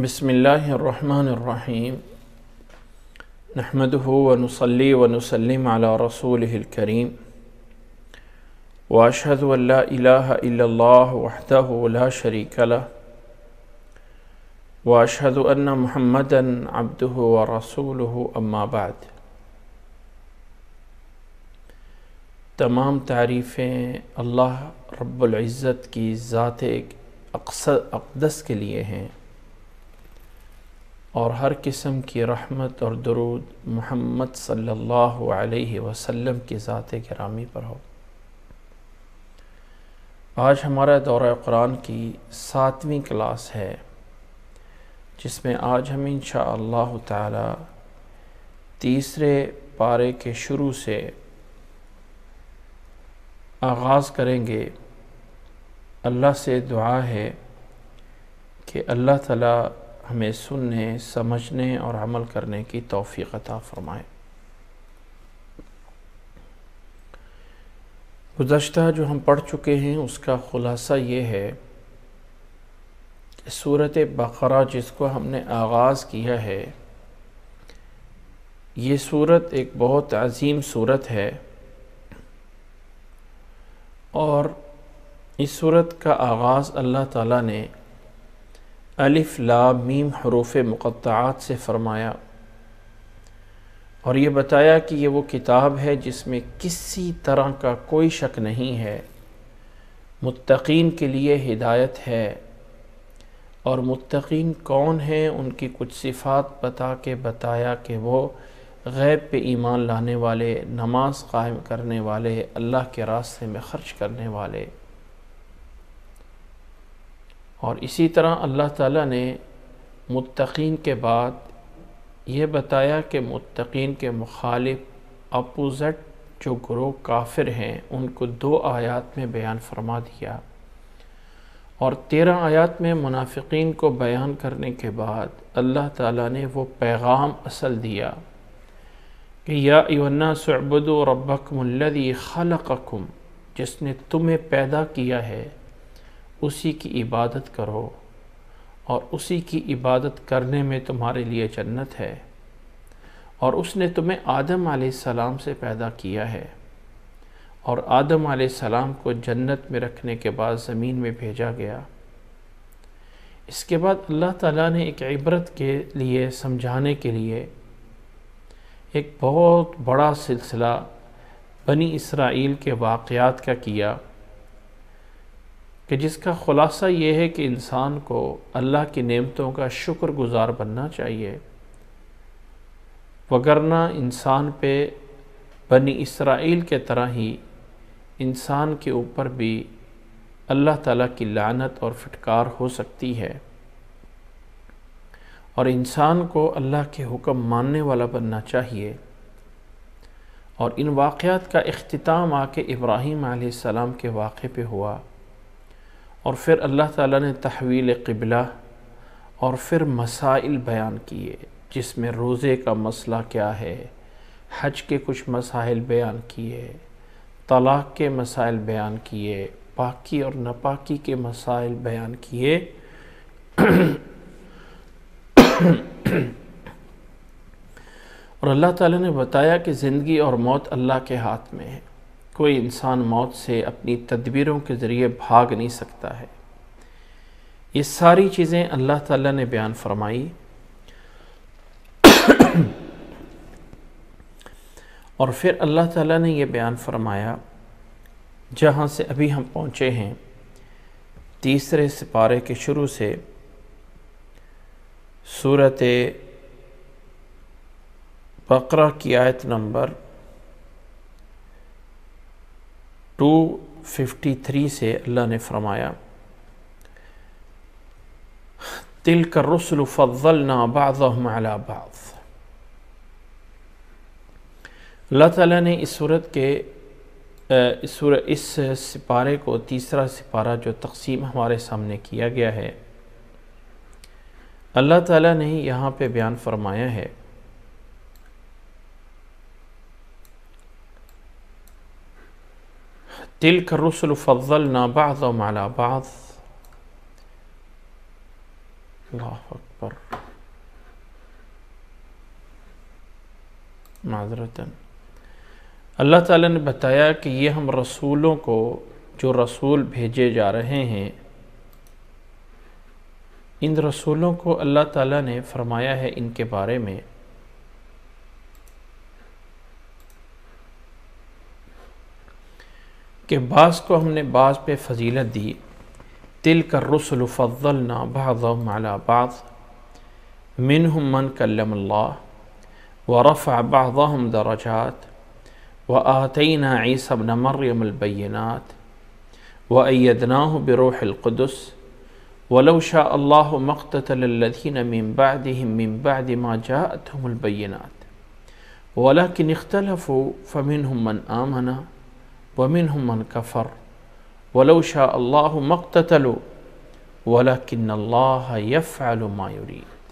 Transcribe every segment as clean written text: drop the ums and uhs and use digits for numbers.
बिस्मिल्लाहिर्रहमानिर्रहीम नहमदुहु व नुसल्ली व नुसल्लिम अला रसूलिहिल करीम व अशहदु अल्ला इलाहा इल्लल्लाह वहदहु ला शरीका लह व अशहदु अन्ना मुहम्मदन अब्दुहु व रसूलुहु अम्मा बाद। तमाम तारीफ़ें अल्लाह रब्बुल इज़्ज़त की ज़ाते अक़दस के लिए हैं और हर किस्म की रहमत और दुरूद मुहम्मद सल्लल्लाहु अलैहि वसल्लम की ज़ाते गिरामी पर हो। आज हमारा दौरा क़ुरान की 7वीं क्लास है, जिसमें आज हम इंशाअल्लाह ताला तीसरे पारे के शुरू से आगाज़ करेंगे। अल्लाह से दुआ है कि अल्लाह ताला हमें सुनने, समझने और अमल करने की तौफ़ीक़ अता फ़रमाए। गुज़श्ता जो हम पढ़ चुके हैं उसका ख़ुलासा ये है कि सूरत बकरा जिसको हमने आगाज़ किया है, ये सूरत एक बहुत अज़ीम सूरत है और इस सूरत का आगाज़ अल्लाह ताला ने अलिफ़ लाम मीम हरूफ़ मुक़त्तआत से फ़रमाया और ये बताया कि ये वो किताब है जिसमें किसी तरह का कोई शक नहीं है, मुत्तक़ीन के लिए हिदायत है। और मुत्तक़ीन कौन हैं उनकी कुछ सिफ़ात बता के बताया कि वो ग़ैब पे ईमान लाने वाले, नमाज कायम करने वाले, अल्लाह के रास्ते में ख़र्च करने वाले। और इसी तरह अल्लाह ताला ने मुत्तक़ीन के बाद ये बताया कि मुत्तक़ीन के मुखालिफ अपोज़िट जो ग्रोह काफिर हैं उनको 2 आयात में बयान फरमा दिया और 13 आयात में मुनाफिकीन को बयान करने के बाद अल्लाह ताला ने वो पैगाम असल दिया कि या अय्युहन्नासु उअ्बुदू रब्बकुमुल्लज़ी ख़लक़कुम, जिसने तुम्हें पैदा किया है उसी की इबादत करो और उसी की इबादत करने में तुम्हारे लिए जन्नत है। और उसने तुम्हें आदम अलैहिस्सलाम से पैदा किया है और आदम अलैहिस्सलाम को जन्नत में रखने के बाद ज़मीन में भेजा गया। इसके बाद अल्लाह ताला ने एक इबरत के लिए, समझाने के लिए एक बहुत बड़ा सिलसिला बनी इसराइल के वाक़यात का किया कि जिसका ख़ुलासा ये है कि इंसान को अल्लाह की नेमतों का शुक्रगुज़ार बनना चाहिए, वगरना इंसान पे बनी इसराइल के तरह ही इंसान के ऊपर भी अल्लाह ताला की लानत और फिटकार हो सकती है। और इंसान को अल्लाह के हुक्म मानने वाला बनना चाहिए। और इन वाक़यात का इख्तिताम आके इब्राहीम अलैहिस्सलाम के वाक़े पे हुआ और फिर अल्लाह ताला ने तहवील क़िबला और फिर मसाइल बयान किए, जिसमें रोज़े का मसला क्या है, हज के कुछ मसाइल बयान किए, तलाक़ के मसाइल बयान किए, पाकी और नापाकी के मसाइल बयान किए। और अल्लाह ताला ने बताया कि ज़िंदगी और मौत अल्लाह के हाथ में है, कोई इंसान मौत से अपनी तदबीरों के ज़रिए भाग नहीं सकता है। ये सारी चीज़ें अल्लाह ताला ने बयान फरमाई और फिर अल्लाह ताला ने ये बयान फरमाया, जहाँ से अभी हम पहुँचे हैं तीसरे पारे के शुरू से, सूरत बकरा की आयत नंबर 253 से अल्लाह ने फरमाया, तिलक रुसुल फज़्ज़लना बअज़हुम अला बअज़। अल्लाह ताला ने इस सूरत के इस सिपारे को, तीसरा सिपारा जो तकसीम हमारे सामने किया गया है, अल्लाह ताला ने यहाँ पे बयान फरमाया है तिल्क रुसुल फज़्ज़लना बअज़हुम अला बअज़। अल्लाह अकबर। माजरतन अल्लाह ताला ने बताया कि ये हम रसूलों को जो रसूल भेजे जा रहे हैं, इन रसूलों को अल्लाह ताला ने फरमाया है इनके बारे में कि बास को हमने बास पे फजीलत दी। तिलका रुसुलु फज़्ज़लना बअज़हुम अला बअज़ मिनहुम मन कल्लमल्लाह व रफ़अ बअज़हुम दरजात व आतैना ईसा इब्न मरयम अल-बय्यिनात व अय्यदनाहु बिरूहिल क़ुदुस व लौ शा अल्लाहु मक़्ततलल्लज़ीना मिन बअदिहिम मिन बअदि मा जाअतहुमुल बय्यिनात वलकिन इख्तलफ़ू फ़मिनहुम मन आमना वमिनहुम मन कफ़र वलौ शा अल्लाहु मक़्ततलू वलकिन्नल्लाह यफ़अलु मा युरीद।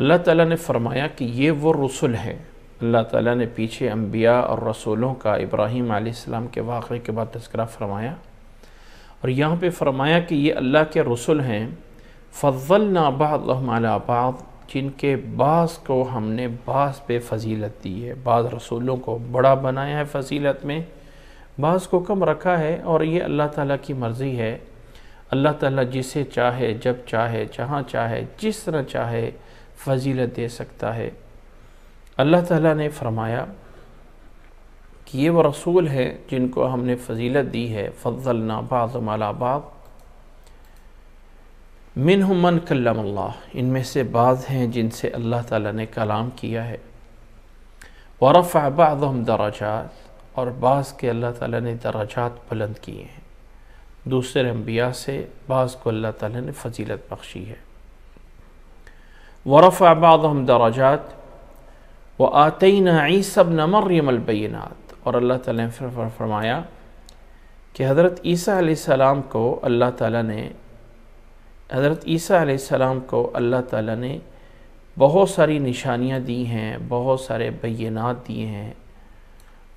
अल्लाह ताला ने फ़रमाया कि ये वो रसूल है। अल्लाह ताला ने पीछे अम्बिया और रसूलों का इब्राहीम अलैहिस्सलाम के वाक़े के बाद तज़किरा फ़रमाया और यहाँ पे फ़रमाया कि ये अल्लाह के रसूल हैं। फ़ज़्ज़लना बअज़हुम अला बअज़, जिनके बास को हमने बास पे फजीलत दी है। बाज़ रसूलों को बड़ा बनाया है फजीलत में, बास को कम रखा है। और ये अल्लाह ताला की मर्ज़ी है। अल्लाह ताला जिसे चाहे, जब चाहे, जहाँ चाहे, जिस तरह चाहे फजीलत दे सकता है। अल्लाह ताला ने फरमाया कि ये वो रसूल है जिनको हमने फजीलत दी है। फ़ज़्ज़लना बअज़हुम अला बअज़ मिनहुम मन कल्लम अल्लाह, इनमें से बाज़ हैं जिनसे अल्लाह ताला ने कलाम किया है। व रफ़अ बअज़हुम दरजात, और बाज़ के अल्लाह ताला ने दरजात बुलंद किए हैं। दूसरे अम्बिया से बाज़ को अल्लाह ताला ने फजीलत बख्शी है। व रफ़अ बअज़हुम दरजात व आतैना ईसा इब्न मरयम अल-बय्यिनात, और अल्लाह ताला ने फिर फरमाया कि हज़रत ईसा अलैहिस्सलाम को अल्लाह ताला ने अल्लाह ताला ने बहुत सारी निशानियाँ दी हैं, बहुत सारे बय्यनात दिए हैं।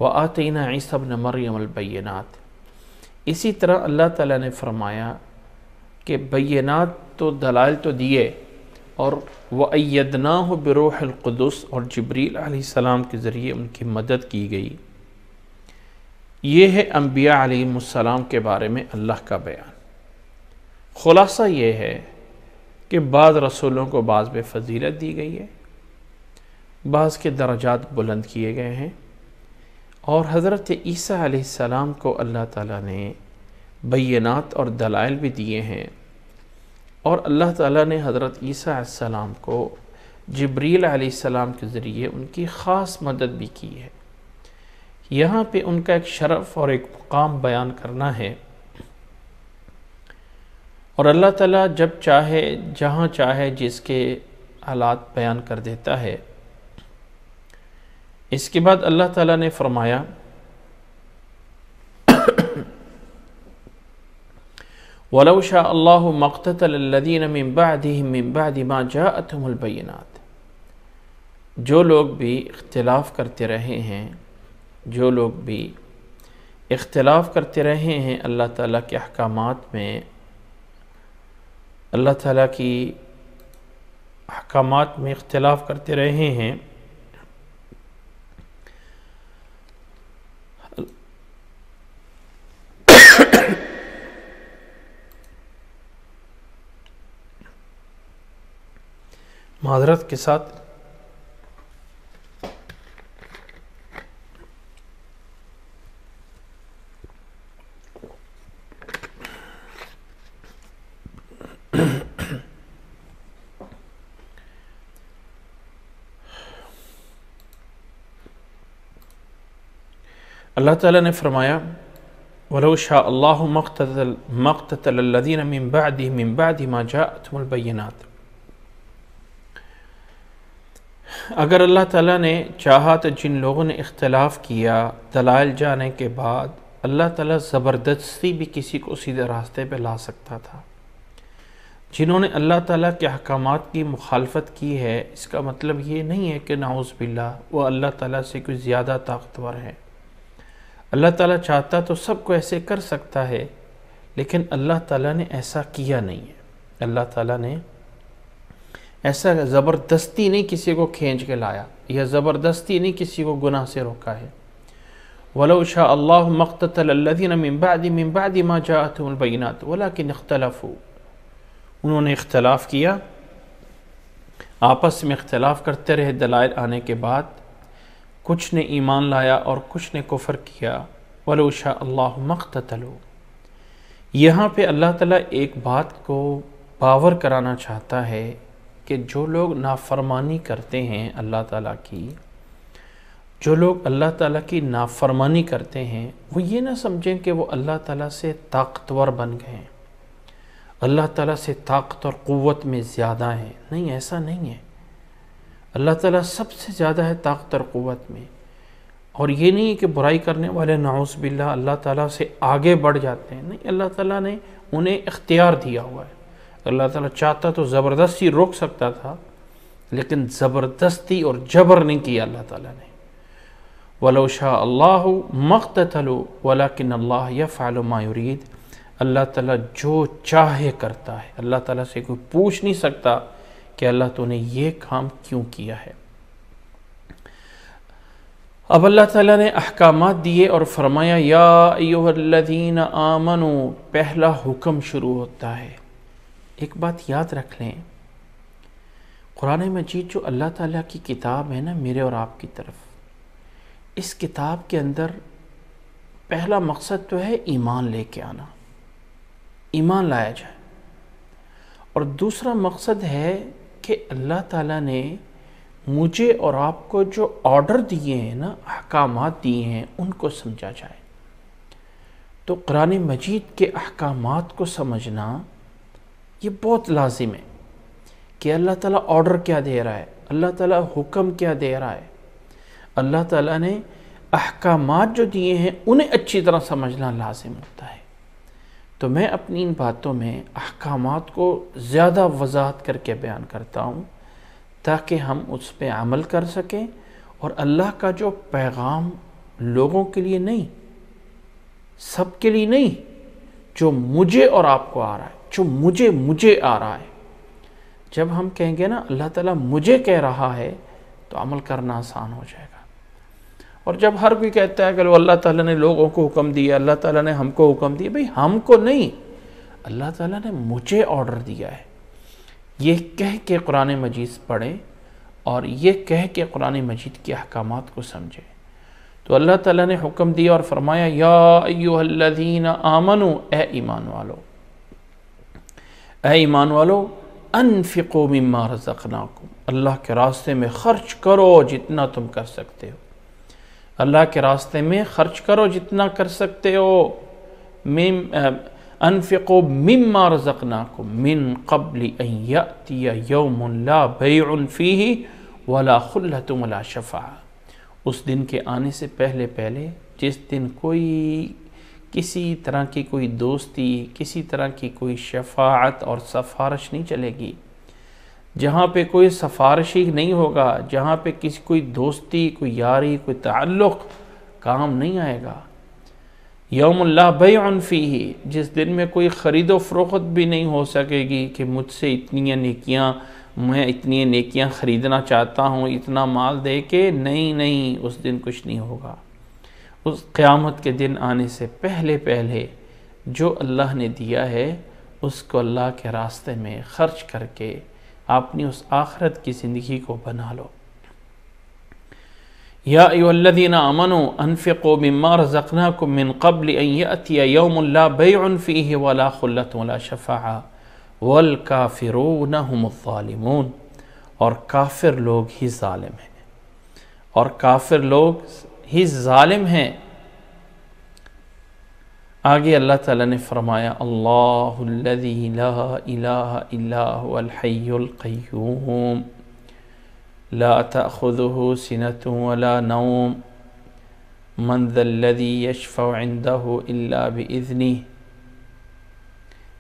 व आतैना ईसा इब्न मरयम अल-बय्यिनात। इसी तरह अल्लाह ताला ने फ़रमाया कि बय्यनात तो दलाल तो दिए, और व अय्यदनाहु बिरूहिल क़ुदुस, और जिब्रील अलैहिस्सलाम के ज़रिए उनकी मदद की गई। ये है अम्बिया अलैहिमुस्सलाम के बारे में अल्लाह का बयान। ख़ुलासा ये है कि बाज़ रसूलों को बाज़ पे फजीलत दी गई है, बाज़ के दर्जात बुलंद किए गए हैं, और हज़रत ईसा अलैहिस्सलाम को अल्लाह ताला ने बय्यनात और दलाइल भी दिए हैं। और अल्लाह ताला ने हज़रत ईसा अलैहिस्सलाम को जिब्रील अलैहिस्सलाम के ज़रिए उनकी ख़ास मदद भी की है। यहाँ पे उनका एक शरफ़ और एक मुक़ाम बयान करना है। और अल्लाह ताला जब चाहे, जहाँ चाहे, जिसके हालात बयान कर देता है। इसके बाद अल्लाह ताला ने फरमाया वलौ शा अल्लाहु मक़्ततलल्लज़ीना मिन बअदि मा जाअतहुमुल बय्यिनात। जो लोग भी इख्तिलाफ़ करते रहे हैं, अल्लाह ताला के अहकामात में, इख्तिलाफ़ करते रहे हैं, माज़रत के साथ अल्लाह ताला ने फरमाया वलौ शा अल्लाहु मक़्ततलल्लज़ीना मिन बअदि मा जाअतहुमुल बय्यिनात। अगर अल्लाह ताला ने चाहा तो जिन लोगों ने इख्तिलाफ़ किया दलाइल जाने के बाद, अल्लाह ताला ज़बरदस्ती भी किसी को सीधे रास्ते पे ला सकता था। जिन्होंने अल्लाह ताला के अहकामात की मुखालफत की है, इसका मतलब ये नहीं है कि नाउज़ बिल्लाह वो अल्लाह ताला से कुछ ज़्यादा ताकतवर है। अल्लाह ताला चाहता तो सबको ऐसे कर सकता है, लेकिन अल्लाह ताला ने ऐसा किया नहीं है। अल्लाह ताला ने ऐसा ज़बरदस्ती नहीं किसी को खींच के लाया या ज़बरदस्ती नहीं किसी को गुनाह से रोका है। वलौ शाअ अल्लाहु मक़्ततल लल्लज़ीना मिन बअदि मा जाअतहुमुल बय्यिनात वलाकिन इख्तलफू। उन्होंने इख्तलाफ किया, आपस में इख्तलाफ करते रहे दलाइल आने के बाद। कुछ ने ईमान लाया और कुछ ने कुफ़र किया। वलौ शाअ अल्लाहु मक़्ततलू। यहाँ पे अल्लाह ताला एक बात को पावर कराना चाहता है कि जो लोग नाफ़रमानी करते हैं अल्लाह ताला की, जो लोग अल्लाह ताला की नाफ़रमानी करते हैं, वो ये ना समझें कि वो अल्लाह ताला से ताकतवर बन गए हैं, अल्लाह ताला से ताकत और क़ुव्वत में ज़्यादा है। नहीं, ऐसा नहीं है। अल्लाह ताला सबसे ज़्यादा है ताकत और क़ुव्वत में। और ये नहीं है कि बुराई करने वाले नाउज़ बिल्लाह अल्लाह ताला से आगे बढ़ जाते हैं। नहीं, अल्लाह ताला ने उन्हें इख्तियार दिया हुआ है। अल्लाह ताला चाहता तो ज़बरदस्ती रोक सकता था, लेकिन ज़बरदस्ती और जबर नहीं किया अल्लाह ताला ने। वलौ शाअ अल्लाहु मक़्ततलू वलाकिन अल्लाह यफ़अलु मा युरीद। अल्लाह ताला जो चाहे करता है। अल्लाह ताला से कोई पूछ नहीं सकता कि अल्लाह तूने ये काम क्यों किया है। अब अल्लाह ताला ने अहकामात दिए और फरमाया या अय्युहल्लज़ीना आमनू। पहला हुक्म शुरू होता है। एक बात याद रख लें, कुरान मजीद जो अल्लाह ताला की किताब है ना, मेरे और आपकी तरफ, इस किताब के अंदर पहला मकसद तो है ईमान लेके आना, ईमान लाया जाए। और दूसरा मकसद है कि अल्लाह ताला ने मुझे और आपको जो ऑर्डर दिए हैं ना, अहकामात दिए हैं, उनको समझा जाए। तो कुरान मजीद के अहकामात को समझना ये बहुत लाजिम है कि अल्लाह ताला ऑर्डर क्या दे रहा है, अल्लाह ताला हुक्म क्या दे रहा है। अल्लाह ताला ने अहकामात जो दिए हैं उन्हें अच्छी तरह समझना लाजिम होता है। तो मैं अपनी इन बातों में अहकामात को ज़्यादा वजाहत करके बयान करता हूँ ताकि हम उस पर अमल कर सकें और अल्लाह का जो पैगाम लोगों के लिए नहीं, सब के लिए नहीं, जो मुझे और आपको आ रहा है, जो मुझे आ रहा है, जब हम कहेंगे ना अल्लाह ताला मुझे कह रहा है तो अमल करना आसान हो जाएगा। और जब हर कोई कहता है कि वो अल्लाह ताला ने लोगों को हुक्म दिया, अल्लाह ताला ने हमको हुक्म दिया, भाई हमको नहीं, अल्लाह ताला ने मुझे ऑर्डर दिया है। ये कह के कुरान मजीद पढ़ें और ये कह के कुरान मजीद के अहकामात को समझें। तो अल्लाह ताला ने हुक्म दिया और फरमाया या अय्युहल्लज़ीना आमनू। ए ईमान वालो अनफ़िक़ू मिम्मा रज़क़नाकुम। अल्लाह के रास्ते में ख़र्च करो जितना तुम कर सकते हो। अल्लाह के रास्ते में ख़र्च करो जितना कर सकते हो। अनफ़िक़ू मिम्मा रज़क़नाकुम मिन क़ब्ल अन यातिया यौमुन ला बैउन फ़ीही वला ख़ुल्लतुन वला शफ़ाअ। उस दिन के आने से पहले पहले, जिस दिन कोई किसी तरह की कोई दोस्ती, किसी तरह की कोई शफाअत और सफ़ारश नहीं चलेगी, जहाँ पे कोई सफ़ारशी नहीं होगा, जहाँ पे किसी कोई दोस्ती, कोई यारी, कोई ताल्लुक़ काम नहीं आएगा। यौमुल ला बैउन फ़ीही, जिस दिन में कोई ख़रीदो फ़रोख्त भी नहीं हो सकेगी कि मुझसे इतनी नेकियाँ, मैं इतनी नेकियाँ ख़रीदना चाहता हूँ, इतना माल दे के, नहीं, उस दिन कुछ नहीं होगा। उस क़यामत के दिन आने से पहले पहले जो अल्लाह ने दिया है उसको अल्लाह के रास्ते में ख़र्च करके आपने उस आखरत की ज़िंदगी को बना लो। या अय्युहल्लज़ीना आमनू अनफ़िक़ू मिम्मा रज़क़नाकुम मिन क़ब्ल अन यातिया यौमुन ला बैउन फ़ीही वला ख़ुल्लतुन वला शफ़ाअ वल काफ़िरून हुमुज़ ज़ालिमून। और काफ़िर लोग ही ज़ालिम हैं, और काफ़िर लोग ही ज़ालिम हैं। आगे अल्लाह ताला ने फरमाया अल्लाहुल्लज़ी ला इलाहा इल्ला हुवल हय्युल क़य्यूम ला तअख़ुज़ुहु सिनतुन वला नौम मन ज़ल्लज़ी यशफ़उ इन्दहु इल्ला बिइज़्निहि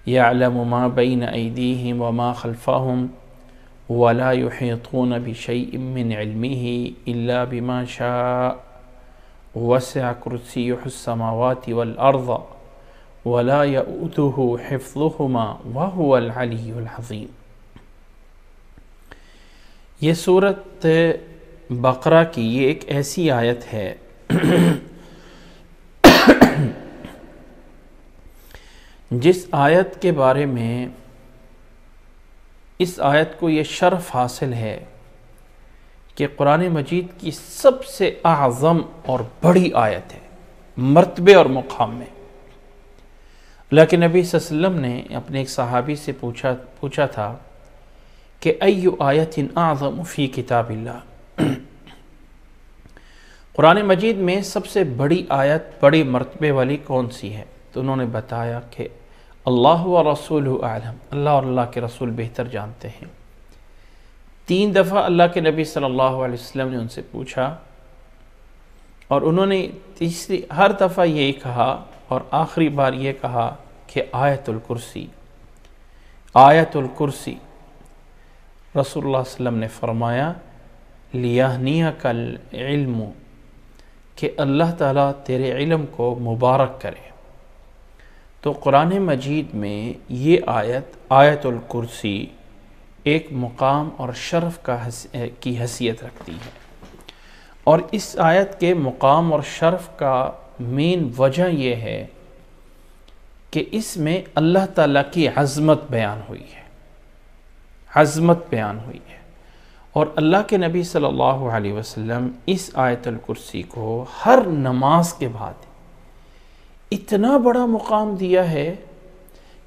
यअलमु मा बैन ऐदीहिम व मा खल्फ़हुम वला युहीतून बिशैइन मिन इल्मिहि इल्ला बिमा शा वस्या कुर्सियुहुस्समावाति वल अर्ज़ वला यऊतुहु हिफ्ज़ुहुमा वहुवल अलियुल अज़ीम। ये सूरत बकरा की ये एक ऐसी आयत है जिस आयत के बारे में इस आयत को ये शर्फ हासिल है कि कुरान मजीद की सबसे आज़म और बड़ी आयत है मर्तबे और मुक़ाम में। अल्लाह के नबी सल्लल्लाहु अलैहि वसल्लम ने अपने एक सहाबी से पूछा था कि अय्यु आयतिन आज़म फ़ी किताबिल्लाह, कुरान मजीद में सबसे बड़ी आयत बड़े मर्तबे वाली कौन सी है? तो उन्होंने बताया कि अल्लाह व रसूलहु आलम, अल्लाह और अल्लाह के रसूल बेहतर जानते हैं। 3 दफ़ा अल्लाह के नबी सल्लल्लाहु अलैहि वसल्लम ने उनसे पूछा और उन्होंने तीसरी हर दफ़ा यही कहा और आखिरी बार ये कहा कि आयतुल कुर्सी, आयतुल कुर्सी। रसूलुल्लाह सल्लल्लाहु अलैहि वसल्लम ने फरमाया लियाहनिया कल इल्म, कि अल्लाह ताला तेरे इल्म को मुबारक करे। तो कुरान मजीद में ये आयत आयतुल कुर्सी एक मुकाम और शर्फ की हैसियत रखती है और इस आयत के मुकाम और शर्फ का मेन वजह यह है कि इसमें अल्लाह ताला की अज़मत बयान हुई है, अज़मत बयान हुई है। और अल्लाह के नबी सल्लल्लाहु अलैहि वसल्लम इस आयतुल कुर्सी को हर नमाज के बाद इतना बड़ा मुकाम दिया है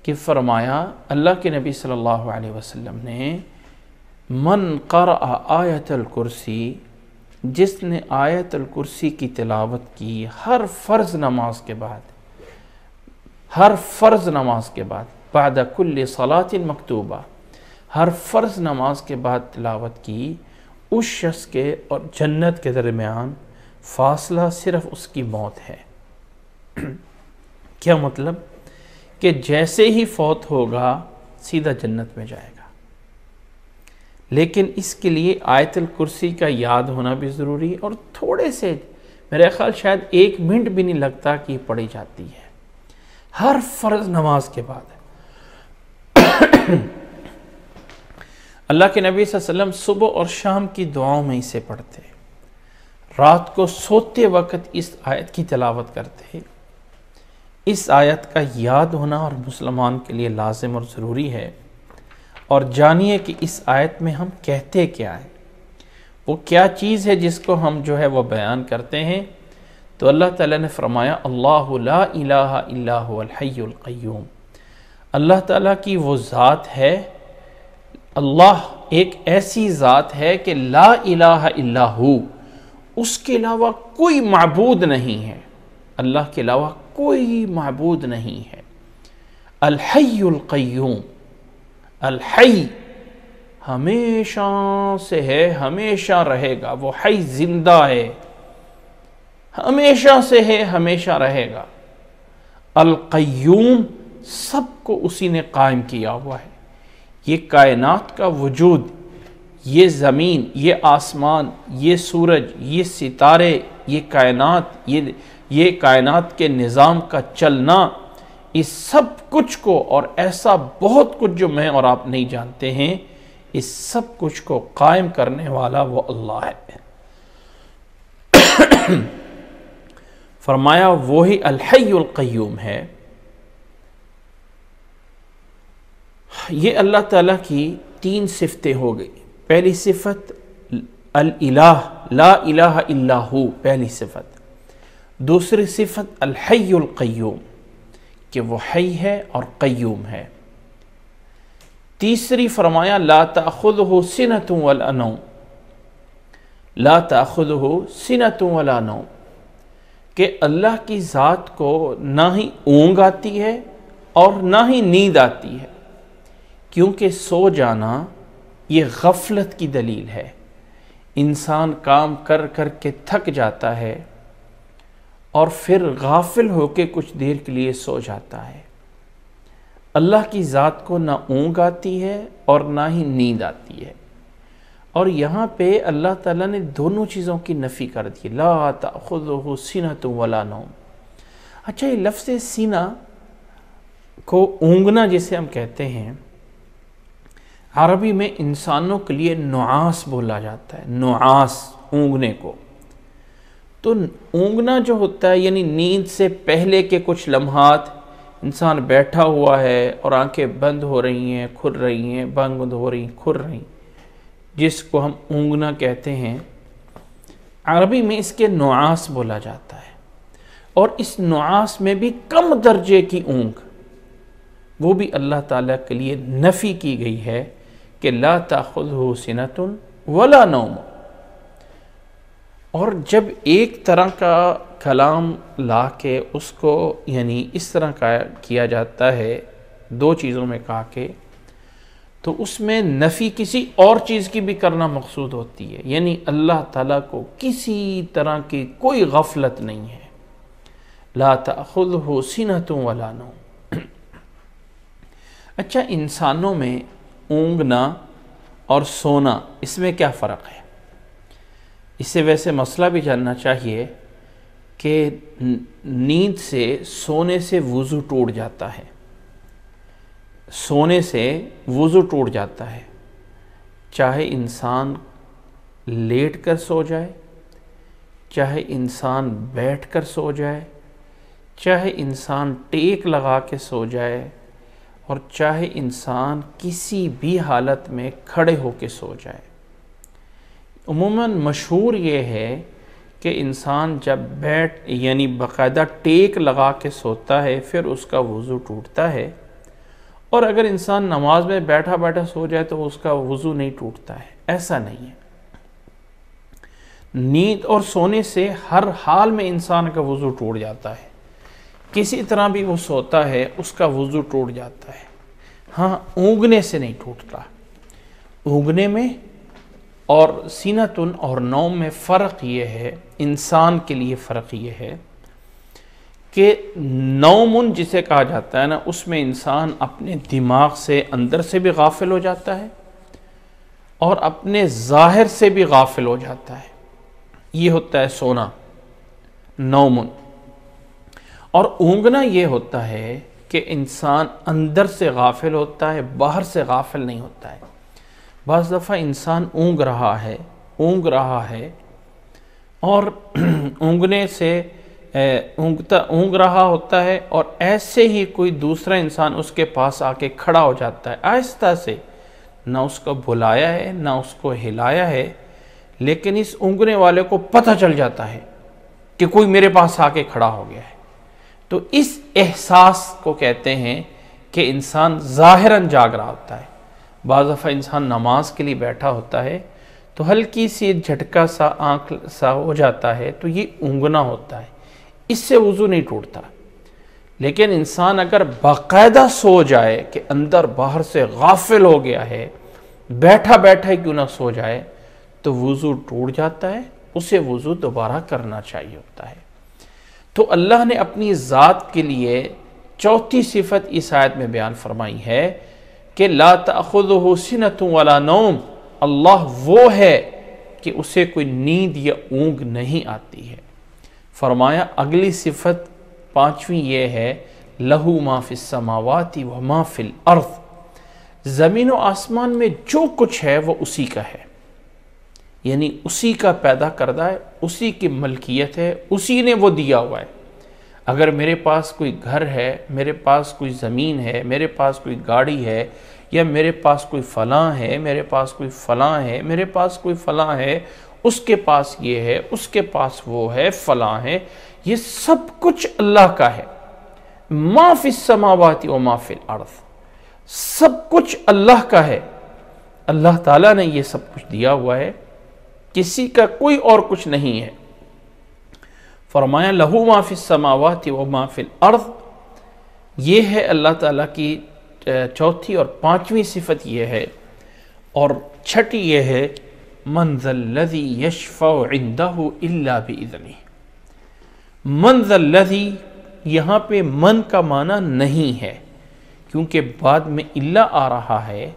कि फरमाया अल्लाह के नबी सल्लल्लाहु अलैहि वसल्लम ने मन क़रअ आयतुल कुर्सी, जिसने आयतुल कुर्सी की तिलावत की हर फ़र्ज़ नमाज के बाद, हर फ़र्ज़ नमाज के बाद, बाद कुल्ली सलातिन मकतूबा, हर फ़र्ज़ नमाज के बाद तिलावत की, उस शख्स के और जन्नत के दरमियान फासला सिर्फ़ उसकी मौत है। क्या मतलब? कि जैसे ही फौत होगा सीधा जन्नत में जाएगा। लेकिन इसके लिए आयतुल कुर्सी का याद होना भी ज़रूरी और थोड़े से मेरे ख्याल शायद 1 मिनट भी नहीं लगता कि पढ़ी जाती है हर फ़र्ज़ नमाज के बाद। अल्लाह के नबी सल्लल्लाहु अलैहि वसल्लम सुबह और शाम की दुआओं में इसे पढ़ते, रात को सोते वक़्त इस आयत की तिलावत करते। इस आयत का याद होना और मुसलमान के लिए लाजिम और ज़रूरी है। और जानिए कि इस आयत में हम कहते क्या है, वो क्या चीज़ है जिसको हम जो है वह बयान करते हैं। तो अल्लाह ताला ने फरमाया अल्लाहु ला इलाहा इल्ला हुवल हय्युल क़य्यूम, अल्लाह ताला की वो ज़ात है, अल्लाह एक ऐसी ज़ात है कि ला इलाहा इल्ला हु, उसके अलावा कोई माबूद नहीं है, अल्लाह के अलावा कोई माबूद नहीं है। अल हय्युल क़य्यूम, अल हय्य हमेशा से है, हमेशा रहेगा, वो हय्य जिंदा है, हमेशा से है, हमेशा रहेगा। अल क़य्यूम सबको उसी ने कायम किया हुआ है। ये कायनात का वजूद, ये ज़मीन, ये आसमान, ये सूरज, ये सितारे, ये कायनात, ये कायनात के निज़ाम का चलना, इस सब कुछ को और ऐसा बहुत कुछ जो मैं और आप नहीं जानते हैं, इस सब कुछ को कायम करने वाला वो अल्लाह है। फरमाया वही अल हय्युल क़य्यूम है। ये अल्लाह ताला की 3 सिफतें हो गई। पहली सिफत अल इलाह, ला इलाहा इल्ला हु, पहली सिफत। दूसरी सिफत अल हय्युल क़य्यूम, कि वो हय्य है और क़य्यूम है। तीसरी फरमाया ला ताखुदुहु सिनतुन वला नौम, ला ताखुदुहु सिनतुन वला नौम, कि अल्लाह की ज़ात को ना ही ऊँग आती है और ना ही नींद आती है, क्योंकि सो जाना ये गफलत की दलील है। इंसान काम कर कर के थक जाता है और फिर गाफिल होके कुछ देर के लिए सो जाता है। अल्लाह की ज़ात को ना ऊँग आती है और ना ही नींद आती है। और यहाँ पे अल्लाह ताला ने दोनों चीज़ों की नफ़ी कर दी, ला ताखुदुहु सिनतुन वला नौम। अच्छा, ये लफ्ज़ सीना को ऊँगना जिसे हम कहते हैं, अरबी में इंसानों के लिए नुआस बोला जाता है, नुआस ऊँगने को। तो ऊँगना जो होता है यानी नींद से पहले के कुछ लम्हात इंसान बैठा हुआ है और आंखें बंद हो रही हैं, खुल रही हैं, बंद हो रही, खुल रही, जिसको हम ऊँगना कहते हैं, अरबी में इसके नुआस बोला जाता है। और इस नुआस में भी कम दर्जे की ऊँग, वो भी अल्लाह ताला के लिए नफ़ी की गई है कि ला ताखुज़हु सिनतुन वला नौम। और जब एक तरह का कलाम ला के उसको यानी इस तरह का किया जाता है, दो चीज़ों में कहा के, तो उसमें नफ़ी किसी और चीज़ की भी करना मकसूद होती है, यानी अल्लाह ताला को किसी तरह की कोई गफलत नहीं है। ला ताखुज़हु सिनतुन वला नौम। अच्छा, इंसानों में ऊँगना और सोना, इसमें क्या फ़र्क है? इससे वैसे मसला भी जानना चाहिए कि नींद से, सोने से वुज़ू टूट जाता है, सोने से वुज़ू टूट जाता है, चाहे इंसान लेट कर सो जाए, चाहे इंसान बैठ कर सो जाए, चाहे इंसान टेक लगा के सो जाए, और चाहे इंसान किसी भी हालत में खड़े होकर सो जाए। उमूमन मशहूर ये है कि इंसान जब बैठ यानी बाकायदा टेक लगा के सोता है फिर उसका वज़ू टूटता है, और अगर इंसान नमाज में बैठा बैठा सो जाए तो उसका वज़ू नहीं टूटता है, ऐसा नहीं है। नींद और सोने से हर हाल में इंसान का वज़ू टूट जाता है, किसी तरह भी वो सोता है उसका वज़ू टूट जाता है। हाँ, ऊँगने से नहीं टूटता। ऊँगने में और सीनातुन और नौम में फ़र्क ये है, इंसान के लिए फ़र्क ये है कि नौमुन जिसे कहा जाता है ना, उसमें इंसान अपने दिमाग से अंदर से भी गाफिल हो जाता है और अपने ज़ाहिर से भी गाफिल हो जाता है, ये होता है सोना, नौमुन। और ऊँगना ये होता है कि इंसान अंदर से गाफिल होता है, बाहर से गाफिल नहीं होता है। बस दफ़ा इंसान ऊँग रहा है और ऊँगने से ऊँग रहा होता है, और ऐसे ही कोई दूसरा इंसान उसके पास आके खड़ा हो जाता है, आहिस्ता से, ना उसको बुलाया है ना उसको हिलाया है, लेकिन इस ऊँगने वाले को पता चल जाता है कि कोई मेरे पास आके खड़ा हो गया है। तो इस एहसास को कहते हैं कि इंसान ज़ाहिरन जाग रहा होता है। बाज़ दफ़ा इंसान नमाज के लिए बैठा होता है तो हल्की सी झटका सा आँख सा हो जाता है, तो ये ऊँगना होता है, इससे वज़ू नहीं टूटता। लेकिन इंसान अगर बाकायदा सो जाए कि अंदर बाहर से गाफिल हो गया है, बैठा बैठा क्यों ना सो जाए, तो वज़ू टूट जाता है, उसे वज़ू दोबारा करना चाहिए होता है। तो अल्लाह ने अपनी ज़ात के लिए चौथी सिफत इस आयत में बयान फरमाई है कि ला ताखुज़हु सिनतुन वला नौम। अल्लाह वो है कि उसे कोई नींद या ऊँग नहीं आती है। फरमाया अगली सिफत पाँचवीं ये है, लहू मा फिस समावाति व मा फिल अर्ज़। ज़मीन व आसमान में जो कुछ है वो उसी का है, यानी उसी का पैदा करदा है, उसी की मलकियत है, उसी ने वो दिया हुआ है। अगर मेरे पास कोई घर है, मेरे पास कोई ज़मीन है, मेरे पास कोई गाड़ी है, या मेरे पास कोई फ़लाँ है, मेरे पास कोई फ़लाँ है, मेरे पास कोई फ़लाँ है, उसके पास ये है, उसके पास वो है, फ़लाँ है, ये सब कुछ अल्लाह का है। मा फिस समावाति व मा फिल अर्ज़, सब कुछ अल्लाह का है, अल्लाह ताला ने ये सब कुछ दिया हुआ है, किसी का कोई और कुछ नहीं है। फरमाया लहू मा फिस समावाति व मा फिल अर्ज़। ये है अल्लाह ताला की चौथी और पाँचवीं सिफत ये है। और छठी ये है, मन ज़ल्लज़ी यश्फ़उ इंदहु इल्ला बिइज़्निही। मन ज़ल्लज़ी, यहाँ पे मन का माना नहीं है, क्योंकि बाद में इल्ला आ रहा है,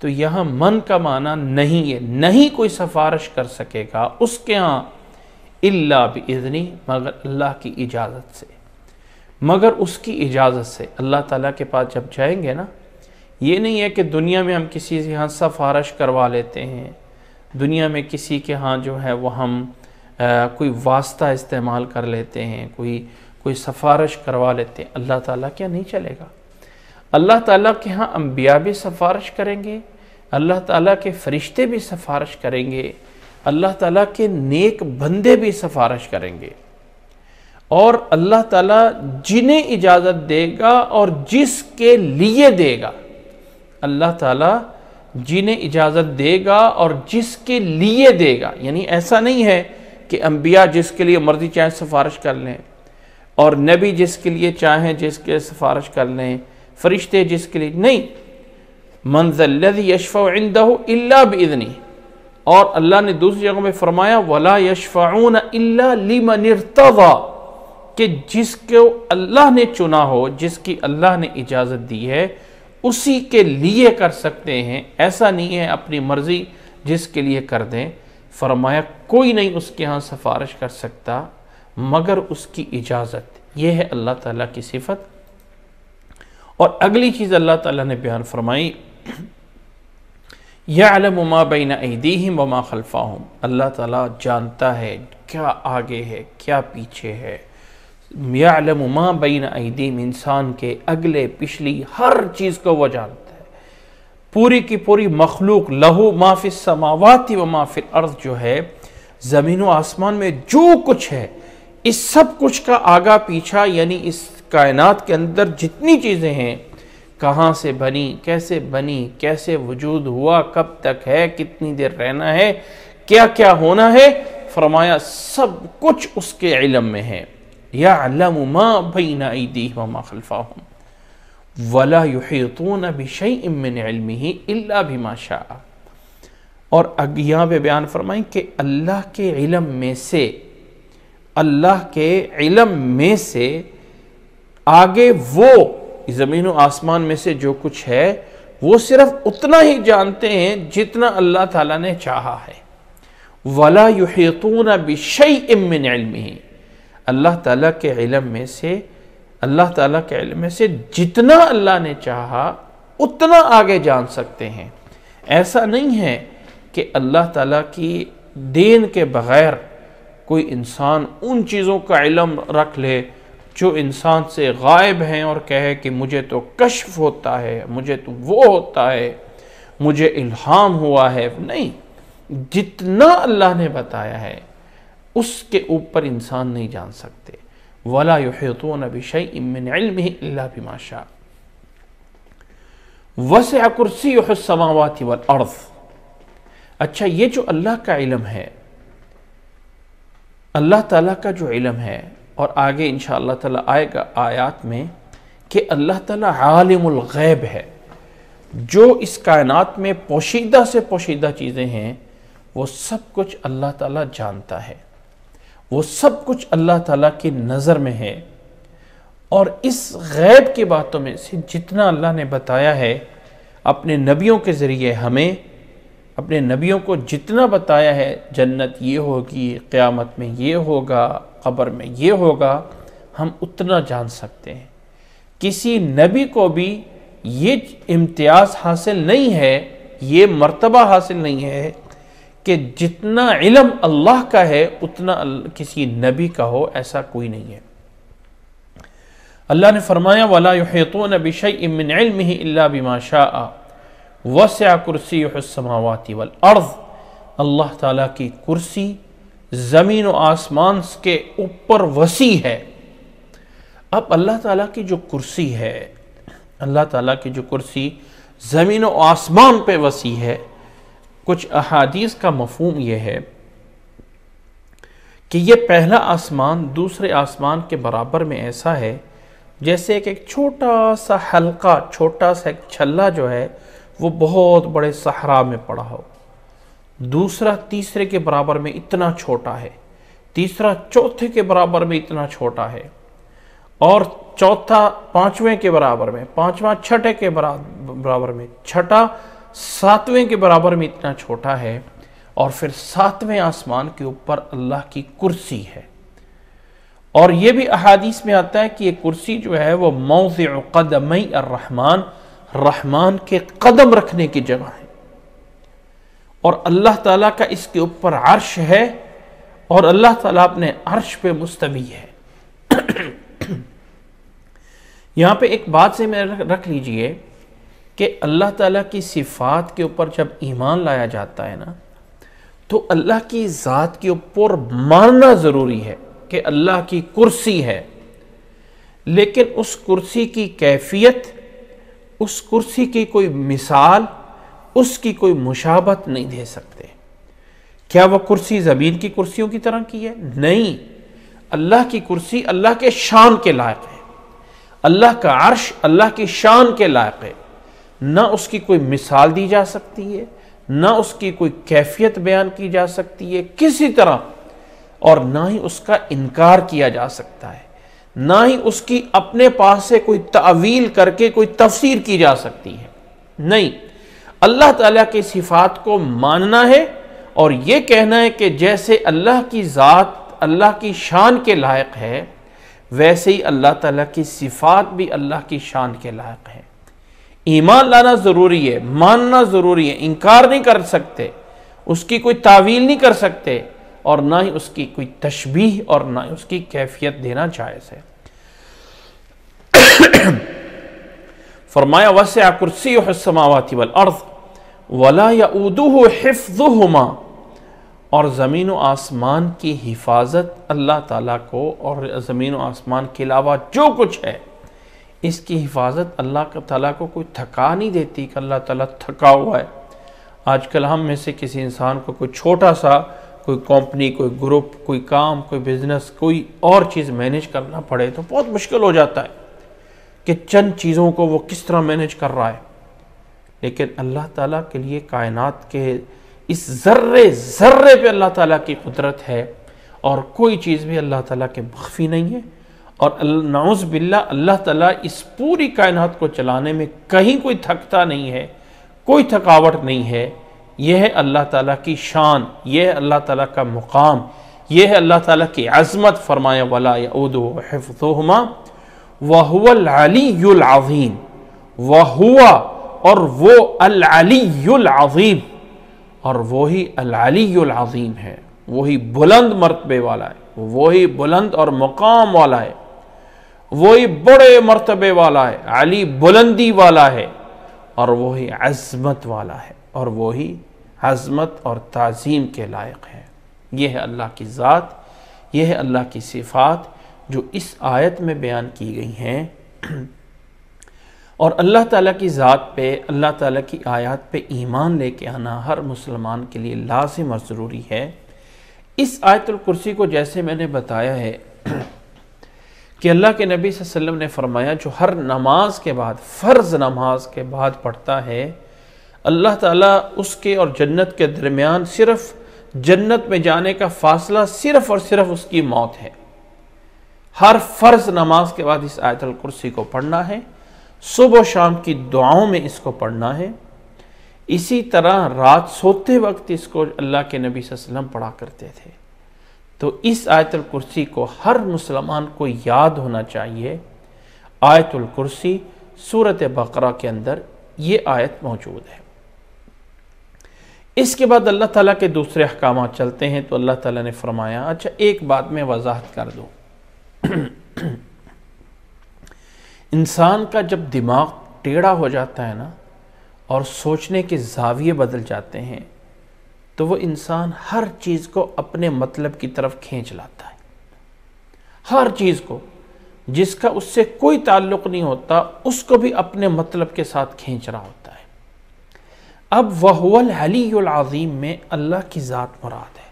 तो यहाँ मन का माना नहीं है, नहीं कोई सिफारिश कर सकेगा उसके यहाँ, इल्ला बिइज़्नी, मगर अल्लाह की इजाज़त से। मगर उसकी इजाज़त से। अल्लाह ताला के पास जब जाएंगे ना, ये नहीं है कि दुनिया में हम किसी के यहाँ सफारश करवा लेते हैं, दुनिया में किसी के यहाँ जो है वो हम कोई वास्ता इस्तेमाल कर लेते हैं, कोई सफारश करवा लेते हैं। अल्लाह ताला के यहाँ नहीं चलेगा। अल्लाह ताला के यहाँ अम्बिया भी सफारश करेंगे, अल्लाह ताला के फ़रिश्ते भी सफारश करेंगे, अल्लाह ताला के नेक बंदे भी सफारश करेंगे। और अल्लाह ताला जिन्हें इजाज़त देगा और जिसके लिए देगा, अल्लाह ताला जिन्हें इजाज़त देगा और जिसके लिए देगा, यानी ऐसा नहीं है कि अम्बिया जिसके लिए मर्जी चाहें सफारश कर लें और नबी जिसके लिए चाहें जिसके सफारश कर लें, फ़रिश्ते जिसके लिए, नहीं। मंज़ल्लज़ी यशफ़अु इंदहु इल्ला बिइज़नी। और अल्लाह ने दूसरी जगह में फरमाया वला यशफ़ऊन इल्ला लिमन इर्तज़ा, कि जिसको अल्लाह ने चुना हो, जिसकी अल्लाह ने इजाज़त दी है, उसी के लिए कर सकते हैं। ऐसा नहीं है अपनी मर्ज़ी जिसके लिए कर दें। फरमाया कोई नहीं उसके यहाँ सिफारिश कर सकता मगर उसकी इजाज़त। यह है अल्लाह ताला की सिफत। और अगली चीज़ अल्लाह ताला ने बयान फरमाई यअलमु मा बैना ऐदीहिम व मा खल्फ़ाहुम। अल्लाह ताला जानता है क्या आगे है क्या पीछे है। यअलमु मा बैना ऐदीहिम, इंसान के अगले पिछली हर चीज़ को वह जानता है। पूरी की पूरी मखलूक, लहू मा फ़िस समावाति व मा फ़िल अर्ज़, जो है ज़मीन व आसमान में जो कुछ है, इस सब कुछ का आगा पीछा, यानी इस कायनात के अंदर जितनी चीज़ें हैं, कहाँ से बनी, कैसे बनी, कैसे वजूद हुआ, कब तक है, कितनी देर रहना है, क्या क्या होना है, फरमाया सब कुछ उसके इल्म में है। यअलमु मा बैना ऐदीहिम व मा खल्फ़ाहुम वला युहीतून बिशैइन मिन इल्मिही इल्ला बिमा शाअ। और अब यहाँ पे बयान फरमाएं कि अल्लाह के इल्म में से, अल्लाह के इल्म में से आगे वो ज़मीन व आसमान में से जो कुछ है वो सिर्फ उतना ही जानते हैं जितना अल्लाह ताला ने चाहा है। वला युहीतून बिशैइन मिन इल्मिही, अल्लाह ताला के इल्म में से, अल्लाह ताला के इल्म में से जितना अल्लाह ने चाहा उतना आगे जान सकते हैं। ऐसा नहीं है कि अल्लाह ताला की देन के बग़ैर कोई इंसान उन चीज़ों का इल्म रख ले जो इंसान से गायब हैं और कहे कि मुझे तो कश्फ होता है, मुझे तो वो होता है, मुझे इल्हाम हुआ है। नहीं, जितना अल्लाह ने बताया है उसके ऊपर इंसान नहीं जान सकते। वला युहीतून बिशैइन मिन इल्मिही इल्ला बिमा शाअ। वसिअ कुर्सियुहुस समावाति वल अर्ज़। अच्छा, ये जो अल्लाह का इल्म है, अल्लाह ताला का जो इल्म है, और आगे इंशाअल्लाह ताला आएगा आयात में कि अल्लाह ताला आलिमुल गैब है। जो इस कायनात में पोशीदा से पोशीदा चीज़ें हैं वो सब कुछ अल्लाह ताला जानता है, वो सब कुछ अल्लाह ताला की नज़र में है। और इस गैब की बातों में से जितना अल्लाह ने बताया है अपने नबियों के ज़रिए, हमें अपने नबियों को जितना बताया है, जन्नत ये होगी, क़यामत में ये होगा, क़ब्र में ये होगा, हम उतना जान सकते हैं। किसी नबी को भी ये इम्तियाज़ हासिल नहीं है, ये मर्तबा हासिल नहीं है कि जितना इल्म अल्लाह का है उतना किसी नबी का हो, ऐसा कोई नहीं है। अल्लाह ने फरमाया वला युहीतून बिशैइन मिन इल्मिही इल्ला बिमा शाअ वसिअ कुर्सियुहुस समावाति वल अर्ज़। अल्लाह ताला की कुर्सी ज़मीन और आसमान के ऊपर वसी है। अब अल्लाह ताला की जो कुर्सी है, अल्लाह ताला की जो कुर्सी ज़मीन और आसमान पे वसी है, कुछ अहादीस का मफ़हूम यह है कि यह पहला आसमान दूसरे आसमान के बराबर में ऐसा है जैसे कि एक छोटा सा हल्का, छोटा सा एक छल्ला जो है वो बहुत बड़े सहरा में पड़ा हो। दूसरा तीसरे के बराबर में इतना छोटा है, तीसरा चौथे के बराबर में इतना छोटा है, और चौथा पाँचवें के बराबर में, पाँचवा छठे के बराबर में, छठा सातवें के बराबर में इतना छोटा है। और फिर सातवें आसमान के ऊपर अल्लाह की कुर्सी है। और यह भी अहादीस में आता है कि ये कुर्सी जो है वह मौज़िअ क़दमई अर्रहमान, रहमान के कदम रखने की जगह है। और अल्लाह ताला का इसके ऊपर अर्श है और अल्लाह ताला अपने अर्श पे मुस्तवी है। यहाँ पे एक बात से मैं रख लीजिए कि अल्लाह ताला की सिफ़ात के ऊपर जब ईमान लाया जाता है ना, तो अल्लाह की ज़ात के ऊपर मानना ज़रूरी है कि अल्लाह की कुर्सी है, लेकिन उस कुर्सी की कैफियत, उस कुर्सी की कोई मिसाल, उसकी कोई मुशाबत नहीं दे सकते। क्या वह कुर्सी ज़मीन की कुर्सियों की तरह की है? नहीं। अल्लाह की कुर्सी अल्लाह के शान के लायक है, अल्लाह का अर्श अल्लाह की शान के लायक है। ना उसकी कोई मिसाल दी जा सकती है, ना उसकी कोई कैफियत बयान की जा सकती है किसी तरह, और ना ही उसका इनकार किया जा सकता है, ना ही उसकी अपने पास से कोई तावील करके कोई तफसीर की जा सकती है। नहीं, अल्लाह ताला के सिफात को मानना है और ये कहना है कि जैसे अल्लाह की ज़ात अल्लाह की शान के लायक है, वैसे ही अल्लाह ताला की सिफात भी अल्लाह की शान के लायक है। ईमान लाना ज़रूरी है, मानना ज़रूरी है, इनकार नहीं कर सकते, उसकी कोई तावील नहीं कर सकते, और ना ही उसकी कोई तशबीह और ना ही उसकी कैफियत देना जायज़ है। फरमाया वस्या कुर्सियुह अस्समावाति वल अर्ज़ वला यऊदुहु हिफ्ज़ुहुमा, और ज़मीन व आसमान की हिफाजत अल्लाह ताला को, और ज़मीन व आसमान के अलावा जो कुछ है इसकी हिफाजत अल्लाह ताला को कोई थका नहीं देती कि अल्लाह ताला थका हुआ है। आजकल हम में से किसी इंसान को कोई छोटा सा कोई कंपनी, कोई ग्रुप, कोई काम, कोई बिजनेस, कोई और चीज़ मैनेज करना पड़े तो बहुत मुश्किल हो जाता है कि चंद चीज़ों को वो किस तरह मैनेज कर रहा है। लेकिन अल्लाह ताला के लिए कायनात के इस ज़र्रे ज़र्रे पे अल्लाह ताला की कुदरत है और कोई चीज़ भी अल्लाह ताला के मख्फी नहीं है। और नाउज़ बिल्लाह अल्लाह ताला इस पूरी कायनात को चलाने में कहीं कोई थकता नहीं है, कोई थकावट नहीं है। यह है अल्लाह ताला की शान, यह है अल्लाह ताला का मुकाम, यह है अल्लाह ताला की अज़मत। फरमाया वला यऊदुहु हिफ्ज़ुहुमा व हुवल अलियुल अज़ीम, व हुवा और वो अल अलियुल अज़ीम, और वही अल अलियुल अज़ीम है, वही बुलंद मरतबे वाला है, वही बुलंद और मुकाम वाला है, वही बड़े मरतबे वाला है, अली बुलंदी वाला है, और वही अज़मत वाला है, और वही अज़मत और ताज़ीम के लायक है। यह है अल्लाह की ज़ात, यह है अल्लाह की सिफ़ात जो इस आयत में बयान की गई हैं। और अल्लाह ताला की ज़ात पे, अल्लाह ताला की आयत पे ईमान लेके आना हर मुसलमान के लिए लाज़िम और ज़रूरी है। इस आयतुल कुर्सी को जैसे मैंने बताया है कि अल्लाह के नबी सल्लल्लाहु अलैहि वसल्लम ने फरमाया, जो हर नमाज के बाद, फ़र्ज़ नमाज के बाद पढ़ता है, अल्लाह ताला उसके और जन्नत के दरमियान, सिर्फ़ जन्नत में जाने का फ़ासला सिर्फ़ और सिर्फ़ उसकी मौत है। हर फ़र्ज़ नमाज के बाद इस आयतुल कुर्सी को पढ़ना है, सुबह शाम की दुआओं में इसको पढ़ना है। इसी तरह रात सोते वक्त इसको अल्लाह के नबी सल्लल्लाहु अलैहि वसल्लम पढ़ा करते थे। तो इस आयतुल कुर्सी को हर मुसलमान को याद होना चाहिए। आयतुल कुर्सी सूरत बकरा के अंदर ये आयत मौजूद है। इसके बाद अल्लाह ताला के दूसरे अहकाम चलते हैं। तो अल्लाह ताला ने फरमाया, अच्छा एक बात मैं वजाहत कर दूँ, इंसान का जब दिमाग टेढ़ा हो जाता है ना और सोचने के जाविये बदल जाते हैं, तो वो इंसान हर चीज़ को अपने मतलब की तरफ खींच लाता है। हर चीज़ को जिसका उससे कोई ताल्लुक़ नहीं होता, उसको भी अपने मतलब के साथ खींच रहा होता है। अब वहुवल अलियुल अज़ीम में अल्लाह की ज़ात मुराद है।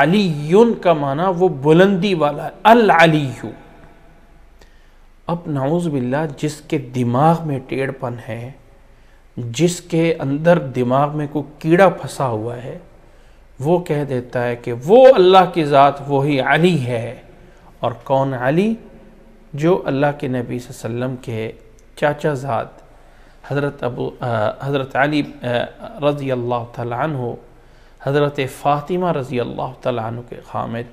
अलीयुन का माना वो बुलंदी वाला है, अल अलियु। अब नाउज़ बिल्लाह, जिसके दिमाग में टेढ़पन है, जिसके अंदर दिमाग में कोई कीड़ा फंसा हुआ है, वो कह देता है कि वो अल्लाह की ज़ात वही अली है। और कौन अली? जो अल्लाह के नबी सल्लल्लाहु अलैहि वसल्लम के चाचा ज़ात हज़रत अली रज़ी अल्लाह ताला अन्हु, हज़रत फ़ातिमा रज़ी अल्लाह ताला अन्हु के खामिद,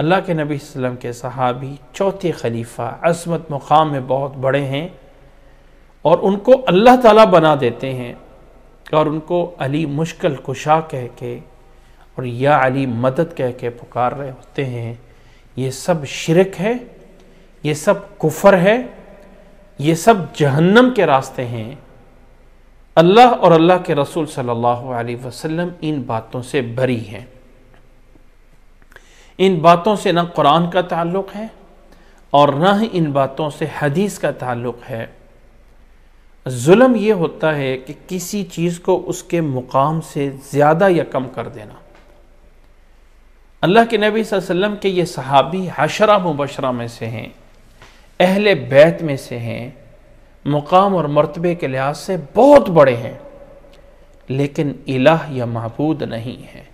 अल्लाह के नबी सल्लल्लाहु अलैहि वसल्लम के सहाबी चौथे खलीफा अज़मत मुक़ाम में बहुत बड़े हैं और उनको अल्लाह ताला बना देते हैं और उनको अली मुश्किल कुशा कह के और या अली मदद कह के पुकार रहे होते हैं। ये सब शिरक है, ये सब कुफर है, ये सब जहन्नम के रास्ते हैं। अल्लाह और अल्लाह के रसूल सल्लल्लाहु अलैहि वसल्लम इन बातों से भरी हैं। इन बातों से ना कुरान का ताल्लुक़ है और ना ही इन बातों से हदीस का ताल्लुक़ है। जुल्म ये होता है कि किसी चीज़ को उसके मुकाम से ज़्यादा या कम कर देना। अल्लाह के नबी सल्लल्लाहु अलैहि वसल्लम के ये सहाबी हशरा मुबशरा में से हैं, अहले बैत में से हैं, मुकाम और मर्तबे के लिहाज से बहुत बड़े हैं, लेकिन इलाह या महबूद नहीं है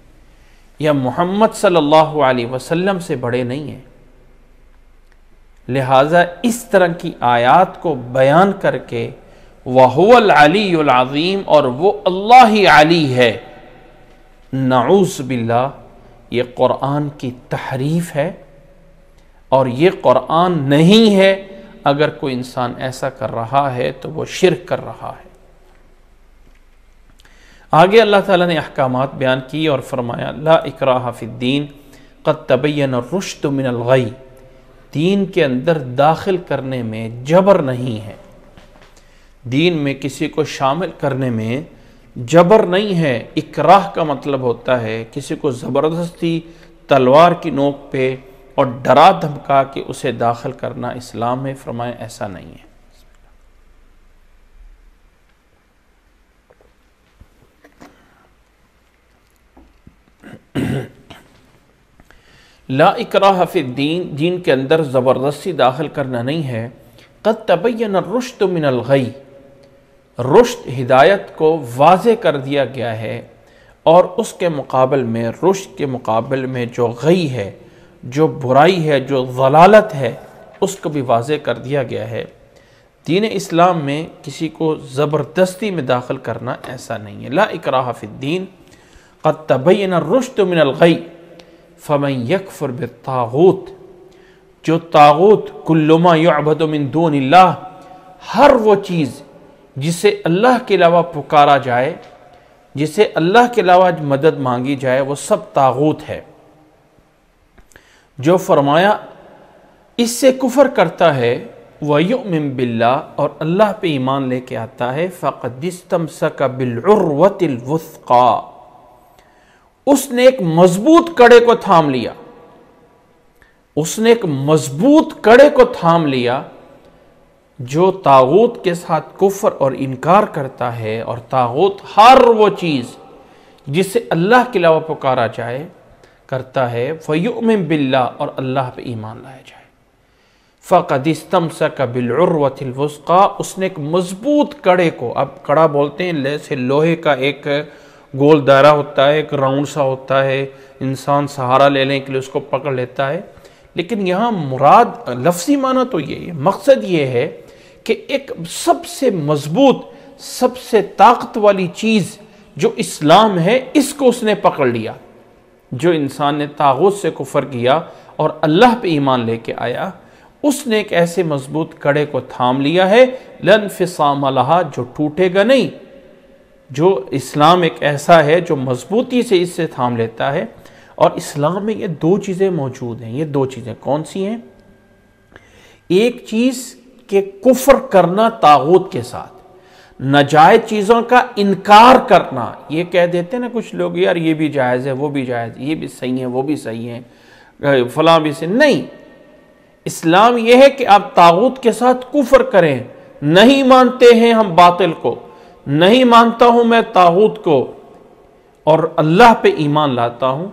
या मोहम्मद सल्लल्लाहु अलैहि वसल्लम से बड़े नहीं हैं। लिहाजा इस तरह की आयात को बयान करके वहुवल अलीयुल अज़ीम और वो अल्लाह ही अली है, नऊज़ बिल्लाह, ये क़ुरान की तहरीफ है और ये क़ुरान नहीं है। अगर कोई इंसान ऐसा कर रहा है तो वो शिर्क कर रहा है। आगे अल्लाह ताला ने अहकामात बयान किए और फरमाया, ला इकराहा फ़िद्दीन क़द तबय्यन अर्रुश्द मिनल गय, दीन के अंदर दाखिल करने में जबर नहीं है, दीन में किसी को शामिल करने में जबर नहीं है। इकराह का मतलब होता है किसी को ज़बरदस्ती तलवार की नोक पे और डरा धमका के उसे दाखिल करना इस्लाम में, फरमाया ऐसा नहीं है। ला इकराह फ़िद्दीन, दीन के अंदर ज़बरदस्ती दाखिल करना नहीं है। क़द तबय्यन अर्रुश्द मिनल गय, रुश्द हिदायत को वाज़े कर दिया गया है और उसके मुकाबल में, रुश्द के मुकाबल में जो गई है, जो बुराई है, जो ज़लालत है, उसको भी वाज़े कर दिया गया है। दीन इस्लाम में किसी को ज़बरदस्ती में दाखिल करना ऐसा नहीं है। ला इकराहा फ़िद्दीन क़द तबय्यन अर्रुश्द मिनल गय फ़मन यकफुर बित्ताग़ूत, जो ताग़ूत, कुल्लु मा युअबदु मिन दूनिल्लाह, हर वो चीज़ जिसे अल्लाह के अलावा पुकारा जाए, जिसे अल्लाह के अलावा मदद मांगी जाए, वो सब ताग़ूत है। जो फरमाया इससे कुफ़र करता है, व युमिन बिल्लाह, और अल्लाह पे ईमान लेके आता है, फ़क़द इस्तमसक बिलउर्वतिल वुस्क़ा, उसने एक मजबूत कड़े को थाम लिया, उसने एक मजबूत कड़े को थाम लिया। जो ताग़ूत के साथ कुफ्र और इनकार करता है, और ताग़ूत हर वो चीज़ जिसे अल्लाह के अलावा पुकारा जाए करता है, फ़युमिन बिल्लाह, और अल्लाह पे ईमान लाया जाए, फ़क़द इस्तमसक बिलउर्वतिल वुस्क़ा, उसने एक मजबूत कड़े को, अब कड़ा बोलते हैं जैसे लोहे का एक गोल दायरा होता है, एक राउंड सा होता है, इंसान सहारा लेने के लिए उसको पकड़ लेता है, लेकिन यहाँ मुराद लफ्ज़ी माना तो ये है, मकसद ये है कि एक सबसे मजबूत, सबसे ताकत वाली चीज़ जो इस्लाम है, इसको उसने पकड़ लिया। जो इंसान ने ताग़ूत से कुफर किया और अल्लाह पे ईमान लेके आया, उसने एक ऐसे मजबूत कड़े को थाम लिया है, लन फिसाम लहा, जो टूटेगा नहीं। जो इस्लाम एक ऐसा है जो मजबूती से इससे थाम लेता है। और इस्लाम में ये दो चीज़ें मौजूद हैं। ये दो चीज़ें कौन सी हैं? एक चीज़ के कुफ्र करना ताग़ूत के साथ, नाजायज़ चीज़ों का इनकार करना। ये कह देते हैं ना कुछ लोग, यार ये भी जायज़ है, वो भी जायज़, ये भी सही है, वो भी सही है, फलां भी सही। नहीं, इस्लाम ये है कि आप ताग़ूत के साथ कुफ्र करें, नहीं मानते हैं हम बातिल को, नहीं मानता हूं मैं ताग़ूत को और अल्लाह पे ईमान लाता हूं।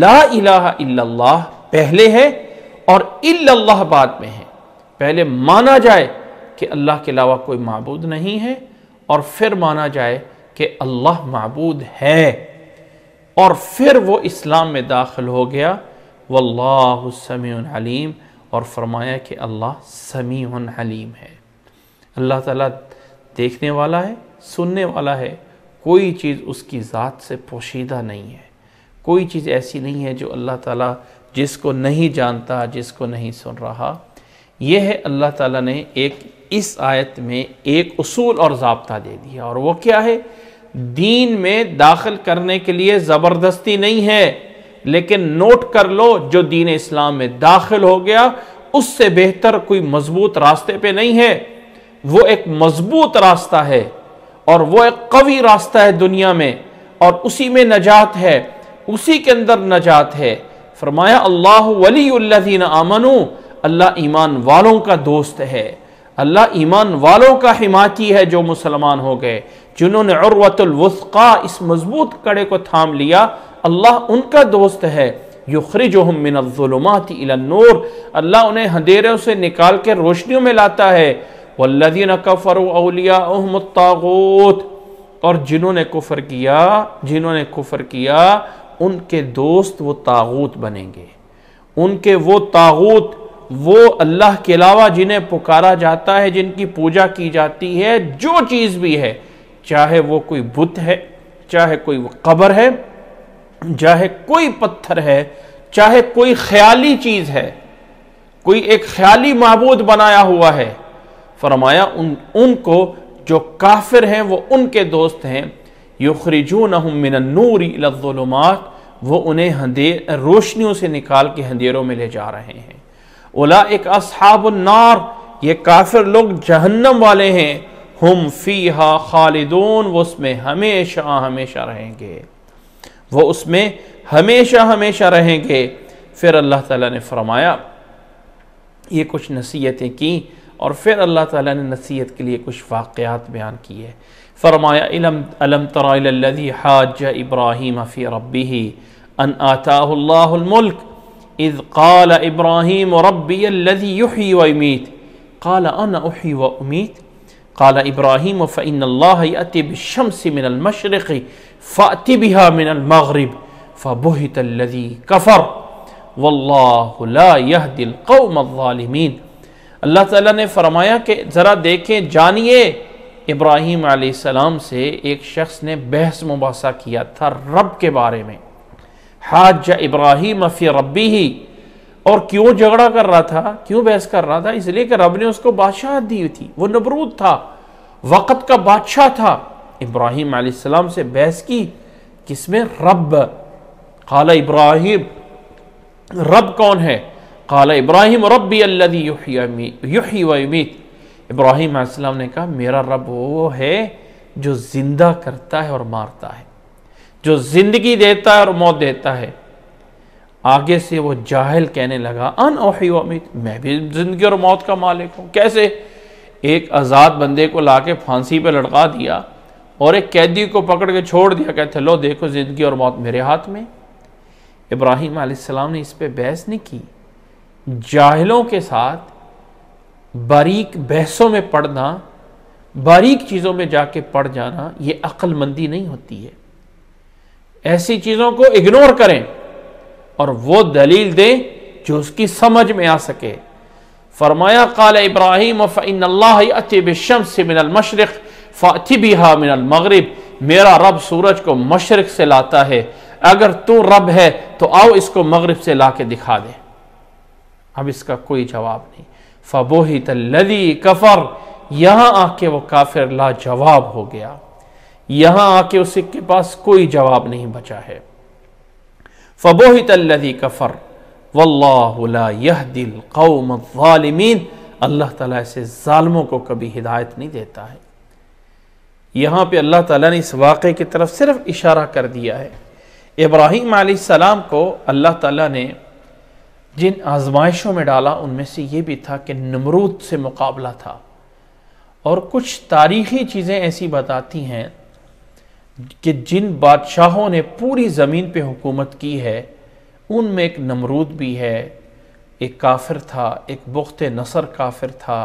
ला इलाहा इल्लल्लाह पहले है और इल्लल्लाह बाद में है। पहले माना जाए कि अल्लाह के अलावा कोई माबूद नहीं है और फिर माना जाए कि अल्लाह माबूद है, और फिर वो इस्लाम में दाखिल हो गया। वल्लाहु समीउन अलीम, और फरमाया कि अल्लाह समीउन अलीम है, अल्लाह ताला देखने वाला है, सुनने वाला है। कोई चीज़ उसकी ज़ात से पोशीदा नहीं है, कोई चीज़ ऐसी नहीं है जो अल्लाह ताला जिसको नहीं जानता, जिसको नहीं सुन रहा। यह है अल्लाह ताला ने एक इस आयत में एक उसूल और ज़ाब्ता दे दिया, और वो क्या है? दीन में दाखिल करने के लिए ज़बरदस्ती नहीं है, लेकिन नोट कर लो जो दीन इस्लाम में दाखिल हो गया उससे बेहतर कोई मजबूत रास्ते पे नहीं है। वो एक मजबूत रास्ता है और वो एक कवी रास्ता है दुनिया में, और उसी में नजात है, उसी के अंदर नजात है। फरमाया अल्लाहु वलियुल्लज़ीना आमनू, अल्लाह ईमान वालों का दोस्त है, अल्लाह ईमान वालों का हिमायती है जो मुसलमान हो गए, जिन्होंने उर्वतुल वुस्का इस मजबूत कड़े को थाम लिया, अल्लाह उनका दोस्त है। युखरिजुहुम मिनज़्ज़ुलुमाति इलन्नूर, अल्लाह उन्हें अंधेरों से निकाल के रोशनियों में लाता है। वल्लज़ीना कफ़रू औलियाउहुमुत तागूत, और जिन्होंने कुफ़र किया उनके दोस्त वो तागूत बनेंगे, उनके वो तागूत, वो अल्लाह के अलावा जिन्हें पुकारा जाता है, जिनकी पूजा की जाती है, जो चीज़ भी है, चाहे वो कोई बुत है, चाहे कोई कब्र है, चाहे कोई पत्थर है, चाहे कोई ख्याली चीज़ है, कोई एक ख्याली माबूद बनाया हुआ है। फरमाया उनको जो काफिर हैं वो उनके दोस्त हैं। युखरिजूनहुम मिनन्नूर इलज़्ज़ुलुमात, वो उन्हें रोशनियों से निकाल के अंधेरों में ले जा रहे हैं। उलाइक अस्हाबुन नार, ये काफिर लोग जहन्नम वाले हैं। हुम फीहा खालिदून, वो उसमें हमेशा हमेशा रहेंगे, वो उसमें हमेशा हमेशा रहेंगे। फिर अल्लाह ताला ने फरमाया, ये कुछ नसीहतें की, और फिर अल्लाह ताला ने नसीहत के लिए कुछ वाक़यात बयान किए। फरमाया अलम तरा इलल्लज़ी हाज्जा इब्राहीम फ़ी रब्बिही अन आताहुल्लाहुल मुल्क इज़ क़ाला इब्राहीम रब्बियल्लज़ी युह्यी व युमीत क़ाला अना उह्यी व उमीत क़ाला इब्राहीम फ़इन्नल्लाह याति बिश्शम्सि मिनल मशरिक़ि फ़ाति बिहा मिनल मग़रिब फ़बुहितल्लज़ी कफ़र वल्लाहु ला यहदिल क़ौमज़ ज़ालिमीन। अल्लाह ताला ने फरमाया कि ज़रा देखें, जानिए, इब्राहीम अलैहिस्सलाम से एक शख्स ने बहस मुबासा किया था रब के बारे में। हाज्जा इब्राहीम फ़ी रब्बिही, और क्यों झगड़ा कर रहा था, क्यों बहस कर रहा था? इसलिए कि रब ने उसको बादशाह दी हुई थी, वो नबरूद था, वक़्त का बादशाह था। इब्राहीम अलैहिस्सलाम से बहस की, किसमें? रब। क़ाला इब्राहीम, रब कौन है? क़ाला इब्राहीम रब्बी अल्लज़ी युह्यी व युमीत, इब्राहीम अलैहिस्सलाम ने कहा मेरा रब वो है जो जिंदा करता है और मारता है, जो जिंदगी देता है और मौत देता है। आगे से वो जाहिल कहने लगा अन ओही व उमीत, मैं भी जिंदगी और मौत का मालिक हूँ। कैसे? एक आज़ाद बंदे को लाके फांसी पे लटका दिया और एक कैदी को पकड़ के छोड़ दिया, कहते लो देखो ज़िंदगी और मौत मेरे हाथ में। इब्राहीम अलैहिस्सलाम ने इस पर बहस नहीं की। जाहिलों के साथ बारीक बहसों में पढ़ना, बारीक चीज़ों में जाके पढ़ जाना, ये अक्लमंदी नहीं होती है। ऐसी चीज़ों को इग्नोर करें और वो दलील दें जो उसकी समझ में आ सके। फरमाया क़ाला इब्राहीम फ़इन्नल्लाह याति बिश्शम्सि मिनल मशरिक़ फ़ाति बिहा मिनल मग़रिब, मेरा रब सूरज को मशरिक़ से लाता है, अगर तू रब है तो आओ इसको मग़रिब से ला के दिखा दे। अब इसका कोई जवाब नहीं। फ़बुहितल्लज़ी कफ़र, यहाँ आके वो काफिर लाजवाब हो गया, यहाँ आके उसके पास कोई जवाब नहीं बचा है। फ़बुहितल्लज़ी कफ़र वल्लाहु ला यहदिल क़ौमज़ ज़ालिमीन, अल्लाह ताला ऐसे ज़ालिमों को कभी हिदायत नहीं देता है। यहाँ पे अल्लाह ताला ने इस वाक़े की तरफ सिर्फ इशारा कर दिया है। इब्राहीम अलैहिस्सलाम को अल्लाह ताला ने जिन आजमाइशों में डाला उनमें से ये भी था कि नमरूद से मुकाबला था, और कुछ तारीख़ी चीज़ें ऐसी बताती हैं कि जिन बादशाहों ने पूरी ज़मीन पे हुकूमत की है उनमें एक नमरूद भी है, एक काफिर था, एक बुख्ते नसर काफिर था,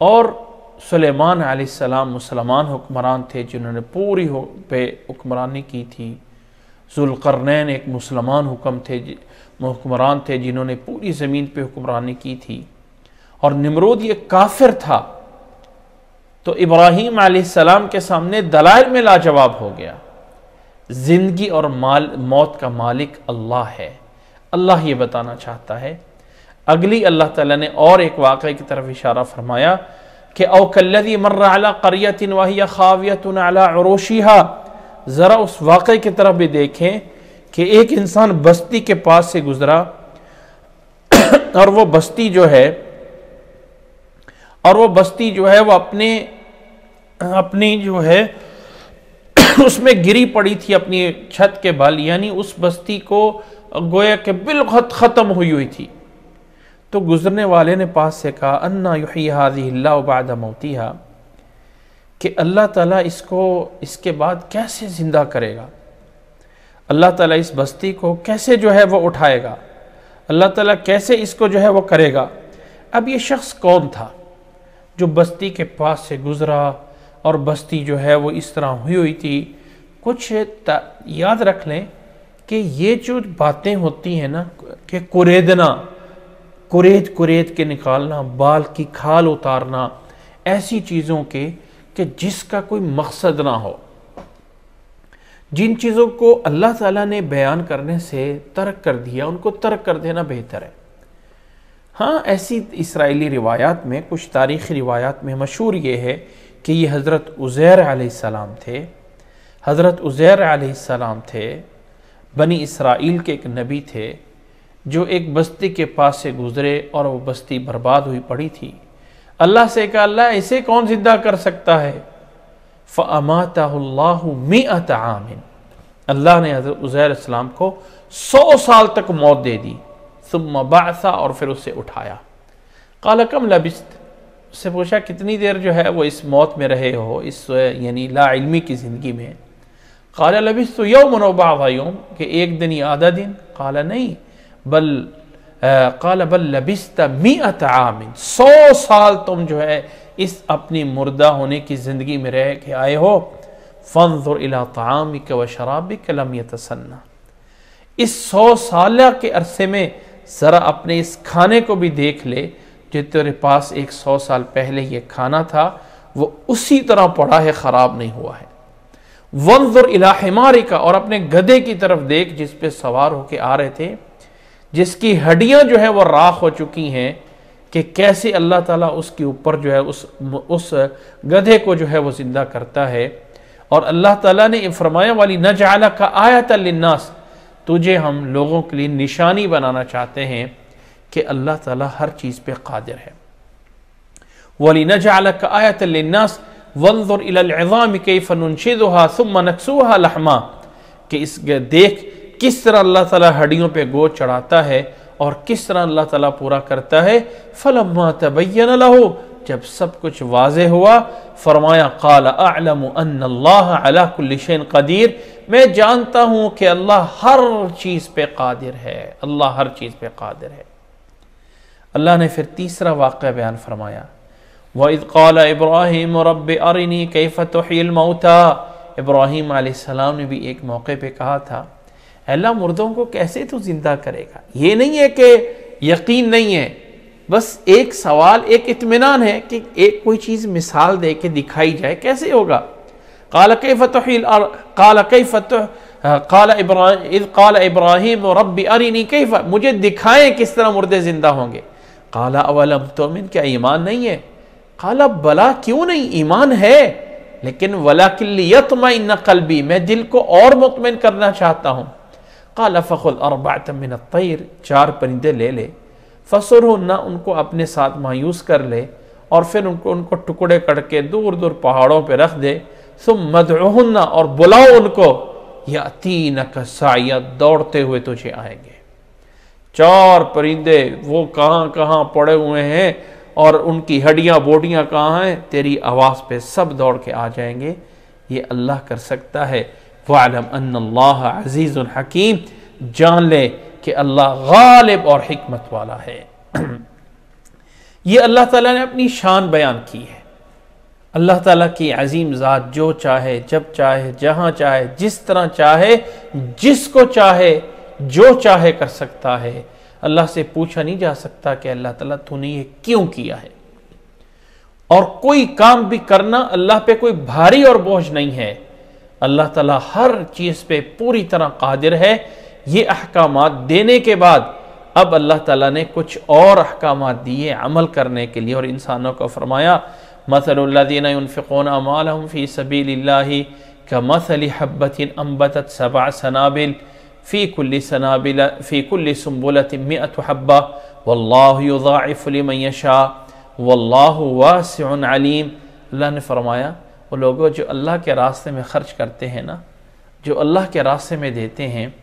और सुलेमान अलैहिस्सलाम मुसलमान हुक्मरान थे जिन्होंने पूरी पे हुक्मरानी की थी। ज़ुल्क़र्नैन एक मुसलमान हुक्मरान थे जिन्होंने पूरी ज़मीन पे हुक्मरानी की थी, और निमरूद ये काफिर था। तो इब्राहीम अलैहिस्सलाम के सामने दलाइल में लाजवाब हो गया। ज़िंदगी और मौत का मालिक अल्लाह है, अल्लाह ये बताना चाहता है। अगली अल्लाह ताला ने और एक वाक़े की तरफ इशारा फरमाया कि औकल्लज़ी मर्रा अला क़रियतिन व हिय ख़ावियतुन अला उरूशिहा, ज़रा उस वाक़े की तरफ भी देखें कि एक इंसान बस्ती के पास से गुज़रा और वो बस्ती जो है वो अपनी जो है उसमें गिरी पड़ी थी, अपनी छत के बाल, यानी उस बस्ती को गोया के बिल्कुल ख़त्म हुई हुई थी। तो गुज़रने वाले ने पास से कहा अन्ना युही हाज़िहि अल्लाहु बअद मौतिहा, कि अल्लाह ताला इसको इसके बाद कैसे ज़िंदा करेगा, अल्लाह ताला इस बस्ती को कैसे जो है वो उठाएगा, अल्लाह ताला कैसे इसको जो है वो करेगा। अब ये शख्स कौन था जो बस्ती के पास से गुज़रा और बस्ती जो है वो इस तरह हुई हुई थी। कुछ याद रख लें कि ये जो बातें होती हैं ना, कि कुरेदना, कुरेद के निकालना, बाल की खाल उतारना, ऐसी चीज़ों के कि जिसका कोई मकसद ना हो, जिन चीज़ों को अल्लाह ताला ने बयान करने से तर्क कर दिया, उनको तर्क कर देना बेहतर है। हाँ, ऐसी इसराइली रिवायात में, कुछ तारीख़ी रिवायात में मशहूर ये है कि ये हज़रत उज़ैर अलैहिस्सलाम थे। हज़रत उज़ैर अलैहिस्सलाम थे, बनी इसराइल के एक नबी थे, जो एक बस्ती के पास से गुज़रे और वो बस्ती बर्बाद हुई पड़ी थी। अल्लाह से कहा अल्लाह इसे कौन ज़िंदा कर सकता है। फ़अमातहुल्लाहु मिअता आमिन, अल्लाह ने हज़रत उज़ैर अलैहिस्सलाम को 100 साल तक मौत दे दी। सुम्मा बाअसा, और फिर उसे उठाया। क़ाल कम लबिस्त, उससे पूछा कितनी देर जो है वो इस मौत में रहे हो, इस यानी लाइल्मी की ज़िंदगी में। काला लबिस तो यौमन व बअद यौम, कि एक दिन या आधा दिन। काला नहीं बल, काला बल लबिस्त मिअत आमिन, 100 साल तुम जो है इस अपनी मुर्दा होने की ज़िंदगी में रह के आए हो। फंजुर इला तआमिक व शराबिक लम यतसन्ना, इस 100 साल के अरसे में ज़रा अपने इस खाने को भी देख ले जो तेरे पास 100 साल पहले ये खाना था वो उसी तरह पड़ा है, ख़राब नहीं हुआ है। वंजुर इला हिमारिका, और अपने गधे की तरफ देख जिस पे सवार होके आ रहे थे, जिसकी हड्डियां जो है वो राख हो चुकी हैं, कि कैसे अल्लाह ताला उसके ऊपर जो है उस गधे को जो है वो ज़िंदा करता है। और अल्लाह ताला ने फरमाया वाली नजअल का आयतन लिन्नास, तुझे हम लोगों के लिए निशानी बनाना चाहते हैं कि अल्लाह ताला हर चीज़ पे कादिर है। वलिनजअलक आयतन लिन्नास वंजुर इलल इज़ाम कैफ नुनशिदुहा सुम्मा नक्सुहा लहमा, कि इस देख किस तरह अल्लाह ताला हड्डियों पे गोद चढ़ाता है और किस तरह अल्लाह ताला पूरा करता है। फलम्मा तबय्यन लहु, जब सब कुछ वाज़ेह हुआ, फरमाया क़ाल अअलमु अन्नल्लाह अला कुल्लि शैइन क़दीर, मैं जानता हूँ कि अल्लाह हर चीज़ पे कादिर है, अल्लाह हर चीज़ पे कादिर है। अल्लाह ने फिर तीसरा वाक़या बयान फरमाया व इज़ क़ाल इब्राहीम रब्बि अरिनी कैफ़ तुह्यिल मौता, इब्राहीम अलैहिस्सलाम ने भी एक मौके पे कहा था अल्लाह मुर्दों को कैसे तू ज़िंदा करेगा। ये नहीं है कि यकीन नहीं है, बस एक सवाल, एक इत्मीनान है कि एक कोई चीज़ मिसाल दे के दिखाई जाए कैसे होगा। क़ाल कैफ़ तुह्यिल क़ाल इब्राहीम रब्बि अरिनी कैफ़, मुझे दिखाएँ किस तरह मुर्दे ज़िंदा होंगे। काला अवलम तुमिन, क्या ईमान नहीं है। काला बला, क्यों नहीं, ईमान है, लेकिन वलाकिल्लियतमइन कल्बी, मैं दिल को और मुतमिन करना चाहता हूँ। काला फखुद अरबात मिन अत्तैर, 4 परिंदे ले ले, फसुरहुन्ना, उनको अपने साथ मायूस कर ले और फिर उनको टुकड़े करके दूर दूर पहाड़ों पर रख दे। सुम्मा उदउहुन्ना, और बुलाओ उनको, यातीनक साया, दौड़ते हुए तुझे आएंगे। 4 परिंदे वो कहाँ कहाँ पड़े हुए हैं और उनकी हड्डियाँ बोटियाँ कहाँ हैं, तेरी आवाज़ पे सब दौड़ के आ जाएंगे। ये अल्लाह कर सकता है। वालम अन्नल्लाह अज़ीज़ुन हकीम, जान ले कि अल्लाह गालिब और हिकमत वाला है। ये अल्लाह ताला ने अपनी शान बयान की है। अल्लाह ताला की अज़ीम ज़ात जो चाहे, जब चाहे, जहाँ चाहे, जिस तरह चाहे, जिसको चाहे, जो चाहे कर सकता है। अल्लाह से पूछा नहीं जा सकता कि अल्लाह ताला तूने ये क्यों किया है। और कोई काम भी करना अल्लाह पे कोई भारी और बोझ नहीं है। अल्लाह ताला हर चीज़ पे पूरी तरह कादिर है। ये अहकामात देने के बाद अब अल्लाह ताला ने कुछ और अहकामात दिए अमल करने के लिए और इंसानों को फरमाया मसलुल्लज़ीना युनफ़िक़ून अमालहुम फ़ी सबीलिल्लाहि कमसलि हब्बतिन अंबतत सबअ सनाबिल फ़ी कुल्लि सुंबुलतिन मिअतु हब्बा वल्लाहु युज़ाइफ़ु लिमन यशा वल्लाहु वासिउन अलीम। अल्लाह ने फरमाया वो लोगों जो अल्लाह के रास्ते में ख़र्च करते हैं ना, जो अल्लाह के रास्ते में देते हैं,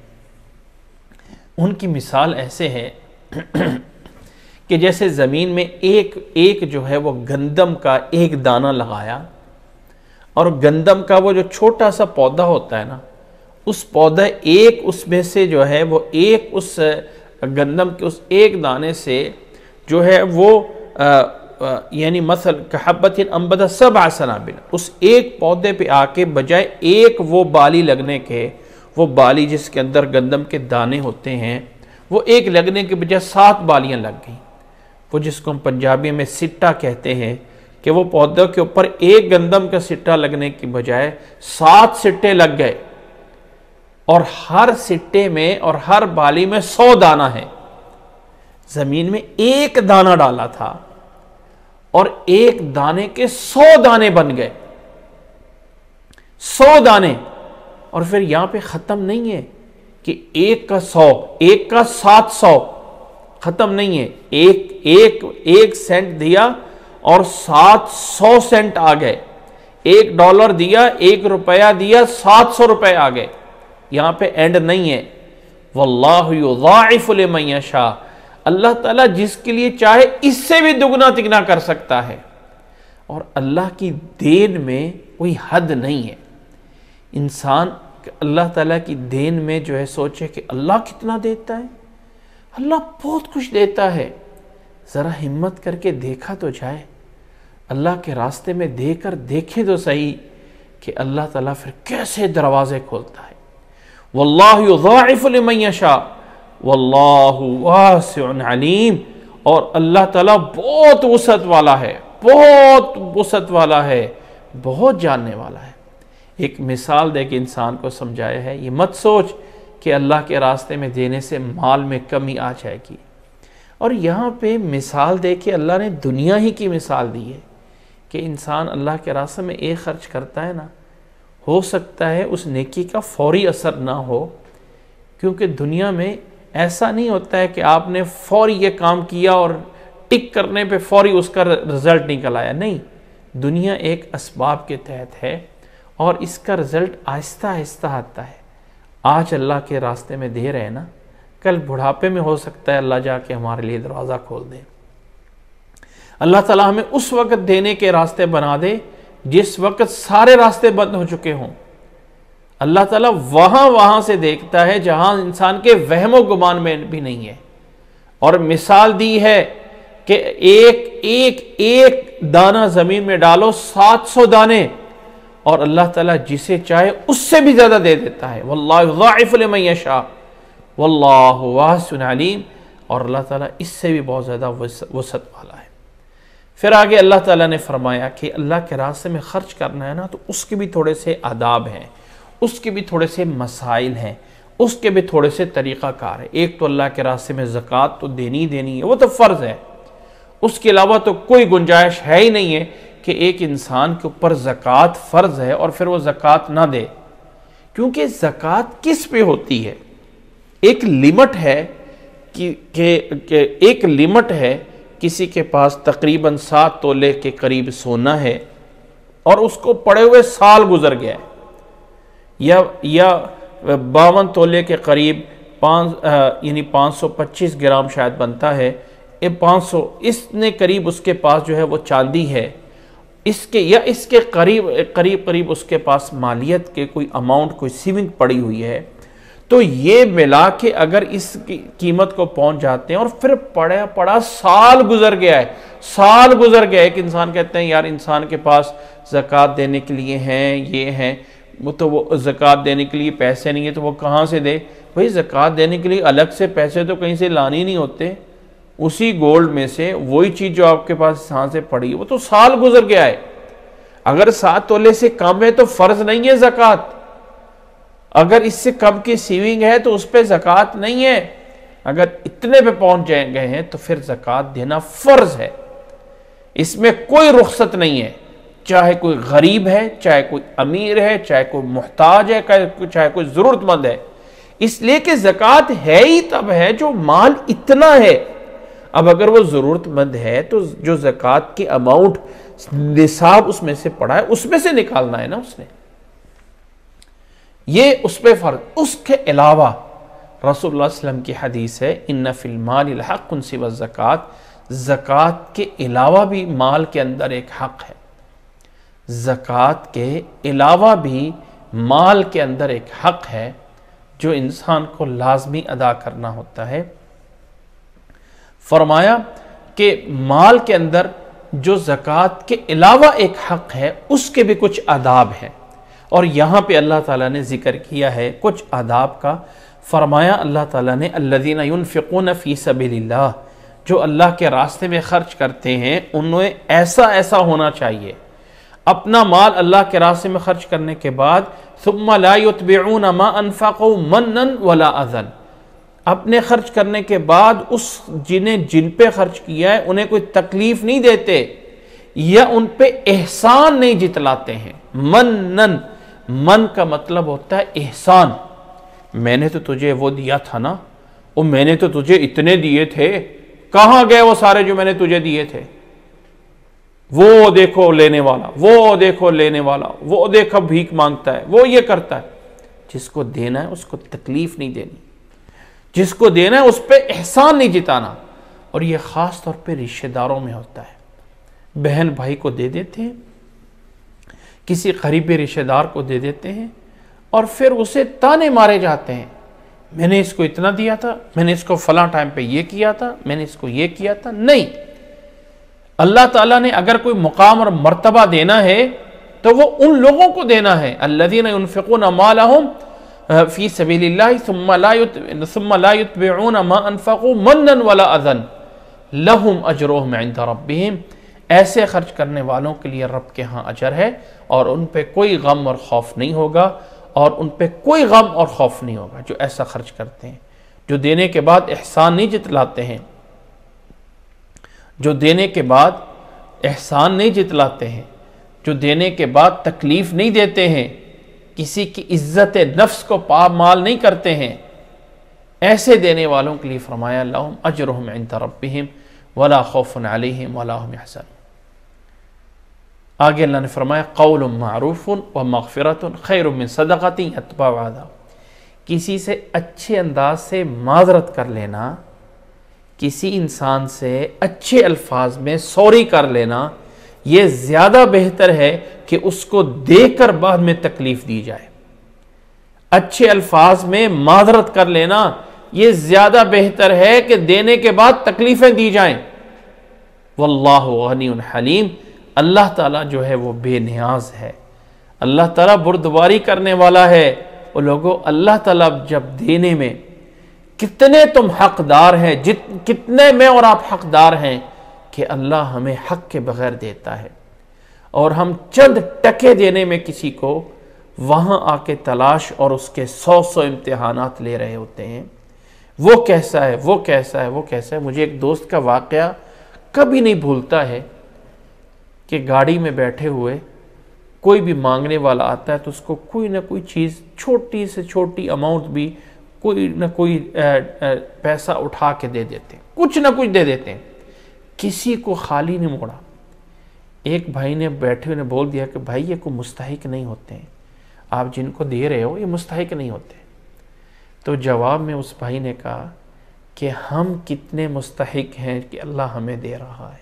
उनकी मिसाल ऐसे है कि जैसे ज़मीन में एक जो है वो गंदम का एक दाना लगाया और गंदम का वो जो छोटा सा पौधा होता है ना, उस पौधा एक उसमें से जो है वो एक उस गंदम के उस एक दाने से जो है वो यानी मसल कहबतिन अम्बदा सबअ सनाबिल उस एक पौधे पे आके बजाय एक वो बाली लगने के, वो बाली जिसके अंदर गंदम के दाने होते हैं, वो एक लगने के बजाय 7 बालियां लग गई। वो जिसको हम पंजाबी में सिट्टा कहते हैं कि वो पौधे के ऊपर एक गंदम का सिट्टा लगने की बजाय 7 सिट्टे लग गए और हर सिट्टे में और हर बाली में 100 दाना है। ज़मीन में एक दाना डाला था और एक दाने के 100 दाने बन गए, 100 दाने। और फिर यहाँ पे ख़त्म नहीं है कि एक का 100, एक का 700, ख़त्म नहीं है। एक सेंट दिया और 700 सेंट आ गए, $1 दिया, ₹1 दिया, 700 रुपये आ गए। यहाँ पे एंड नहीं है। वल्लाहु युज़ाइफ़ु लिमन यशा, अल्लाह ताला जिसके लिए चाहे इससे भी दुगना तिगना कर सकता है। और अल्लाह की देन में कोई हद नहीं है। इंसान अल्लाह ताला की देन में जो है सोचे कि अल्लाह कितना देता है, अल्लाह बहुत कुछ देता है। ज़रा हिम्मत करके देखा तो जाए, अल्लाह के रास्ते में देकर देखे तो सही कि अल्लाह ताला फिर कैसे दरवाज़े खोलता है। वल्लाहु युज़ाइफ़ु लिमन यशा वल्लाहु वासिउन अलीम, और अल्लाह ताला बहुत वसअत वाला है, बहुत वसअत वाला है, बहुत जानने वाला है। एक मिसाल दे के इंसान को समझाया है। ये मत सोच कि अल्लाह के रास्ते में देने से माल में कमी आ जाएगी। और यहाँ पे मिसाल दे के अल्लाह ने दुनिया ही की मिसाल दी है कि इंसान अल्लाह के रास्ते में एक खर्च करता है ना, हो सकता है उस नेकी का फौरी असर ना हो, क्योंकि दुनिया में ऐसा नहीं होता है कि आपने फौरी ये काम किया और टिक करने पे फौरी उसका रिज़ल्ट निकल आया। नहीं, दुनिया एक असबाब के तहत है और इसका रिज़ल्ट आहिस्ता आहिस्ता आता है। आज अल्लाह के रास्ते में दे रहे हैं ना, कल बुढ़ापे में हो सकता है अल्लाह जाके हमारे लिए दरवाज़ा खोल दे। अल्लाह ताला हमें उस वक्त देने के रास्ते बना दे जिस वक्त सारे रास्ते बंद हो चुके हों। अल्लाह ताला वहाँ से देखता है जहाँ इंसान के वहमो गुमान में भी नहीं है। और मिसाल दी है कि एक दाना ज़मीन में डालो, 700 दाने, और अल्लाह ताला जिसे चाहे उससे भी ज़्यादा दे देता है। वल्लाहु युज़ाइफ़ु लिमन यशा वल्लाहु वासिउन अलीम, और अल्लाह ताला इससे भी बहुत ज़्यादा वसअत वाला है। फिर आगे अल्लाह ताला ने फरमाया कि अल्लाह के रास्ते में ख़र्च करना है ना, तो उसके भी थोड़े से आदाब हैं, उसके भी थोड़े से मसाइल हैं, उसके भी थोड़े से तरीक़ाकार है। एक तो अल्लाह के रास्ते में ज़कात तो देनी ही देनी है, वो तो फ़र्ज़ है। उसके अलावा तो कोई गुंजाइश है ही नहीं है कि एक इंसान के ऊपर ज़कात फ़र्ज़ है और फिर वो ज़कात ना दे, क्योंकि ज़कात किस पे होती है? एक लिमिट है कि एक लिमिट है। किसी के पास तकरीबन 7 तोले के करीब सोना है और उसको पड़े हुए साल गुजर गया है, या 52 तोले के करीब 525 ग्राम शायद बनता है, 500 इसने करीब उसके पास जो है वो चांदी है, इसके या इसके करीब उसके पास मालियत के कोई अमाउंट, कोई सीविंग पड़ी हुई है। तो ये मिला के अगर इस कीमत को पहुंच जाते हैं और फिर पड़ा साल गुजर गया है, साल गुजर गया है कि इंसान कहते हैं यार इंसान के पास ज़कात देने के लिए हैं, ये हैं, वो तो वो ज़कात देने के लिए पैसे नहीं है तो वो कहाँ से दे? भाई ज़कात देने के लिए अलग से पैसे तो कहीं से लाने नहीं होते। उसी गोल्ड में से वही चीज़ जो आपके पास यहाँ से पड़ी है, वो तो साल गुजर गया है। अगर 7 तोले से कम है तो फ़र्ज़ नहीं है ज़कात। अगर इससे कम की सेविंग है तो उस पर ज़कात नहीं है। अगर इतने पे पहुंच गए हैं तो फिर ज़कात देना फ़र्ज़ है, इसमें कोई रुख्सत नहीं है। चाहे कोई गरीब है, चाहे कोई अमीर है, चाहे कोई मोहताज है, चाहे कोई ज़रूरतमंद है, इसलिए कि ज़कात है ही तब है जो माल इतना है। अब अगर वो ज़रूरतमंद है तो जो ज़कात की अमाउंट निसाब उसमें से पड़ा है उसमें से निकालना है ना उसने, ये उस पर फ़र्ज। उसके अलावा रसूलुल्लाह सल्लम की हदीस है इन्ना फिल मालिल हक़्क़ुन सिवा ज़कात, ज़कात के अलावा भी माल के अंदर एक हक़ है। ज़कात के अलावा भी माल के अंदर एक हक़ है जो इंसान को लाजमी अदा करना होता है। फरमाया कि माल के अंदर जो ज़कात के अलावा एक हक़ है उसके भी कुछ आदाब हैं, और यहाँ पे अल्लाह ताला ने ज़िक्र किया है कुछ आदाब का। फरमाया अल्लाह ताला ने अल्लज़ीना युनफ़िक़ून फ़ी सबीलिल्लाह, जो अल्लाह के रास्ते में ख़र्च करते हैं उन्हें ऐसा होना चाहिए, अपना माल अल्लाह के रास्ते में ख़र्च करने के बाद सुम्मा ला युतबिऊना मा अनफ़क़ू मन्नन वला अज़न, अपने ख़र्च करने के बाद उस जिन पे ख़र्च किया है उन्हें कोई तकलीफ़ नहीं देते या उन पे एहसान नहीं जितलाते हैं। मन्नन, मन का मतलब होता है एहसान, मैंने तो तुझे वो दिया था ना, वो मैंने तो तुझे इतने दिए थे, कहाँ गए वो सारे जो मैंने तुझे दिए थे, वो देखो लेने वाला, वो देखो लेने वाला, वो देखो भीख मांगता है, वो ये करता है। जिसको देना है उसको तकलीफ नहीं देनी, जिसको देना है उस पर एहसान नहीं जिताना, और ये ख़ास तौर पे रिश्तेदारों में होता है। बहन भाई को दे देते हैं, किसी करीबी रिश्तेदार को दे देते हैं, और फिर उसे ताने मारे जाते हैं, मैंने इसको इतना दिया था, मैंने इसको फलां टाइम पे ये किया था, मैंने इसको ये किया था। नहीं, अल्लाह ताला ने अगर कोई मुकाम और मर्तबा देना है तो वो उन लोगों को देना है। अल्लज़ीना युनफ़िक़ूना मालहुम फ़ी सबीलिल्लाह सुम्मा ला युतबिऊना मा अनफ़क़ू मन्नन वला अज़न लहुम अजरुहुम इंद रब्बिहिम, ऐसे खर्च करने वालों के लिए रब के यहाँ अजर है, और उन पर कोई गम और खौफ नहीं होगा, और उन पर कोई गम और खौफ नहीं होगा जो ऐसा खर्च करते हैं, जो देने के बाद एहसान नहीं जितलाते हैं, जो देने के बाद एहसान नहीं जितलाते हैं, जो देने के बाद तकलीफ़ नहीं देते हैं, किसी की इज्जत नफ्स को पामाल नहीं करते हैं, ऐसे देने वालों के लिए फरमाया लहुम अजरुहुम इंद रब्बिहिम वला खौफुन अलैहिम वला हुम यहज़नून। आगे अल्लाह ने फरमाया क़ौलुम मारूफ़ुन व मग़फ़िरतुन ख़ैरुम मिन सदक़तिन यत्बअुहा अज़ा, किसी से अच्छे अंदाज से माज़रत कर लेना, किसी इंसान से अच्छे अल्फाज में सॉरी कर लेना, ये ज़्यादा बेहतर है कि उसको देकर बाद में तकलीफ़ दी जाए। अच्छे अल्फाज में माज़रत कर लेना ये ज़्यादा बेहतर है कि देने के बाद तकलीफ़ें दी जाएं। वल्लाहु गनीयुन हलीम, अल्लाह ताला जो है वो बेनियाज है, अल्लाह ताला बुर्दबारी करने वाला है। वो लोगों, अल्लाह ताला जब देने में कितने तुम हकदार हैं, कितने मैं और आप हकदार हैं कि अल्लाह हमें हक के बग़ैर देता है, और हम चंद टके देने में किसी को वहाँ आके तलाश और उसके 100 इम्तिहानात ले रहे होते हैं, वो कैसा है, वो कैसा है, वो कैसा है। मुझे एक दोस्त का वाक़या कभी नहीं भूलता है कि गाड़ी में बैठे हुए कोई भी मांगने वाला आता है तो उसको कोई ना कोई चीज़, छोटी से छोटी अमाउंट भी कोई ना कोई पैसा उठा के दे देते हैं, कुछ ना कुछ दे देते हैं, किसी को खाली नहीं मोड़ा। एक भाई ने बैठे हुए ने बोल दिया कि भाई ये कोई मुस्तहिक नहीं होते हैं, आप जिनको दे रहे हो ये मुस्तहिक नहीं होते। तो जवाब में उस भाई ने कहा कि हम कितने मुस्तहिक हैं कि अल्लाह हमें दे रहा है,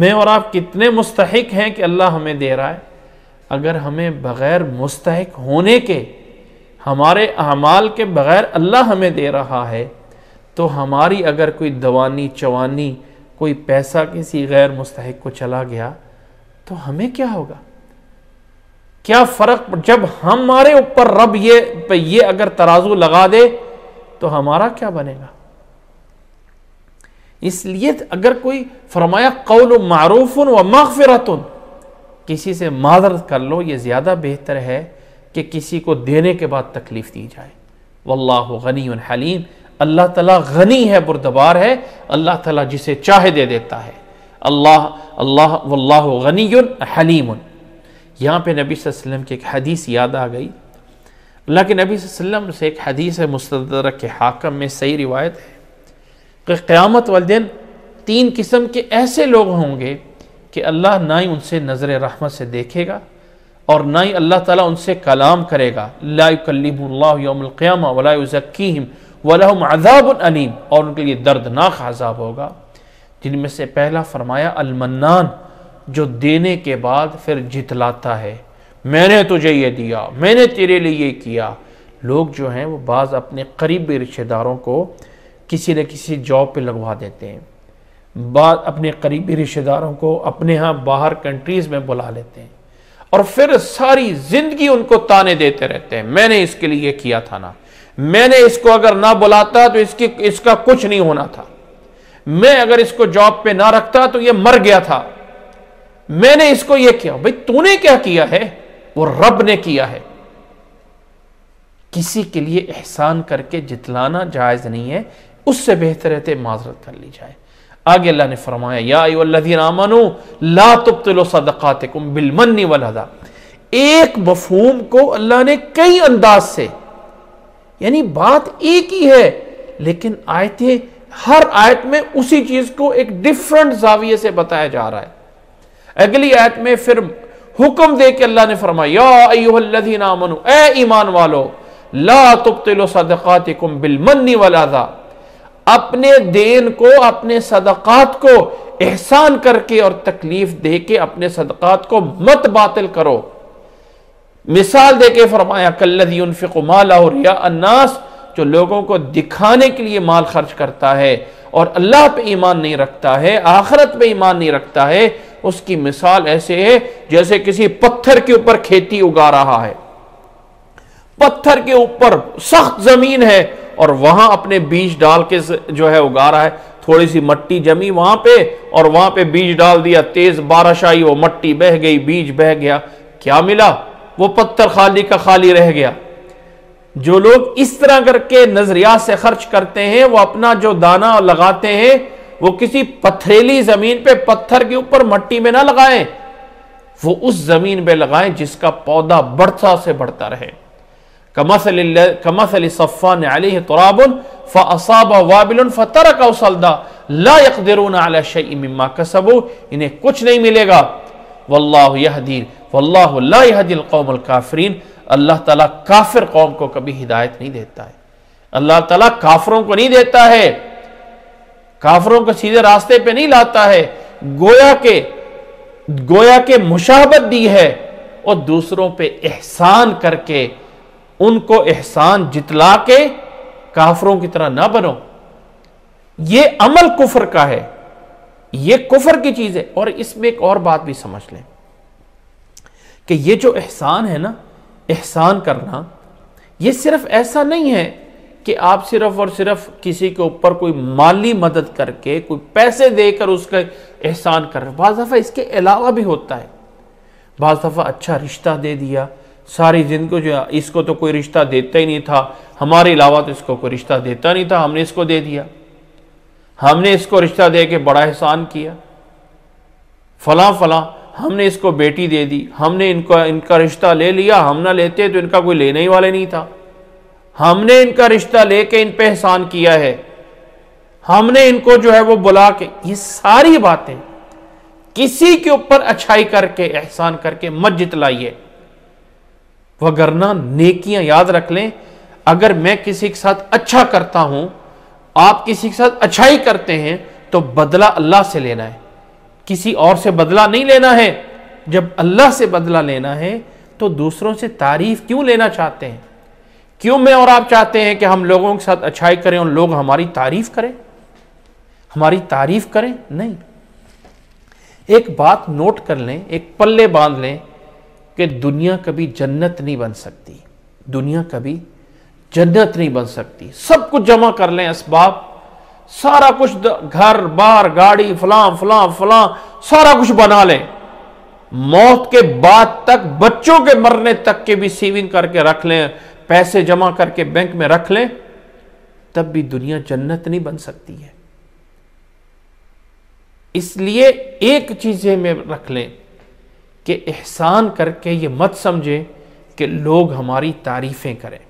मैं और आप कितने मुस्तहिक हैं कि अल्लाह हमें दे रहा है। अगर हमें बग़ैर मुस्तहिक होने के, हमारे अमाल के बग़ैर अल्लाह हमें दे रहा है, तो हमारी अगर कोई दवानी चवानी कोई पैसा किसी गैर मुस्तहिक को चला गया तो हमें क्या होगा, क्या फ़र्क। जब हमारे ऊपर रब ये अगर तराजू लगा दे तो हमारा क्या बनेगा। इसलिए अगर कोई, फरमाया क़ौलु मारूफ़ुन व मग़फ़िरतुन, किसी से माज़रत कर लो ये ज़्यादा बेहतर है कि किसी को देने के बाद तकलीफ़ दी जाए। वल्लाहु गनीयुन हलीम, अल्लाह ताला गनी है, बुरदबार है, अल्लाह ताला जिसे चाहे दे देता है। अल्लाह अल्लाह वल्लाहु गनीयुन हलीम। यहाँ पे नबी सल्लल्लाहु अलैहि वसल्लम की एक हदीस याद आ गई। अल्लाह के नबी सल्लल्लाहु अलैहि वसल्लम से एक हदीस है, मुस्तदरक के हाकम में सही रिवायत है कि क़यामत वाले दिन तीन किस्म के ऐसे लोग होंगे कि अल्लाह ना ही उनसे नज़र रहमत से देखेगा और ना ही अल्लाह ताला उनसे कलाम करेगा। ला युकल्लिमुल्लाहु यौमल क़ियामा वला युज़क्कीहिम वलहुम अज़ाबुन अलीम, और उनके लिए दर्दनाक अज़ाब होगा। जिनमें से पहला फरमाया अल-मन्नान, जो देने के बाद फिर जितलाता है, मैंने तुझे ये दिया, मैंने तेरे लिए ये किया। लोग जो हैं वो बाज़ अपने करीबी रिश्तेदारों को किसी न किसी जॉब पे लगवा देते हैं, बाज़ अपने करीबी रिश्तेदारों को अपने यहाँ बाहर कंट्रीज़ में बुला लेते हैं और फिर सारी ज़िंदगी उनको ताने देते रहते हैं। मैंने इसके लिए किया था ना, मैंने इसको अगर ना बुलाता तो इसका कुछ नहीं होना था, मैं अगर इसको जॉब पे ना रखता तो ये मर गया था, मैंने इसको ये किया। भाई तूने क्या किया है? वो रब ने किया है। किसी के लिए एहसान करके जितलाना जायज़ नहीं है, उससे बेहतर है तो माजरत कर ली जाए। आगे अल्लाह ने फरमाया या अय्युहल्लज़ीना आमनू ला तुब्तिलू सदक़ातिकुम बिलमन्नि वलअदा। एक मफ़हूम को अल्लाह ने कई अंदाज से, यानी बात एक ही है लेकिन आयतें, हर आयत में उसी चीज़ को एक डिफरेंट जाविये से बताया जा रहा है। अगली आयत में फिर हुक्म दे के अल्लाह ने फरमाया या अय्युहल्लज़ीना आमनू, ए ईमान वालो, ला तुब्तिलू सदक़ातिकुम बिलमन्नि वलअदा, अपने देन को, अपने सदक़ात को एहसान करके और तकलीफ दे के अपने सदक़ात को मत बातिल करो। मिसाल दे के फरमाया कल्लज़ी युनफ़िक़ु मालहु रियाअ अन्नास, जो लोगों को दिखाने के लिए माल खर्च करता है और अल्लाह पे ईमान नहीं रखता है, आखिरत पे ईमान नहीं रखता है, उसकी मिसाल ऐसे है जैसे किसी पत्थर के ऊपर खेती उगा रहा है, पत्थर के ऊपर सख्त जमीन है और वहां अपने बीज डाल के जो है उगा रहा है। थोड़ी सी मट्टी जमी वहां पे और वहां पे बीज डाल दिया, तेज बारिश आई, वो मट्टी बह गई, बीज बह गया, क्या मिला? वो पत्थर खाली का खाली रह गया। जो लोग इस तरह करके नजरिया से खर्च करते हैं, वो अपना जो दाना लगाते हैं वो किसी पथरीली जमीन पे, पत्थर के ऊपर, मट्टी में ना लगाए, वो उस जमीन पे लगाए जिसका पौधा बढ़ता से बढ़ता रहे। कमसल सफ़ान अलैहि तुराबुन फ़असाबहु वाबिलुन फ़तरकहु सल्दा ला यक़दिरून अला शैइन मिम्मा कसबू, इन्हें कुछ नहीं मिलेगा। वल्लाहु यहदी वल्लाहु ला यहदी अलक़ौमुल काफ़िरीन, अल्लाह ताला काफिर कौम को कभी हिदायत नहीं देता है, अल्लाह ताला काफिरों को नहीं देता है, काफिरों को सीधे रास्ते पे नहीं लाता है। गोया के मुशाहबत दी है और दूसरों पर एहसान करके उनको एहसान जितला के काफरों की तरह ना बनो। ये अमल कुफर का है, ये कुफर की चीज है। और इसमें एक और बात भी समझ लें कि ये जो एहसान है ना, एहसान करना, ये सिर्फ ऐसा नहीं है कि आप सिर्फ और सिर्फ किसी के ऊपर कोई माली मदद करके, कोई पैसे देकर उसका एहसान कर रहे हो। बाज़ दफ़ा इसके अलावा भी होता है, बाज़ दफ़ा अच्छा रिश्ता दे दिया, सारी जिंदगी जो इसको तो कोई रिश्ता देता ही नहीं था, हमारे अलावा तो इसको कोई रिश्ता देता नहीं था, हमने इसको दे दिया, हमने इसको रिश्ता दे के बड़ा एहसान किया, फलां फलां, हमने इसको बेटी दे दी, हमने इनका रिश्ता ले लिया, हम ना लेते तो इनका कोई लेने ही वाले नहीं था, हमने इनका रिश्ता लेके इन पे एहसान किया है, हमने इनको जो है वो बुला के, ये सारी बातें किसी के ऊपर अच्छाई करके, एहसान करके मत जितलाइए। वगरना नेकियां याद रख लें, अगर मैं किसी के साथ अच्छा करता हूं, आप किसी के साथ अच्छाई करते हैं, तो बदला अल्लाह से लेना है, किसी और से बदला नहीं लेना है। जब अल्लाह से बदला लेना है तो दूसरों से तारीफ क्यों लेना चाहते हैं? क्यों मैं और आप चाहते हैं कि हम लोगों के साथ अच्छाई करें और लोग हमारी तारीफ करें, हमारी तारीफ करें? नहीं। एक बात नोट कर लें, एक पल्ले बांध लें कि दुनिया कभी जन्नत नहीं बन सकती, दुनिया कभी जन्नत नहीं बन सकती। सब कुछ जमा कर लें, असबाब सारा कुछ, घर बार गाड़ी फलां फलां फलां सारा कुछ बना लें, मौत के बाद तक, बच्चों के मरने तक के भी सेविंग करके रख लें, पैसे जमा करके बैंक में रख लें, तब भी दुनिया जन्नत नहीं बन सकती है। इसलिए एक चीज में रख लें कि एहसान करके ये मत समझें कि लोग हमारी तारीफें करें,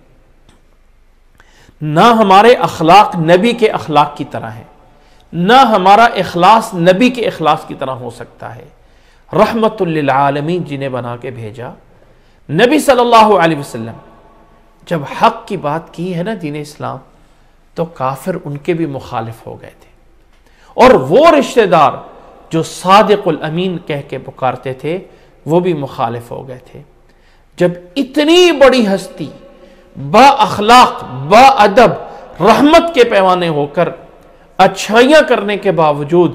ना हमारे अखलाक नबी के अखलाक की तरह है, ना हमारा इखलास नबी के इखलास की तरह हो सकता है। रहमतुल लिल आलमीन जिन्हें बना के भेजा नबी सल्लल्लाहु अलैहि वसल्लम, जब हक की बात की है ना दीन इस्लाम, तो काफिर उनके भी मुखालिफ हो गए थे। और वो रिश्तेदार जो सादिकुल अमीन कह के पुकारते थे वो भी मुखालिफ हो गए थे। जब इतनी बड़ी हस्ती बा अखलाक बा अदब रहमत के पैमाने होकर अच्छाइयाँ करने के बावजूद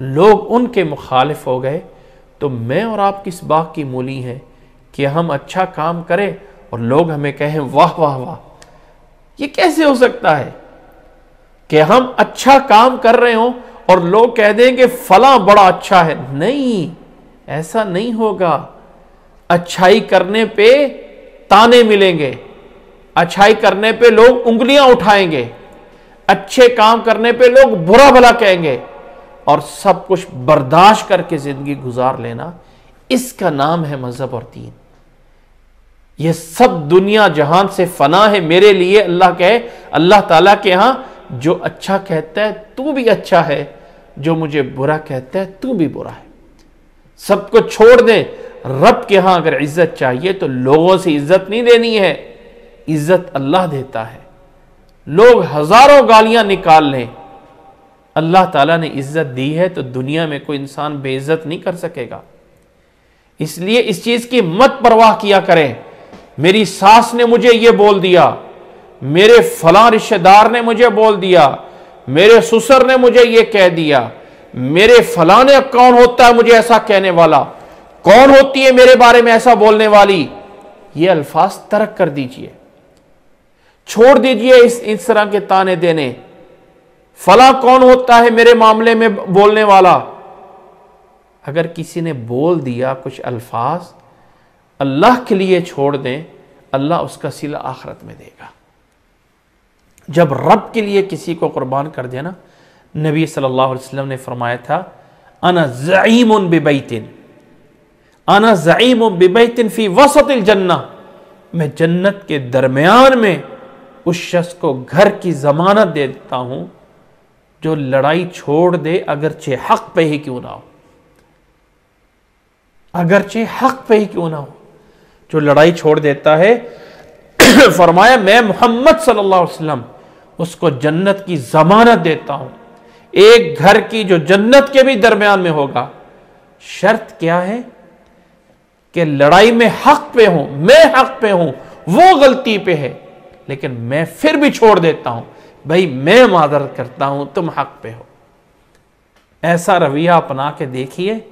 लोग उनके मुखालिफ हो गए, तो मैं और आप किस बात की मूली हैं कि हम अच्छा काम करें और लोग हमें कहें वाह वाह वाह। ये कैसे हो सकता है कि हम अच्छा काम कर रहे हों और लोग कह दें कि फला बड़ा अच्छा है? नहीं, ऐसा नहीं होगा। अच्छाई करने पे ताने मिलेंगे, अच्छाई करने पे लोग उंगलियां उठाएंगे, अच्छे काम करने पे लोग बुरा भला कहेंगे, और सब कुछ बर्दाश्त करके जिंदगी गुजार लेना, इसका नाम है मजहब और दीन। ये सब दुनिया जहान से फना है मेरे लिए। अल्लाह कहे, अल्लाह ताला के यहाँ जो अच्छा कहता है तू भी अच्छा है, जो मुझे बुरा कहता है तू भी बुरा है। सबको छोड़ दें, रब के यहाँ अगर इज्जत चाहिए तो लोगों से इज्जत नहीं देनी है, इज्जत अल्लाह देता है। लोग हजारों गालियां निकाल लें, अल्लाह ताला ने इज्जत दी है तो दुनिया में कोई इंसान बेइज्जत नहीं कर सकेगा। इसलिए इस चीज की मत परवाह किया करें, मेरी सास ने मुझे ये बोल दिया, मेरे फलां रिश्तेदार ने मुझे बोल दिया, मेरे ससुर ने मुझे ये कह दिया, मेरे फलाने कौन होता है मुझे ऐसा कहने वाला, कौन होती है मेरे बारे में ऐसा बोलने वाली। ये अल्फाज तरक कर दीजिए, छोड़ दीजिए इस तरह के ताने देने। फला कौन होता है मेरे मामले में बोलने वाला, अगर किसी ने बोल दिया कुछ अल्फाज अल्लाह के लिए छोड़ दें, अल्लाह उसका सिला आखरत में देगा। जब रब के लिए किसी को कुर्बान कर देना, नबी सल्लल्लाहु अलैहि वसल्लम ने फरमाया था, अना ज़ईमुन बिबैतिन, अना ज़ईमुन बिबैतिन फी वसतिल जन्ना, मैं जन्नत के दरमियान में उस शख्स को घर की जमानत दे देता हूं जो लड़ाई छोड़ दे, अगरचे हक पे ही क्यों ना हो, अगरचे हक पे ही क्यों ना हो, जो लड़ाई छोड़ देता है। फरमाया मैं मोहम्मद सल्लल्लाहु अलैहि वसल्लम उसको जन्नत की जमानत देता हूं, एक घर की जो जन्नत के भी दरमियान में होगा। शर्त क्या है कि लड़ाई में हक पे हूं, मैं हक पे हूं, वो गलती पे है, लेकिन मैं फिर भी छोड़ देता हूं, भाई मैं मादरत करता हूं, तुम हक पे हो। ऐसा रवैया अपना के देखिए,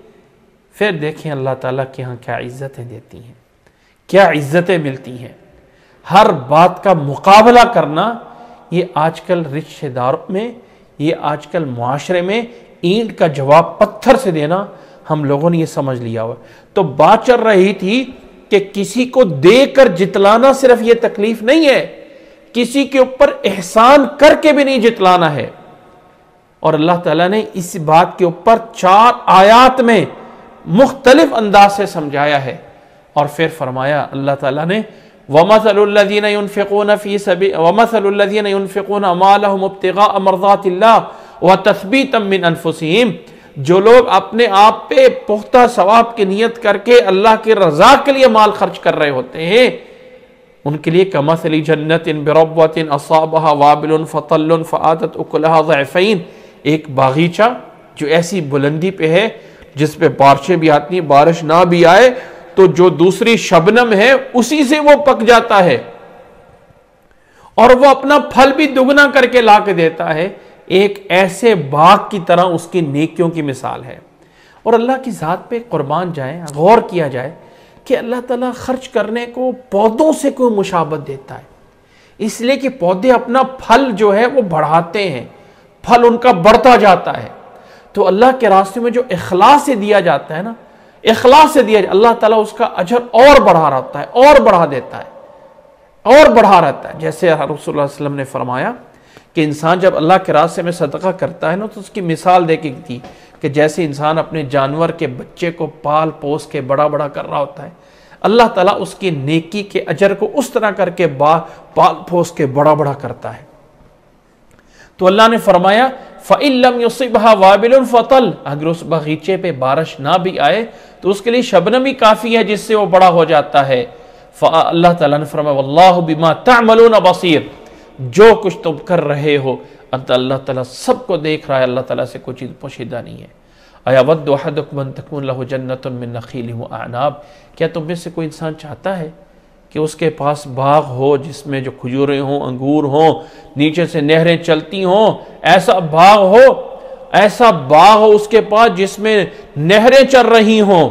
फिर देखें अल्लाह ताला के यहाँ क्या इज्जतें देती हैं, क्या इज्जतें मिलती हैं। हर बात का मुकाबला करना, ये आजकल रिश्तेदारों में, ये आजकल मुआशरे में ईंट का जवाब पत्थर से देना हम लोगों ने ये समझ लिया हुआ। तो बात चल रही थी कि किसी को देकर जितलाना सिर्फ ये तकलीफ नहीं है, किसी के ऊपर एहसान करके भी नहीं जितलाना है। और अल्लाह ताला ने इस बात के ऊपर 4 आयात में मुख्तलिफ अंदाज से समझाया है। और फिर फरमाया अल्लाह ताला ने, वमसलुल्लज़ीना युनफ़िक़ूना अमवालहुम इब्तिग़ाअ मर्ज़ातिल्लाह व तस्बीतम मिन अनफुसिहिम, जो लोग अपने आप पे पुख्ता सवाब की नियत करके अल्लाह की रजा के लिए माल खर्च कर रहे होते हैं, उनके लिए कमसली जन्नतिन बिरब्वतिन असाबहा वाबिलुन फतल्लुन फातत उकुलहा ज़ैफ़ैन, एक बागीचा जो ऐसी बुलंदी पे है जिस पे बारिशें भी आती हैं, बारिश ना भी आए तो जो दूसरी शबनम है उसी से वो पक जाता है, और वो अपना फल भी दुगना करके ला के देता है। एक ऐसे बाग की तरह उसकी नेकियों की मिसाल है। और अल्लाह की ज़ात पे कुर्बान जाए, गौर किया जाए कि अल्लाह ताला खर्च करने को पौधों से कोई मुशाबत देता है, इसलिए कि पौधे अपना फल जो है वो बढ़ाते हैं, फल उनका बढ़ता जाता है। तो अल्लाह के रास्ते में जो इखलास से दिया जाता है ना, इखलास से दिया जाए, अल्लाह ताला उसका अजर और बढ़ा रहता है और बढ़ा देता है और बढ़ा रहता है। जैसे रसूलुल्लाह सल्लल्लाहु अलैहि वसल्लम ने फरमाया कि इंसान जब अल्लाह के रास्ते में सदका करता है ना, तो उसकी मिसाल देके दी कि जैसे इंसान अपने जानवर के बच्चे को पाल पोस के बड़ा बड़ा कर रहा होता है, अल्लाह ताला उसकी नेकी के अजर को उस तरह करके पाल पोस के बड़ा बड़ा करता है। तो अल्लाह ने फरमाया फ़इल्लम युसिबहा वाबिलुन फ़तल, अगर उस बगीचे पे बारिश ना भी आए तो उसके लिए शबनम ही काफ़ी है जिससे वो बड़ा हो जाता है। अल्लाह ताला ने फरमाया वल्लाहु बिमा तअमलून बसीर, जो कुछ तुम कर रहे हो अल्लाह ताला सबको देख रहा है, अल्लाह ताला से कोई चीज़ पोशीदा नहीं है। अयवद्दु अहदुकुम अन तकून लहु जन्नतुन मिन नखीलिन व अनाब, क्या तुम में से कोई इंसान चाहता है कि उसके पास बाग हो जिसमें जो खजूरें हों, अंगूर हों, नीचे से नहरें चलती हों, ऐसा बाग हो, ऐसा बाग हो उसके पास जिसमें नहरें चल रही हों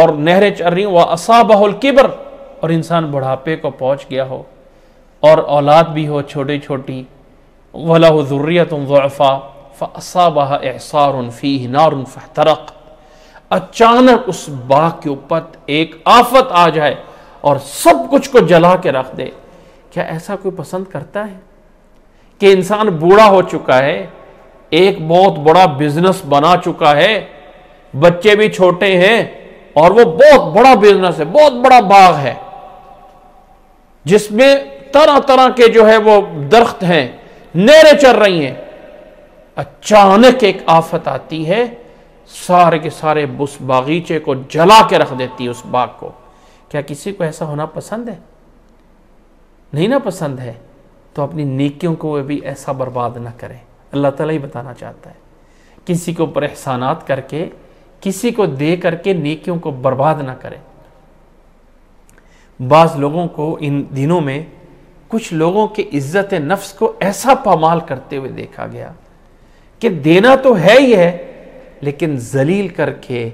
और नहरें चल रही हों, वह असाबहुल किबर, और इंसान बुढ़ापे को पहुंच गया हो और औलाद भी हो छोटी छोटी, वलहु ज़ुर्रियतुन ज़ुअफ़ा फ़असाबहा इअसारुन फ़ीही नारुन फ़अहतरक़, अचानक उस बाग के ऊपर एक आफत आ जाए और सब कुछ को जला के रख दे। क्या ऐसा कोई पसंद करता है कि इंसान बूढ़ा हो चुका है, एक बहुत बड़ा बिजनेस बना चुका है, बच्चे भी छोटे हैं और वो बहुत बड़ा बिजनेस है, बहुत बड़ा बाग है जिसमें तरह तरह के जो है वो दरख्त हैं, नहरें चल रही हैं, अचानक एक आफत आती है, सारे के सारे उस बागीचे को जला के रख देती है उस बाग को। क्या किसी को ऐसा होना पसंद है? नहीं ना पसंद है, तो अपनी नेकियों को भी ऐसा बर्बाद ना करें। अल्लाह ताला ही बताना चाहता है किसी के ऊपर एहसानात करके, किसी को दे करके नेकियों को बर्बाद ना करें। बाज़ लोगों को इन दिनों में कुछ लोगों के इज्जत नफ्स को ऐसा पामाल करते हुए देखा गया कि देना तो है ही है, लेकिन जलील करके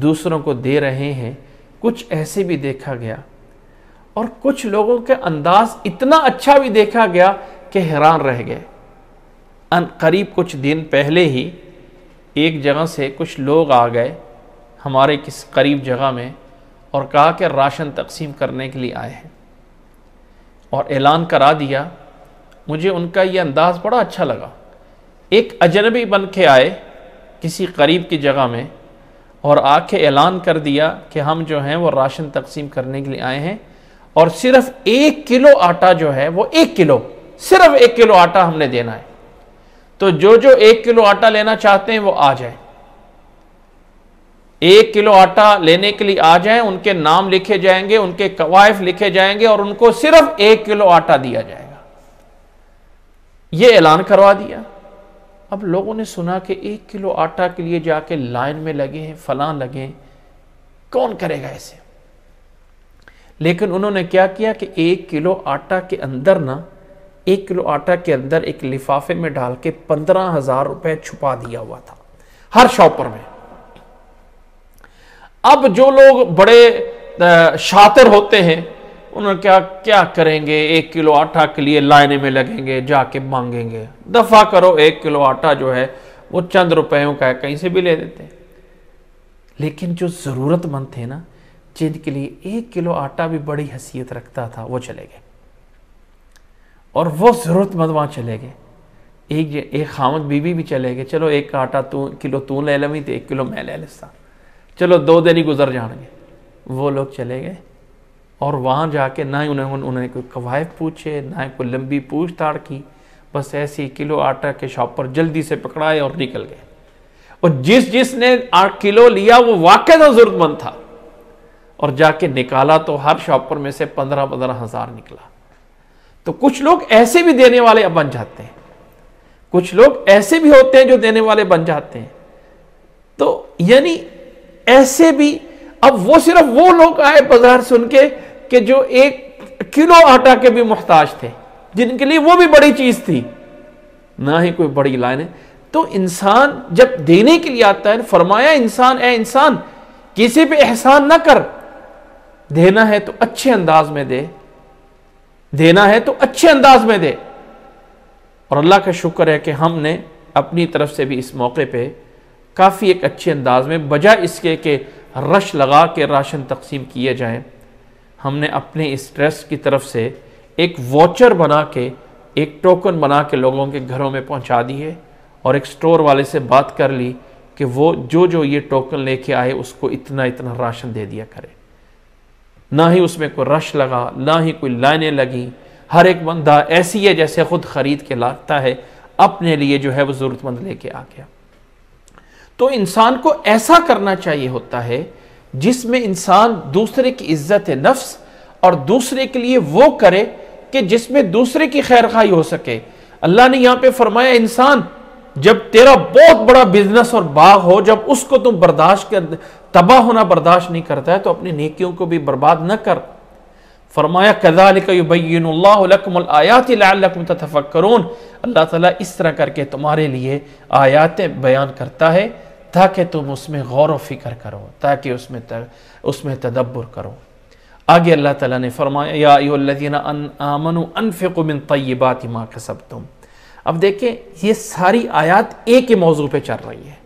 दूसरों को दे रहे हैं। कुछ ऐसे भी देखा गया और कुछ लोगों के अंदाज इतना अच्छा भी देखा गया कि हैरान रह गए। करीब कुछ दिन पहले ही एक जगह से कुछ लोग आ गए हमारे किस करीब जगह में और कहा कि राशन तकसीम करने के लिए आए हैं और ऐलान करा दिया। मुझे उनका ये अंदाज़ बड़ा अच्छा लगा। एक अजनबी बन के आए किसी करीब की जगह में और आके ऐलान कर दिया कि हम जो हैं वो राशन तकसीम करने के लिए आए हैं और सिर्फ़ 1 किलो आटा जो है वो 1 किलो, सिर्फ 1 किलो आटा हमने देना है, तो जो 1 किलो आटा लेना चाहते हैं वो आ जाए। 1 किलो आटा लेने के लिए आ जाए, उनके नाम लिखे जाएंगे, उनके कवायफ लिखे जाएंगे और उनको सिर्फ 1 किलो आटा दिया जाएगा। ये ऐलान करवा दिया। अब लोगों ने सुना कि 1 किलो आटा के लिए जाके लाइन में लगे हैं, फलां लगे हैं, कौन करेगा ऐसे। लेकिन उन्होंने क्या किया कि 1 किलो आटा के अंदर ना, 1 किलो आटा के अंदर एक लिफाफे में डाल के 15,000 रुपये छुपा दिया हुआ था हर शॉपर में। अब जो लोग बड़े शातिर होते हैं उन्होंने क्या करेंगे, 1 किलो आटा के लिए लाइने में लगेंगे, जाके मांगेंगे, दफ़ा करो 1 किलो आटा जो है वो चंद रुपयों का है, कहीं से भी ले देते हैं। लेकिन जो ज़रूरतमंद थे ना, जिनके लिए 1 किलो आटा भी बड़ी हैसियत रखता था, वो चले गए और वो ज़रूरतमंद वहाँ चले गए। एक खामद बीवी भी चले गए, चलो 1 किलो तू ले लवी तो 1 किलो मैं ले लेता, चलो 2 दिन ही गुजर जाएंगे। वो लोग चले गए और वहाँ जाके ना ही उन्होंने कोई कवायद पूछे, ना ही कोई लंबी पूछताछ की, बस ऐसे 1 किलो आटा के शॉप पर जल्दी से पकड़ाए और निकल गए। और जिसने 8 किलो लिया वो वाकई में ज़रूरतमंद था और जाके निकाला तो हर शॉपर में से 15,000 निकला। तो कुछ लोग ऐसे भी देने वाले बन जाते हैं, कुछ लोग ऐसे भी होते हैं जो देने वाले बन जाते हैं। तो यानी ऐसे भी, अब वो सिर्फ वो लोग आए बाजार सुन के कि जो 1 किलो आटा के भी मुहताज थे, जिनके लिए वो भी बड़ी चीज़ थी, ना ही कोई बड़ी लाइन है। तो इंसान जब देने के लिए आता है, फरमाया इंसान, ए इंसान, किसी पे एहसान ना कर, देना है तो अच्छे अंदाज में दे, देना है तो अच्छे अंदाज में दे। और अल्लाह का शुक्र है कि हमने अपनी तरफ से भी इस मौके पे काफ़ी एक अच्छे अंदाज में, बजाय इसके कि रश लगा के राशन तकसीम किए जाएँ, हमने अपने इस ट्रस्ट की तरफ से एक वॉचर बना के, एक टोकन बना के लोगों के घरों में पहुंचा दिए और एक स्टोर वाले से बात कर ली कि वो जो ये टोकन लेके आए उसको इतना इतना राशन दे दिया करे। ना ही उसमें कोई रश लगा, ना ही कोई लाइनें लगी, हर एक बंदा ऐसी है जैसे ख़ुद ख़रीद के लाता है, अपने लिए जो है वो ज़रूरतमंद लेके आ गया। तो इंसान को ऐसा करना चाहिए होता है जिसमें इंसान दूसरे की इज्जत नफ्स और दूसरे के लिए वो करे कि जिसमें दूसरे की खैरखाई हो सके। अल्लाह ने यहाँ पे फरमाया, इंसान जब तेरा बहुत बड़ा बिजनेस और बाग हो, जब उसको तुम बर्दाश्त कर तबाह होना बर्दाश्त नहीं करता है तो अपनी नेकियों को भी बर्बाद न कर। फरमाया कज़ालिका युबय्यिनुल्लाहु लकुमुल आयाति लअल्लकुम ततफक्करून, अल्लाह ताला इस तरह करके तुम्हारे लिए आयातें बयान करता है ताकि तुम उसमें गौर व फिक्र करो, ताकि उसमें तदब्बर करो। आगे अल्लाह ताला ने फरमाया या अय्युहल्लज़ीना आमनू अनफ़िक़ू मिन तय्यिबाति मा कसबतुम। अब देखें, ये सारी आयात एक ही मौजू पे चल रही है,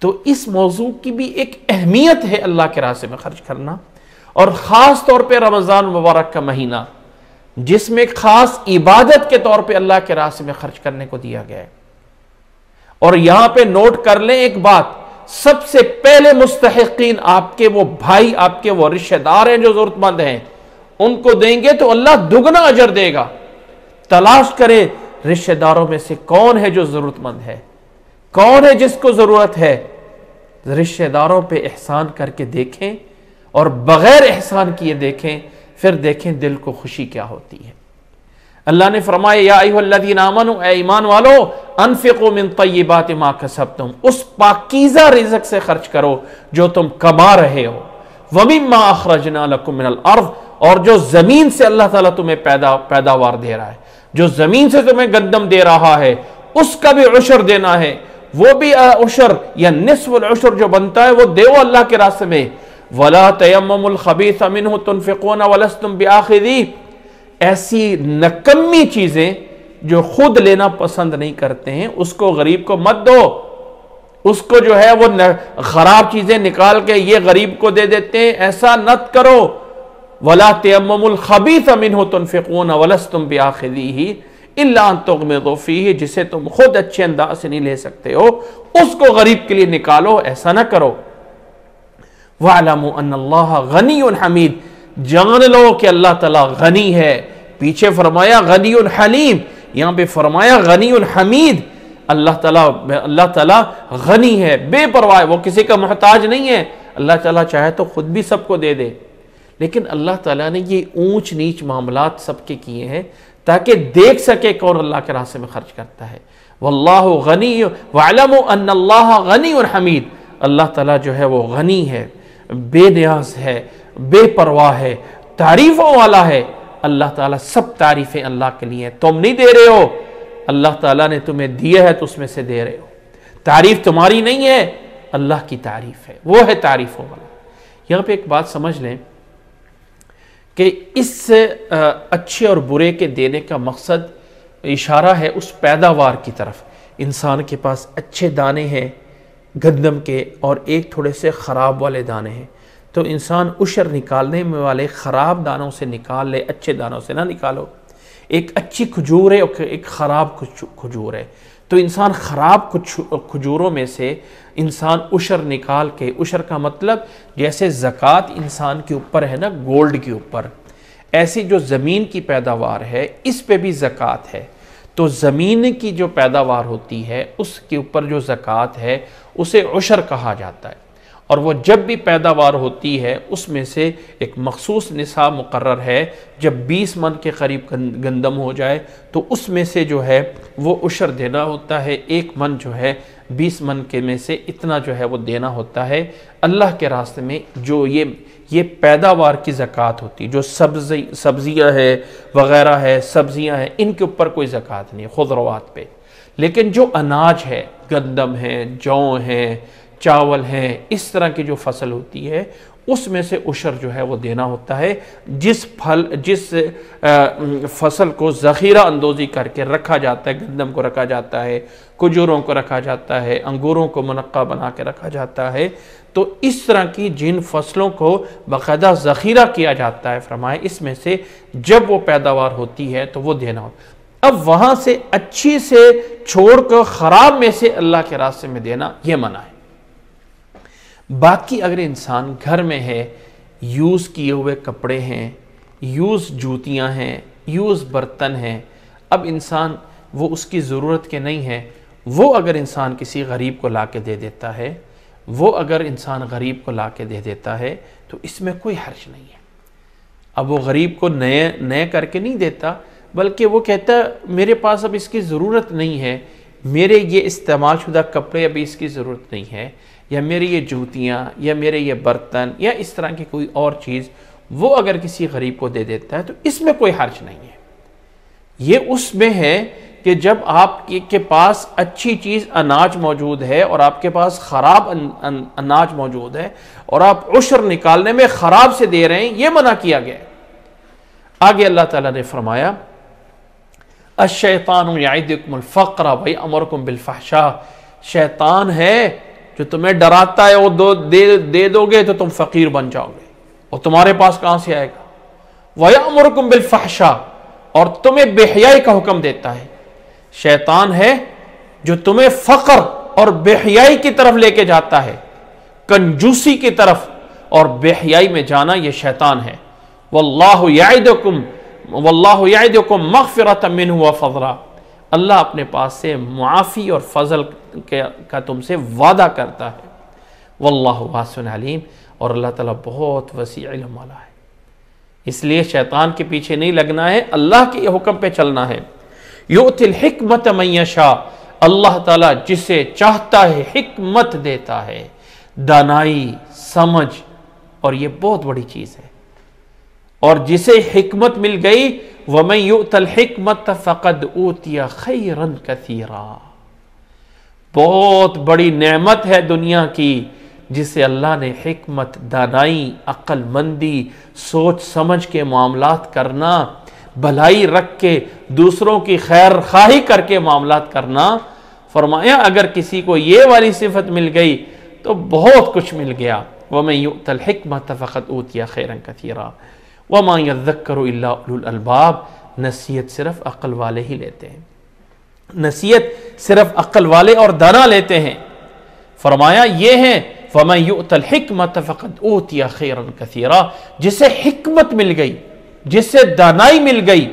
तो इस मौजू की भी एक अहमियत है अल्लाह के रास्ते में खर्च करना, और ख़ास तौर पे रमज़ान मुबारक का महीना जिसमें ख़ास इबादत के तौर पे अल्लाह के रास्ते में खर्च करने को दिया गया है। और यहाँ पे नोट कर लें एक बात, सबसे पहले मुस्तहक़ीन आपके वो भाई, आपके वो रिश्तेदार हैं जो ज़रूरतमंद हैं, उनको देंगे तो अल्लाह दुगना अजर देगा। तलाश करें रिश्तेदारों में से कौन है जो ज़रूरतमंद है, कौन है जिसको ज़रूरत है, रिश्तेदारों पे एहसान करके देखें और बग़ैर एहसान किए देखें, फिर देखें दिल को खुशी क्या होती है। अल्लाह ने फरमाया या अय्युहल्लज़ीना आमनू, ए ईमान वालो, अनफ़िक़ू मिन तय्यिबाति मा कसबतुम, उस पाकीज़ा रिज़्क़ से खर्च करो जो तुम कमा रहे हो, व मिम्मा अख़रजना लकुम मिनल अर्ज़, और जो ज़मीन से अल्लाह ताला तुम्हें पैदावार दे रहा है, जो ज़मीन से तुम्हें गंदम दे रहा है उसका भी उशर देना है, वो भी उशर या निस्फ़ुल उशर जो बनता है वो दो अल्लाह के रास्ते में। वला तयम्ममुल ख़बीसा मिन्हु तुन्फ़िक़ूना वलस्तुम बिआख़िज़ी, ऐसी नकम्मी चीज़ें जो खुद लेना पसंद नहीं करते हैं उसको गरीब को मत दो, उसको जो है वो ख़राब चीज़ें निकाल के ये गरीब को दे देते हैं, ऐसा नत करो। वला तयम्ममुल ख़बीसा मिन्हु तुन्फ़िक़ूना वलस्तुम बिआख़िज़ीही इल्ला अन तुग़मिज़ू फ़ीही, जिसे तुम खुद अच्छे अंदाज से नहीं ले सकते हो उसको गरीब के लिए निकालो, ऐसा ना करो। वालमू अन्नल्लाह गनीयुन हमीद, जान लो कि अल्लाह ताला गनी है। पीछे फरमाया गनीयुन हलीम, यहाँ पे फरमाया गनीयुन हमीद, अल्लाह ताला गनी है, बेपरवाह, वो किसी का मोहताज नहीं है। अल्लाह ताला चाहे तो खुद भी सबको दे दे, लेकिन अल्लाह ताला ने ये ऊंच नीच मामलात सबके किए हैं ताकि देख सके कौन अल्लाह के रास्ते में खर्च करता है। वल्लाहु गनी वालमू अन्नल्लाह गनीयुन हमीद, अल्लाह ताला जो है वो गनी है, बेनियाज है, बेपरवाह है, तारीफों वाला है। अल्लाह ताला सब तारीफें अल्लाह के लिए हैं, तुम नहीं दे रहे हो, अल्लाह ताला ने तुम्हें दिया है तो उसमें से दे रहे हो, तारीफ तुम्हारी नहीं है, अल्लाह की तारीफ है, वो है तारीफों वाला। यहाँ पे एक बात समझ लें कि इस अच्छे और बुरे के देने का मकसद इशारा है उस पैदावार की तरफ। इंसान के पास अच्छे दाने हैं गंदम के और एक थोड़े से ख़राब वाले दाने हैं, तो इंसान उशर निकालने में वाले ख़राब दानों से निकाल ले, अच्छे दानों से ना निकालो। एक अच्छी खजूर है और एक ख़राब खजूर है, तो इंसान ख़राब खजूरों में से इंसान उशर निकाल के, उशर का मतलब जैसे ज़कात इंसान के ऊपर है ना, गोल्ड के ऊपर, ऐसी जो ज़मीन की पैदावार है इस पे भी ज़कात है। तो ज़मीन की जो पैदावार होती है उसके ऊपर जो ज़कात है उसे उशर कहा जाता है, और वह जब भी पैदावार होती है उसमें से एक मखसूस निसाब मुकर्रर है, जब 20 मन के करीब गंदम हो जाए तो उसमें से जो है वो उशर देना होता है, एक मन जो है 20 मन के में से इतना जो है वो देना होता है अल्लाह के रास्ते में। जो ये पैदावार की ज़कात होती है, जो सब्ज़ियाँ है वग़ैरह है, सब्ज़ियाँ हैं इनके ऊपर कोई ज़कात नहीं है, खुदरवात पे। लेकिन जो अनाज है, गंदम है, जौ है, चावल हैं, इस तरह की जो फसल होती है उसमें से उशर जो है वो देना होता है। जिस फसल को ज़ख़ीरा अंदोज़ी करके रखा जाता है, गंदम को रखा जाता है, खजूरों को रखा जाता है, अंगूरों को मुनक्का बना के रखा जाता है, तो इस तरह की जिन फसलों को बाकायदा ज़ख़ीरा किया जाता है, फरमाए इसमें से जब वो पैदावार होती है तो वो देना होता है। अब वहाँ से अच्छी से छोड़ कर ख़राब में से अल्लाह के रास्ते में देना यह मना है। बाकी अगर इंसान घर में है, यूज़ किए हुए कपड़े हैं, यूज़ जूतियां हैं, यूज़ बर्तन हैं, अब इंसान वो उसकी ज़रूरत के नहीं है, वो अगर इंसान किसी गरीब को ला के दे देता है, तो इसमें कोई हर्ज नहीं है। अब वो गरीब को नए करके नहीं देता, बल्कि वो कहता है मेरे पास अब इसकी ज़रूरत नहीं है, मेरे ये इस्तेमाल शुदा कपड़े अभी इसकी ज़रूरत नहीं है, या मेरी ये जूतियाँ या मेरे ये बर्तन या इस तरह की कोई और चीज़ वो अगर किसी गरीब को दे देता है तो इसमें कोई हर्ज नहीं है। ये उसमें है कि जब आपके पास अच्छी चीज़ अनाज मौजूद है और आपके पास ख़राब अनाज मौजूद है और आप उशर निकालने में ख़राब से दे रहे हैं, ये मना किया गया है। आगे अल्लाह ताला ने फरमाया अश्शैतानु याइदुकुमुल फ़क़्र व यअमुरुकुम बिल फ़हशा, शैतान है जो तुम्हें डराता है, वो दे दोगे तो तुम फ़कीर बन जाओगे और तुम्हारे पास कहाँ से आएगा। व यअमुरुकुम बिल फ़हशा, और तुम्हें बेहयाई का हुक्म देता है। शैतान है जो तुम्हें फ़क़्र और बेहयाई की तरफ लेके जाता है, कंजूसी की तरफ और बेहयाई में जाना ये शैतान है। वल्लाहु याइदुकुम मग़फ़िरतम मिन्हु व फ़ज़ला, अल्लाह अपने पास से मुआफ़ी और फ़ज़ल का तुमसे वादा करता है। वल्लाहु वासिउन अलीम, और अल्लाह ताला बहुत वसी इल्म वाला है। इसलिए शैतान के पीछे नहीं लगना है, अल्लाह के हुक्म पे चलना है। युतिल हिकमत मन यशा, अल्लाह ताला जिसे चाहता है हिकमत देता है, दानाई, समझ, और ये बहुत बड़ी चीज़ है। और जिसे हिकमत मिल गई, वमन युतल हिकमत फ़क़द ऊतिया खैरन कसीरा, बहुत बड़ी नेमत है दुनिया की जिसे अल्लाह ने हिकमत, दानाई, अक्लमंदी, सोच समझ के मामलात करना, भलाई रख के दूसरों की खैर खाही करके मामलात करना, फरमाया अगर किसी को ये वाली सिफत मिल गई तो बहुत कुछ मिल गया। वमन युतल हिकमत फ़क़द ऊतिया खैरन कसीरा वमा यज़्ज़करु इल्ला उलुल अल्बाब, नसीहत सिर्फ अक्ल वाले ही लेते हैं, नसीहत सिर्फ अक्ल वाले और दाना लेते हैं। फरमाया ये है वमन युतल हिकमत फ़क़द ऊतिया खैरन कसीरा, जिसे हिकमत मिल गई, जिसे दानाई मिल गई,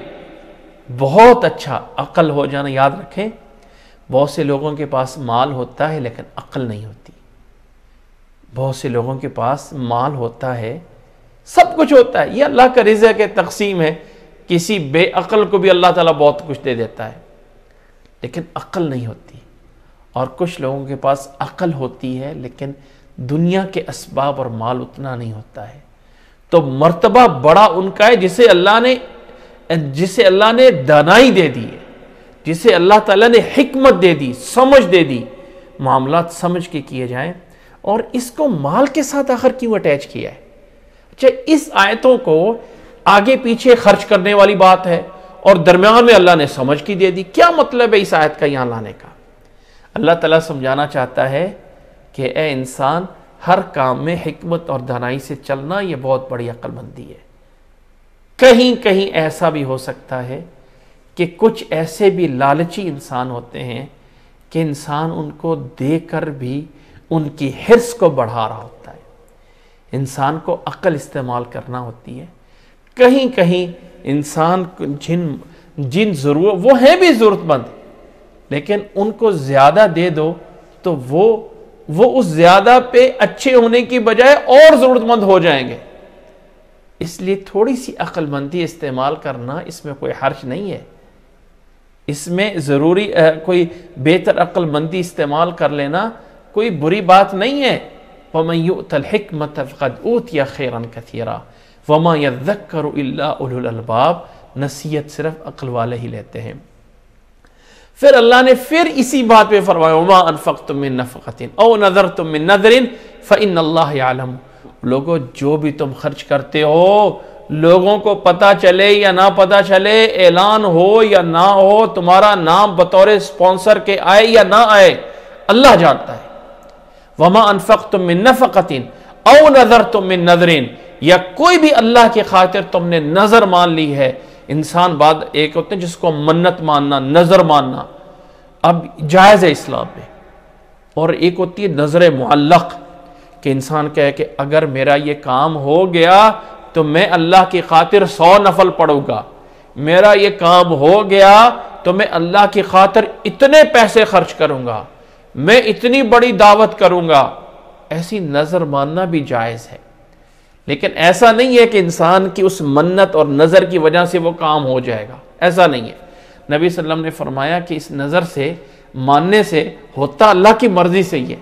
बहुत अच्छा। अक्ल हो जाना याद रखें, बहुत से लोगों के पास माल होता है लेकिन अक्ल नहीं होती, बहुत से लोगों के पास माल होता है, सब कुछ होता है, ये अल्लाह का रिज़्क़ है, तकसीम है, किसी बेअक़ल को भी अल्लाह ताला बहुत कुछ दे देता है लेकिन अक्ल नहीं होती। और कुछ लोगों के पास अक्ल होती है लेकिन दुनिया के असबाब और माल उतना नहीं होता है। तो मर्तबा बड़ा उनका है जिसे अल्लाह ने दानाई दे दी है, जिसे अल्लाह ताला ने हिकमत दे दी, समझ दे दी, मामलात समझ के किए जाएँ। और इसको माल के साथ आखिर क्यों अटैच किया है? अच्छा, इस आयतों को आगे पीछे खर्च करने वाली बात है और दरम्यान में अल्लाह ने समझ की दे दी, क्या मतलब है इस आयत का यहाँ लाने का? अल्लाह ताला समझाना चाहता है कि ए इंसान, हर काम में हिकमत और दानाई से चलना ये बहुत बड़ी अक्लमंदी है। कहीं कहीं ऐसा भी हो सकता है कि कुछ ऐसे भी लालची इंसान होते हैं कि इंसान उनको देकर भी उनकी हिर्स को बढ़ा रहा होता है, इंसान को अक्ल इस्तेमाल करना होती है। कहीं कहीं इंसान जिन ज़रूरत वो हैं भी ज़रूरतमंद, लेकिन उनको ज़्यादा दे दो तो वो उस ज़्यादा पे अच्छे होने की बजाय और ज़रूरतमंद हो जाएंगे। इसलिए थोड़ी सी अक्लमंदी इस्तेमाल करना, इसमें कोई हर्ज नहीं है। इसमें ज़रूरी कोई बेहतर अक्लमंदी इस्तेमाल कर लेना कोई बुरी बात नहीं है। वमन युतल हिकमत फ़क़द ऊतिया खैरन कसीरा वमा यज़्ज़करु इल्ला उलुल अल्बाब, नसीहत सिर्फ अक्ल वाले ही लेते हैं। फिर अल्लाह ने फिर इसी बात पे फरमाया वमा अनफ़क़तुम मिन नफ़क़तिन औ नज़रतुम मिन नज़रिन फ़इन्नल्लाह यालम, लोगों जो भी तुम खर्च करते हो, लोगों को पता चले या ना पता चले, ऐलान हो या ना हो, तुम्हारा नाम बतौर स्पॉन्सर के आए या ना आए, अल्लाह जानता है। वमा अनफक़तुम मिन नफ़क़तिन औ नज़रतुम मिन नज़रिन, या कोई भी अल्लाह की खातिर तुमने नजर मान ली है। इंसान बाद एक होते हैं जिसको मन्नत मानना, नजर मानना अब जायज़ है इस्लाम में, और एक होती है नजर मुअल्लक़ कि इंसान कहे कि अगर मेरा ये काम हो गया तो मैं अल्लाह की खातिर 100 नफल पढ़ूंगा, मेरा ये काम हो गया तो मैं अल्लाह की खातिर इतने पैसे खर्च करूंगा, मैं इतनी बड़ी दावत करूंगा। ऐसी नज़र मानना भी जायज़ है, लेकिन ऐसा नहीं है कि इंसान की उस मन्नत और नज़र की वजह से वो काम हो जाएगा, ऐसा नहीं है। नबी सल्लल्लाहु अलैहि वसल्लम ने फरमाया कि इस नज़र से, मानने से होता अल्लाह की मर्ज़ी से ही है।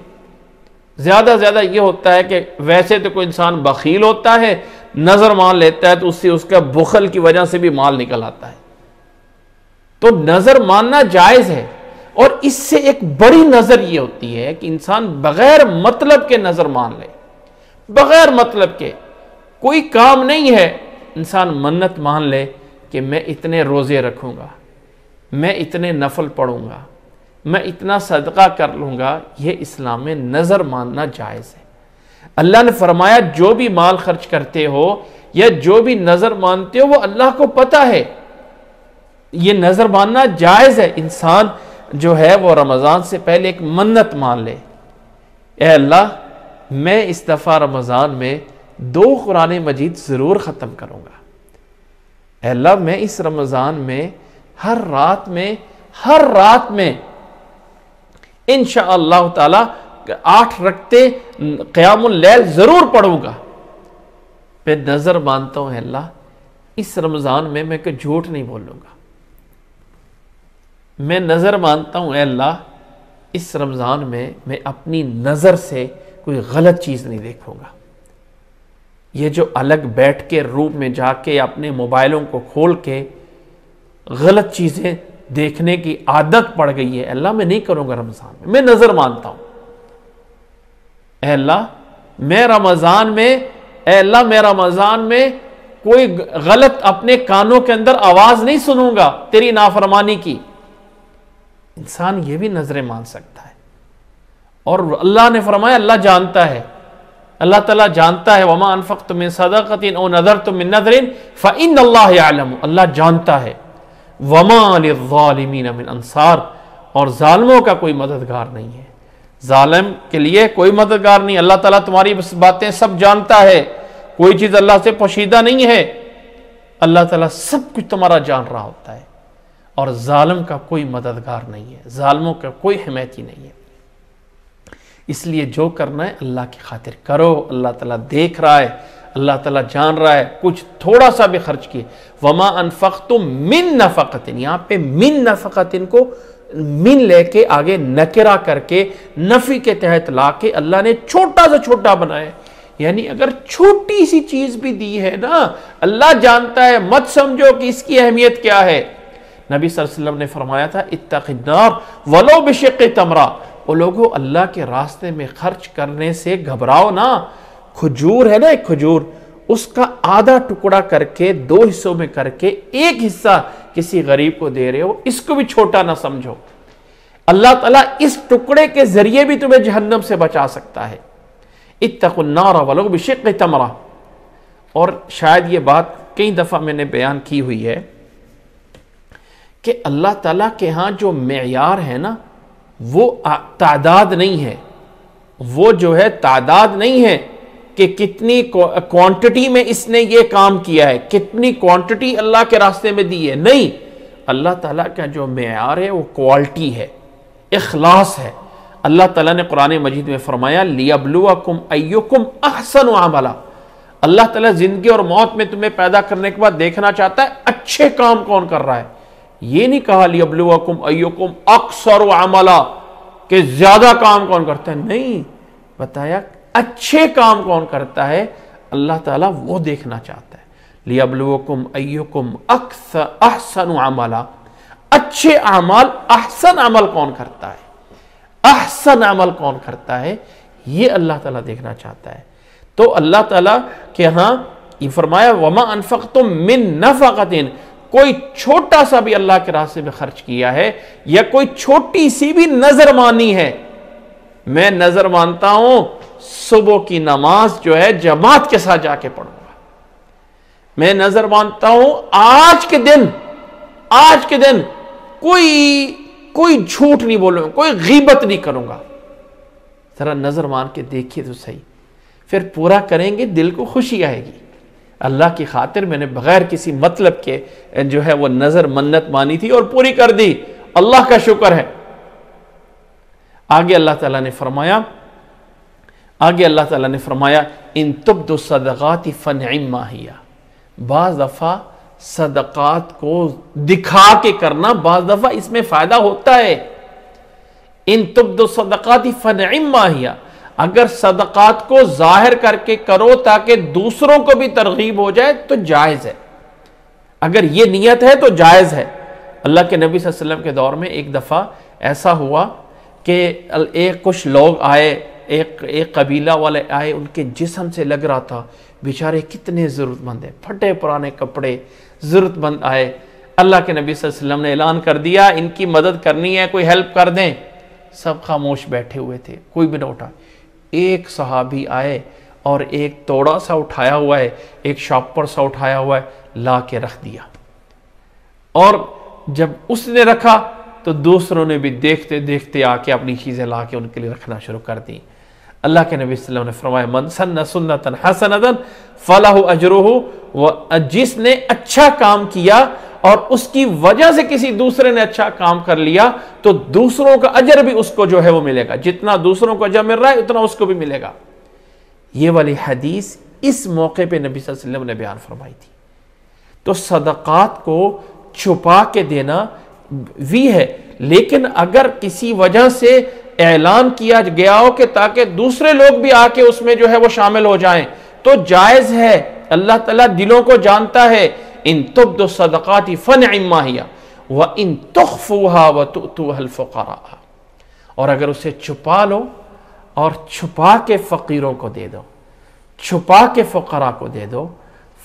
ज़्यादा ज़्यादा ये होता है कि वैसे तो कोई इंसान बखील होता है, नज़र मान लेता है तो उससे उसका बुखल की वजह से भी माल निकल आता है। तो नज़र मानना जायज़ है, और इससे एक बड़ी नज़र ये होती है कि इंसान बग़ैर मतलब के नज़र मान ले, बग़ैर मतलब के कोई काम नहीं है, इंसान मन्नत मान ले कि मैं इतने रोज़े रखूँगा, मैं इतने नफल पढ़ूँगा, मैं इतना सदका कर लूँगा। ये इस्लाम में नज़र मानना जायज़ है। अल्लाह ने फरमाया जो भी माल खर्च करते हो या जो भी नज़र मानते हो वो अल्लाह को पता है, ये नज़र मानना जायज़ है। इंसान जो है वो रमज़ान से पहले एक मन्नत मान ले, ऐ अल्लाह मैं इस दफ़ा रमज़ान में 2 कुरान मजीद ज़रूर ख़त्म करूँगा, ऐ अल्लाह मैं इस रमज़ान में हर रात में इंशाअल्लाह ताला 8 रकते क़ियामुल लैल ज़रूर पढ़ूँगा। मैं नज़र मानता हूँ अल्लाह इस रमज़ान में मैं कोई झूठ नहीं बोलूँगा, मैं नज़र मानता हूँ अल्लाह इस रमज़ान में मैं अपनी नज़र से कोई गलत चीज़ नहीं देखूँगा। ये जो अलग बैठ के रूम में जाके अपने मोबाइलों को खोल के गलत चीज़ें देखने की आदत पड़ गई है, अल्लाह मैं नहीं करूँगा रमज़ान में, मैं नज़र मानता हूँ अल्लाह मैं रमज़ान में, अल्लाह मैं रमज़ान में कोई गलत अपने कानों के अंदर आवाज़ नहीं सुनूँगा तेरी नाफरमानी की। इंसान ये भी नजरें मान सकता है, और अल्लाह ने फरमाया अल्लाह जानता है, अल्लाह ताला जानता है। वमा अनफक़तुम मिन सदक़तिन औ नज़रतुम मिन नज़रिन फ़इन्नल्लाह यअलम, अल्लाह जानता है। वमा लिज़्ज़ालिमीन मिन अंसार, और ज़ालिमों का कोई मददगार नहीं है, ज़ालिम के लिए कोई मददगार नहीं। अल्लाह ताला तुम्हारी बातें सब जानता है, कोई चीज़ अल्लाह से पोशीदा नहीं है, अल्लाह ताला सब कुछ तुम्हारा जान रहा होता है, और ज़ालिम का कोई मददगार नहीं है, ज़ालिमों का कोई हिमायती नहीं है। इसलिए जो करना है अल्लाह की खातिर करो, अल्लाह ताला देख रहा है, अल्लाह ताला जान रहा है, कुछ थोड़ा सा भी खर्च किए। वमा अनफक़तुम मिन नफ़क़तिन, यहाँ पे मिन नफ़क़तिन को मिन लेके आगे नकिरा करके नफ़ी के तहत लाके अल्लाह ने छोटा सा छोटा बनाया, यानी अगर छोटी सी चीज़ भी दी है ना अल्लाह जानता है, मत समझो कि इसकी अहमियत क्या है। नबी सल्लल्लाहु अलैहि वसल्लम ने फरमाया था इत्तक़िन्नार वलो बिशिक़्क़ि तमरा, वो लोगों अल्लाह के रास्ते में खर्च करने से घबराओ ना। खजूर है ना, एक खजूर, उसका आधा टुकड़ा करके 2 हिस्सों में करके 1 हिस्सा किसी गरीब को दे रहे हो, इसको भी छोटा ना समझो। अल्लाह ताला इस टुकड़े के जरिए भी तुम्हें जहन्नम से बचा सकता है। इत्तक़िन्नार वलो बिशिक़्क़ि तमरा। और शायद ये बात कई दफ़ा मैंने बयान की हुई है कि अल्लाह ताला के यहाँ जो मेयार है ना वो तादाद नहीं है, वो जो है तादाद नहीं है कि कितनी क्वांटिटी में इसने ये काम किया है, कितनी क्वांटिटी अल्लाह के रास्ते में दी है, नहीं। अल्लाह ताला का जो मेयार है वो क्वालिटी है, इखलास है। अल्लाह ताला ने कुरान मजीद में फरमाया लियब्लुवकुम अय्युकुम अहसनु अमला, अल्लाह ताला ज़िंदगी और मौत में तुम्हें पैदा करने के बाद देखना चाहता है अच्छे काम कौन कर रहा है। ये नहीं कहा लियब्लुवकुम अय्युकुम अक्सरु अमला के ज्यादा काम कौन करता है, नहीं, बताया अच्छे काम कौन करता है, अल्लाह ताला वो देखना चाहता है। लियब्लुवकुम अय्युकुम अहसनु अमला, अच्छे अमाल, अहसन अमल कौन करता है, अहसन अमल कौन करता है, ये अल्लाह ताला देखना चाहता है। तो अल्लाह ताला के यहाँ ये फरमाया वमा अनफक़्तुम मिन नफ़क़तिन, कोई छोटा सा भी अल्लाह के रास्ते में खर्च किया है या कोई छोटी सी भी नजर मानी है। मैं नजर मानता हूं सुबह की नमाज जो है जमात के साथ जाके पढ़ूंगा, मैं नजर मानता हूं आज के दिन कोई झूठ नहीं बोलूंगा, कोई गीबत नहीं करूंगा। जरा नजर मान के देखिए तो सही, फिर पूरा करेंगे, दिल को खुशी आएगी। अल्लाह की खातिर मैंने बगैर किसी मतलब के जो है वो नजर मन्नत मानी थी और पूरी कर दी, अल्लाह का शुक्र है। आगे अल्लाह ताला ने फरमाया इन तुब्दु सदकाति फनिम्मा हिया, बाज़ दफ़ा सदकात को दिखा के करना, बाज़ दफ़ा इसमें फ़ायदा होता है। इन तुब्दु सदकाति फनिम्मा हिया, अगर सदकात को जाहिर करके करो ताकि दूसरों को भी तरगीब हो जाए तो जायज़ है, अगर ये नीयत है तो जायज़ है। अल्लाह के नबी सल्लल्लाहु अलैहि वसल्लम के दौर में एक दफ़ा ऐसा हुआ कि एक कुछ लोग आए, एक कबीला वाले आए, उनके जिस्म से लग रहा था बेचारे कितने ज़रूरतमंद हैं, फटे पुराने कपड़े, ज़रूरतमंद आए। अल्लाह के नबी सल्लल्लाहु अलैहि वसल्लम ने ऐलान कर दिया इनकी मदद करनी है, कोई हेल्प कर दें। सब खामोश बैठे हुए थे, कोई भी ना उठा। एक सहाबी आए और एक तोड़ा सा उठाया हुआ है, एक शॉपर सा उठाया हुआ है, ला के रख दिया। और जब उसने रखा तो दूसरों ने भी देखते देखते आके अपनी चीज़ें ला के उनके लिए रखना शुरू कर दी। अल्लाह के नबी सल्लल्लाहु अलैहि वसल्लम ने फरमाया मन सन्न सुन्नतन हसनतन फलहु अजरुहु, वह जिसने अच्छा काम किया और उसकी वजह से किसी दूसरे ने अच्छा काम कर लिया तो दूसरों का अजर भी उसको जो है वो मिलेगा, जितना दूसरों को अजर मिल रहा है उतना उसको भी मिलेगा। ये वाली हदीस इस मौके पे नबी सल्लल्लाहु अलैहि वसल्लम ने बयान फरमाई थी। तो सदक़ात को छुपा के देना भी है, लेकिन अगर किसी वजह से ऐलान किया गया हो कि ताकि दूसरे लोग भी आके उसमें जो है वो शामिल हो जाएं तो जायज़ है। अल्लाह ताला दिलों को जानता है। इन तुब्दु सदक़ाति फनिम्मा हिया व इन तुख़्फ़ूहा व तुअतूहल फ़ुक़रा, और अगर उसे छुपा लो और छुपा के फ़कीरों को दे दो, छुपा के फ़ुक़रा को दे दो,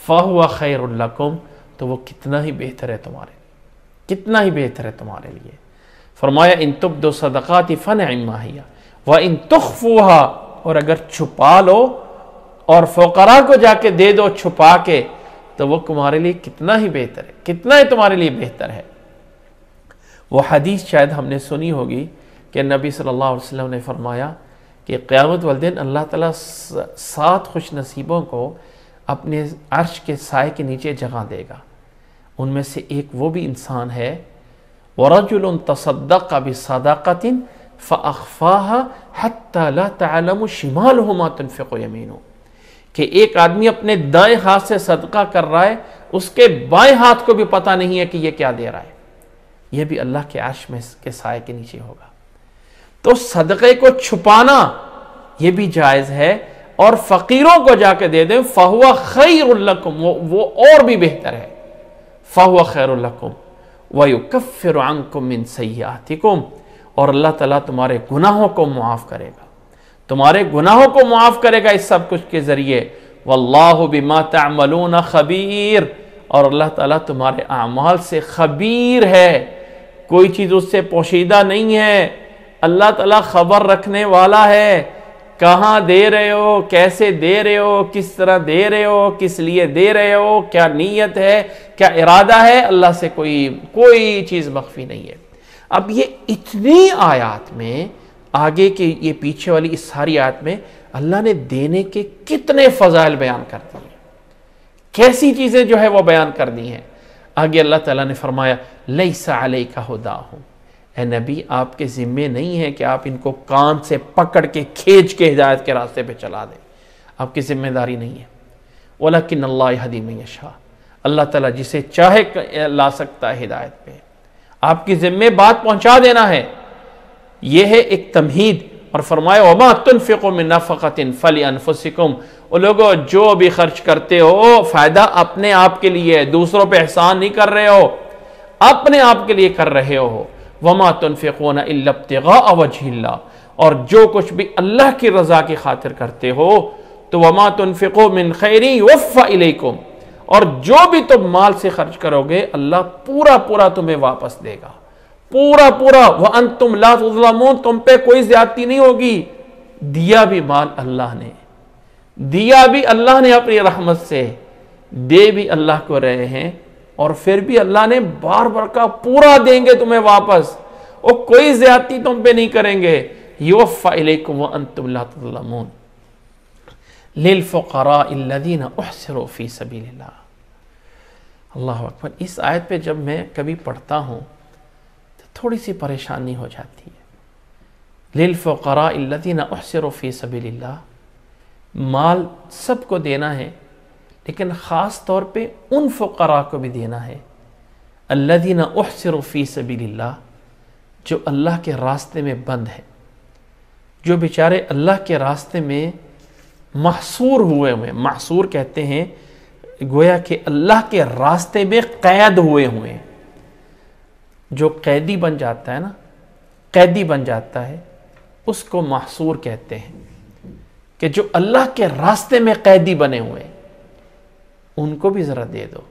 फ़हुव ख़ैरुल लकुम, तो वो कितना ही बेहतर है तुम्हारे लिए। फरमाया इन तुब्दु सदक़ाति फनिम्मा हिया व इन तुख़्फ़ूहा, और अगर छुपा लो और फ़ुक़रा को जाके दे दो छुपा के, तो वो तुम्हारे लिए कितना ही तुम्हारे लिए बेहतर है। वो हदीस शायद हमने सुनी होगी कि नबी सल्लल्लाहु अलैहि वसल्लम ने फरमाया कि क़यामत वाले दिन अल्लाह ताला 7 खुशनसीबों को अपने अर्श के साए के नीचे जगह देगा। उनमें से एक वो भी इंसान है, वरजुलन तसद्दक़ बिसदाक़तिन फ़अख़फ़ाहा हत्ता ला तअलमु शिमालहु मा तुनफ़िक़ु यमीनुहु, कि एक आदमी अपने दाएं हाथ से सदका कर रहा है, उसके बाएं हाथ को भी पता नहीं है कि ये क्या दे रहा है। ये भी अल्लाह के आश में के साए के नीचे होगा। तो सदक़े को छुपाना ये भी जायज़ है और फ़कीरों को जाके दे दें, फ़हुवा ख़ैरुल लकुम, वो और भी बेहतर है। फ़हुवा ख़ैरुल लकुम व युकफ़िरु अन्कुम मिन सय्यिआतिकुम, और अल्लाह ताला तुम्हारे गुनाहों को मुआफ़ करेगा, तुम्हारे गुनाहों को माफ़ करेगा इस सब कुछ के ज़रिए। वल्लाहु बिमा तअमलून खबीर, और अल्लाह ताला तुम्हारे अमाल से खबीर है, कोई चीज़ उससे पोशीदा नहीं है। अल्लाह ताला ख़बर रखने वाला है, कहाँ दे रहे हो, कैसे दे रहे हो, किस तरह दे रहे हो, किस लिए दे रहे हो, क्या नीयत है, क्या इरादा है, अल्लाह से कोई चीज़ मख्फी नहीं है। अब ये इतनी आयात में आगे के ये पीछे वाली इस सारी आयत में अल्लाह ने देने के कितने फ़ज़ाइल बयान कर दिए हैं, कैसी चीज़ें जो है वो बयान कर दी हैं। आगे अल्लाह ताला ने फरमाया लैसा अलैका हुदाहुम, ए नबी आपके ज़िम्मे नहीं है कि आप इनको कान से पकड़ के खींच के हिदायत के रास्ते पे चला दें, आपकी ज़िम्मेदारी नहीं है। वलाकिन अल्लाह यहदी मन यशाअ, अल्लाह ताला जिसे चाहे ला सकता है हिदायत पे, आपकी ज़िम्मे बात पहुँचा देना है। यह है एक तमहीद। और फरमाया वमा तुनफ़िक़ू मिन नफ़क़तिन फ़लिअन्फ़ुसिकुम, ओ लोगो जो भी खर्च करते हो फ़ायदा अपने आप के लिए, दूसरों पे एहसान नहीं कर रहे हो, अपने आप के लिए कर रहे हो। वमा तुनफ़िक़ूना इल्ला इब्तिग़ाअ वजहिल्लाह, और जो कुछ भी अल्लाह की रज़ा की खातिर करते हो तो वमा तुनफिको मिन खैरी युवफ़ा इलैकुम, और जो भी तुम माल से खर्च करोगे अल्लाह पूरा पूरा तुम्हें वापस देगा, पूरा पूरा। वह अन तुम ला तुज़्लमून, तुम पे कोई ज्यादती नहीं होगी। दिया भी माल अल्लाह ने, दिया भी अल्लाह ने अपनी रहमत से, दे भी अल्लाह को रहे हैं, और फिर भी अल्लाह ने बार बार का पूरा देंगे तुम्हें वापस, और कोई ज्यादती तुम पे नहीं करेंगे। युवफ़ा इलैकुम व अंतुम ला तुज़्लमून लिल फ़ुक़रा अल्लज़ीना उहसिरू फ़ी सबीलिल्लाह। अल्लाह अकबर। इस आयत पे जब मैं कभी पढ़ता हूँ तो थोड़ी सी परेशानी हो जाती है। लिल फ़ुक़रा अल्लज़ीना उहसिरू फ़ी सबीलिल्लाह, माल सबको देना है, लेकिन ख़ास तौर पे उन फ़ुक़रा को भी देना है अल्लज़ीना उहसिरू फ़ी सबीलिल्लाह, जो अल्लाह के रास्ते में बंद है, जो बेचारे अल्लाह के रास्ते में महसूर हुए हुए। महसूर कहते हैं गोया कि अल्लाह के रास्ते में क़ैद हुए हुए। जो कैदी बन जाता है ना, कैदी बन जाता है, उसको महसूर कहते हैं। कि जो अल्लाह के रास्ते में कैदी बने हुए उनको भी ज़रा दे दो।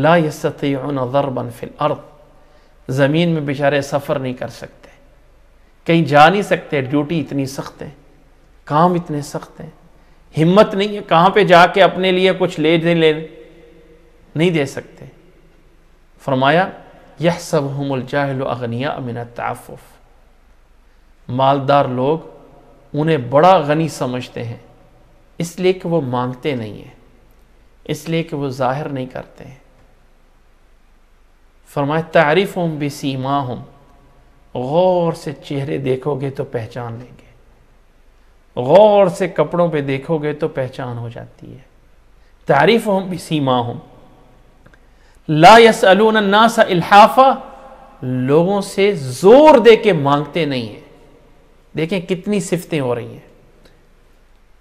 ला यस्ततीऊन ज़रबन फिल अर्द, ज़मीन में बेचारे सफ़र नहीं कर सकते, कहीं जा नहीं सकते, ड्यूटी इतनी सख्त है, काम इतने सख्त हैं, हिम्मत नहीं है कहाँ पे जाके अपने लिए कुछ ले नहीं दे सकते। फरमाया यह सब हुमुल जाहिलु अगनिया मिन अत्ताअफ़ुफ़, मालदार लोग उन्हें बड़ा गनी समझते हैं, इसलिए कि वो मांगते नहीं हैं, इसलिए कि वो ज़ाहिर नहीं करते हैं। फरमाया तारिफ़ुहुम बिसीमाहुम, गौर से चेहरे देखोगे तो पहचान लेंगे, गौर से कपड़ों पे देखोगे तो पहचान हो जाती है। तारीफ़ुहुम बिसीमाहुम ला यसअलून अन्नास इल्हाफ़ा, लोगों से ज़ोर दे के मांगते नहीं हैं। देखें कितनी सिफ़तें हो रही हैं।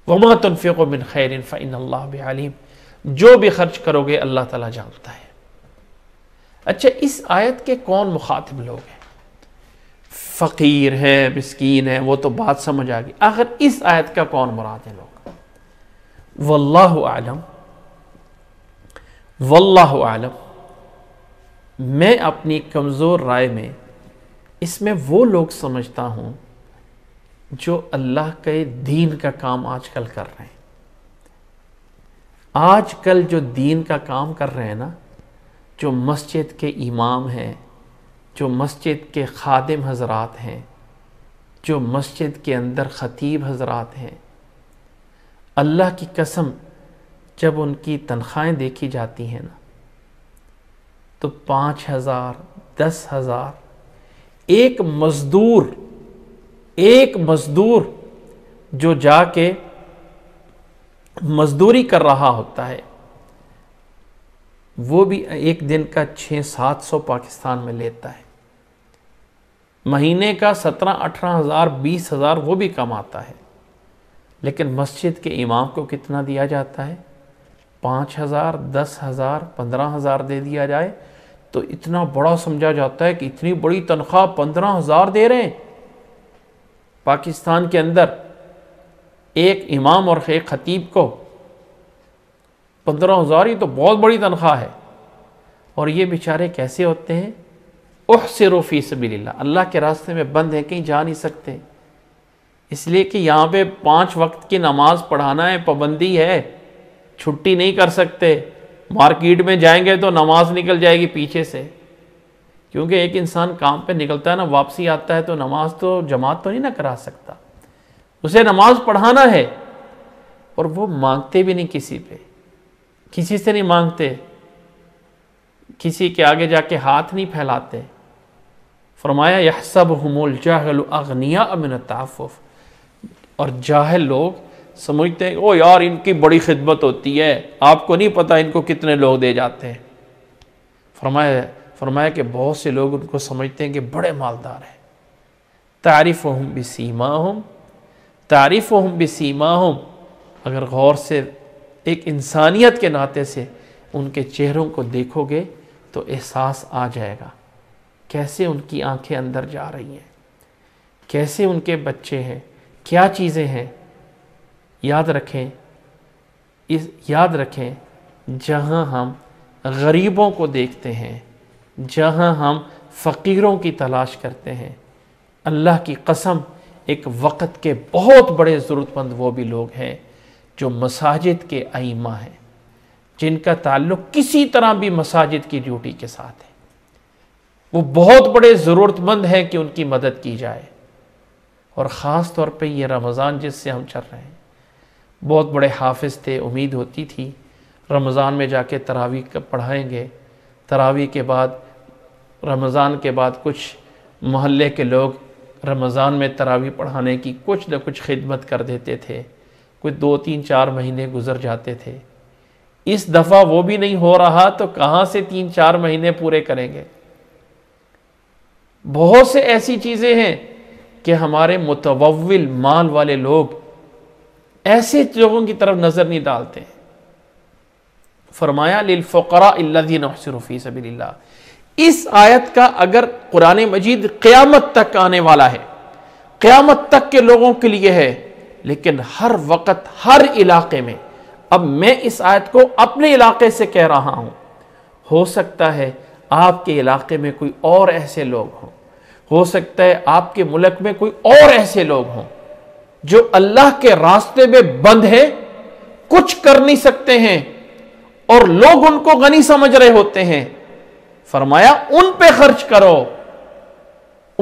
वमा तुनफ़िक़ू मिन ख़ैरिन फ़इन्नल्लाह बिअलीम, जो भी खर्च करोगे अल्लाह ताला जानता है। अच्छा, इस आयत के कौन मुखातिब लोग हैं? फ़कीर है, मिस्कीन है, वो तो बात समझ आ गई। आखिर इस आयत का कौन मुराद है लोग? वल्लाहु आलम, वल्लाहु आलम। मैं अपनी कमज़ोर राय में इसमें वो लोग समझता हूँ जो अल्लाह के दीन का काम आजकल कर रहे हैं। आजकल जो दीन का काम कर रहे हैं ना, जो मस्जिद के इमाम हैं, जो मस्जिद के खादिम हज़रात हैं, जो मस्जिद के अंदर ख़तीब हज़रात हैं, अल्लाह की कसम जब उनकी तनख्वाहें देखी जाती हैं ना, तो 5,000, 10,000, एक मज़दूर जो जाके मज़दूरी कर रहा होता है, वो भी एक दिन का 600-700 पाकिस्तान में लेता है, महीने का 17-18 हज़ार, 20,000 वो भी कमाता है। लेकिन मस्जिद के इमाम को कितना दिया जाता है? 5,000, 10,000, 15,000 दे दिया जाए तो इतना बड़ा समझा जाता है कि इतनी बड़ी तनख्वाह 15,000 दे रहे हैं। पाकिस्तान के अंदर एक इमाम और एक खतीब को 15,000 ही तो बहुत बड़ी तनख्वाह है। और ये बेचारे कैसे होते हैं? उहसिरू फी सबीलिल्लाह, अल्लाह के रास्ते में बंद है, कहीं जा नहीं सकते, इसलिए कि यहाँ पे 5 वक्त की नमाज पढ़ाना है, पाबंदी है, छुट्टी नहीं कर सकते, मार्केट में जाएंगे तो नमाज निकल जाएगी पीछे से, क्योंकि एक इंसान काम पे निकलता है ना, वापसी आता है तो नमाज तो जमात तो नहीं ना करा सकता, उसे नमाज पढ़ाना है। और वो मांगते भी नहीं किसी पे, किसी से नहीं मांगते, किसी के आगे जाके हाथ नहीं फैलाते। फरमाया यहसबहुमुल जाहिलु अगनिया मिन अत्ताअफ़ुफ़, और जाहिल लोग समझते हैं ओ यार इनकी बड़ी खिदमत होती है, आपको नहीं पता इनको कितने लोग दे जाते हैं। फरमाया कि बहुत से लोग उनको समझते हैं कि बड़े मालदार हैं। तारीफ़ुहुम बिसीमाहुम, अगर गौर से एक इंसानियत के नाते से उनके चेहरों को देखोगे तो एहसास आ जाएगा कैसे उनकी आंखें अंदर जा रही हैं, कैसे उनके बच्चे हैं, क्या चीज़ें हैं। याद रखें इस याद रखें, जहां हम गरीबों को देखते हैं, जहां हम फ़कीरों की तलाश करते हैं, अल्लाह की कसम एक वक्त के बहुत बड़े ज़रूरतमंद वो भी लोग हैं जो मसाजिद के आइमा हैं, जिनका ताल्लुक़ किसी तरह भी मसाजिद की ड्यूटी के साथ है। वो बहुत बड़े ज़रूरतमंद हैं कि उनकी मदद की जाए, और ख़ास तौर पे ये रमज़ान जिससे हम चल रहे हैं। बहुत बड़े हाफिज़ थे, उम्मीद होती थी रमज़ान में जाके तरावी पढ़ाएंगे, तरावी के बाद रमज़ान के बाद कुछ मोहल्ले के लोग रमज़ान में तरावी पढ़ाने की कुछ न कुछ खिदमत कर देते थे। कोई 2-3-4 महीने गुज़र जाते थे। इस दफ़ा वो भी नहीं हो रहा तो कहाँ से 3-4 महीने पूरे करेंगे। बहुत से ऐसी चीज़ें हैं कि हमारे मुतवव्विल माल वाले लोग ऐसे लोगों की तरफ नज़र नहीं डालते। फरमाया लिलफुकरा अल्लज़ीना हुस्सिरू फ़ी सबिलिल्लाह। इस आयत का अगर कुरान मजीद क़यामत तक आने वाला है, क़यामत तक के लोगों के लिए है, लेकिन हर वक्त हर इलाके में। अब मैं इस आयत को अपने इलाके से कह रहा हूँ, हो सकता है आपके इलाके में कोई और ऐसे लोग हों, हो सकता है आपके मुल्क में कोई और ऐसे लोग हों जो अल्लाह के रास्ते में बंद हैं, कुछ कर नहीं सकते हैं और लोग उनको गनी समझ रहे होते हैं। फरमाया उन पे खर्च करो,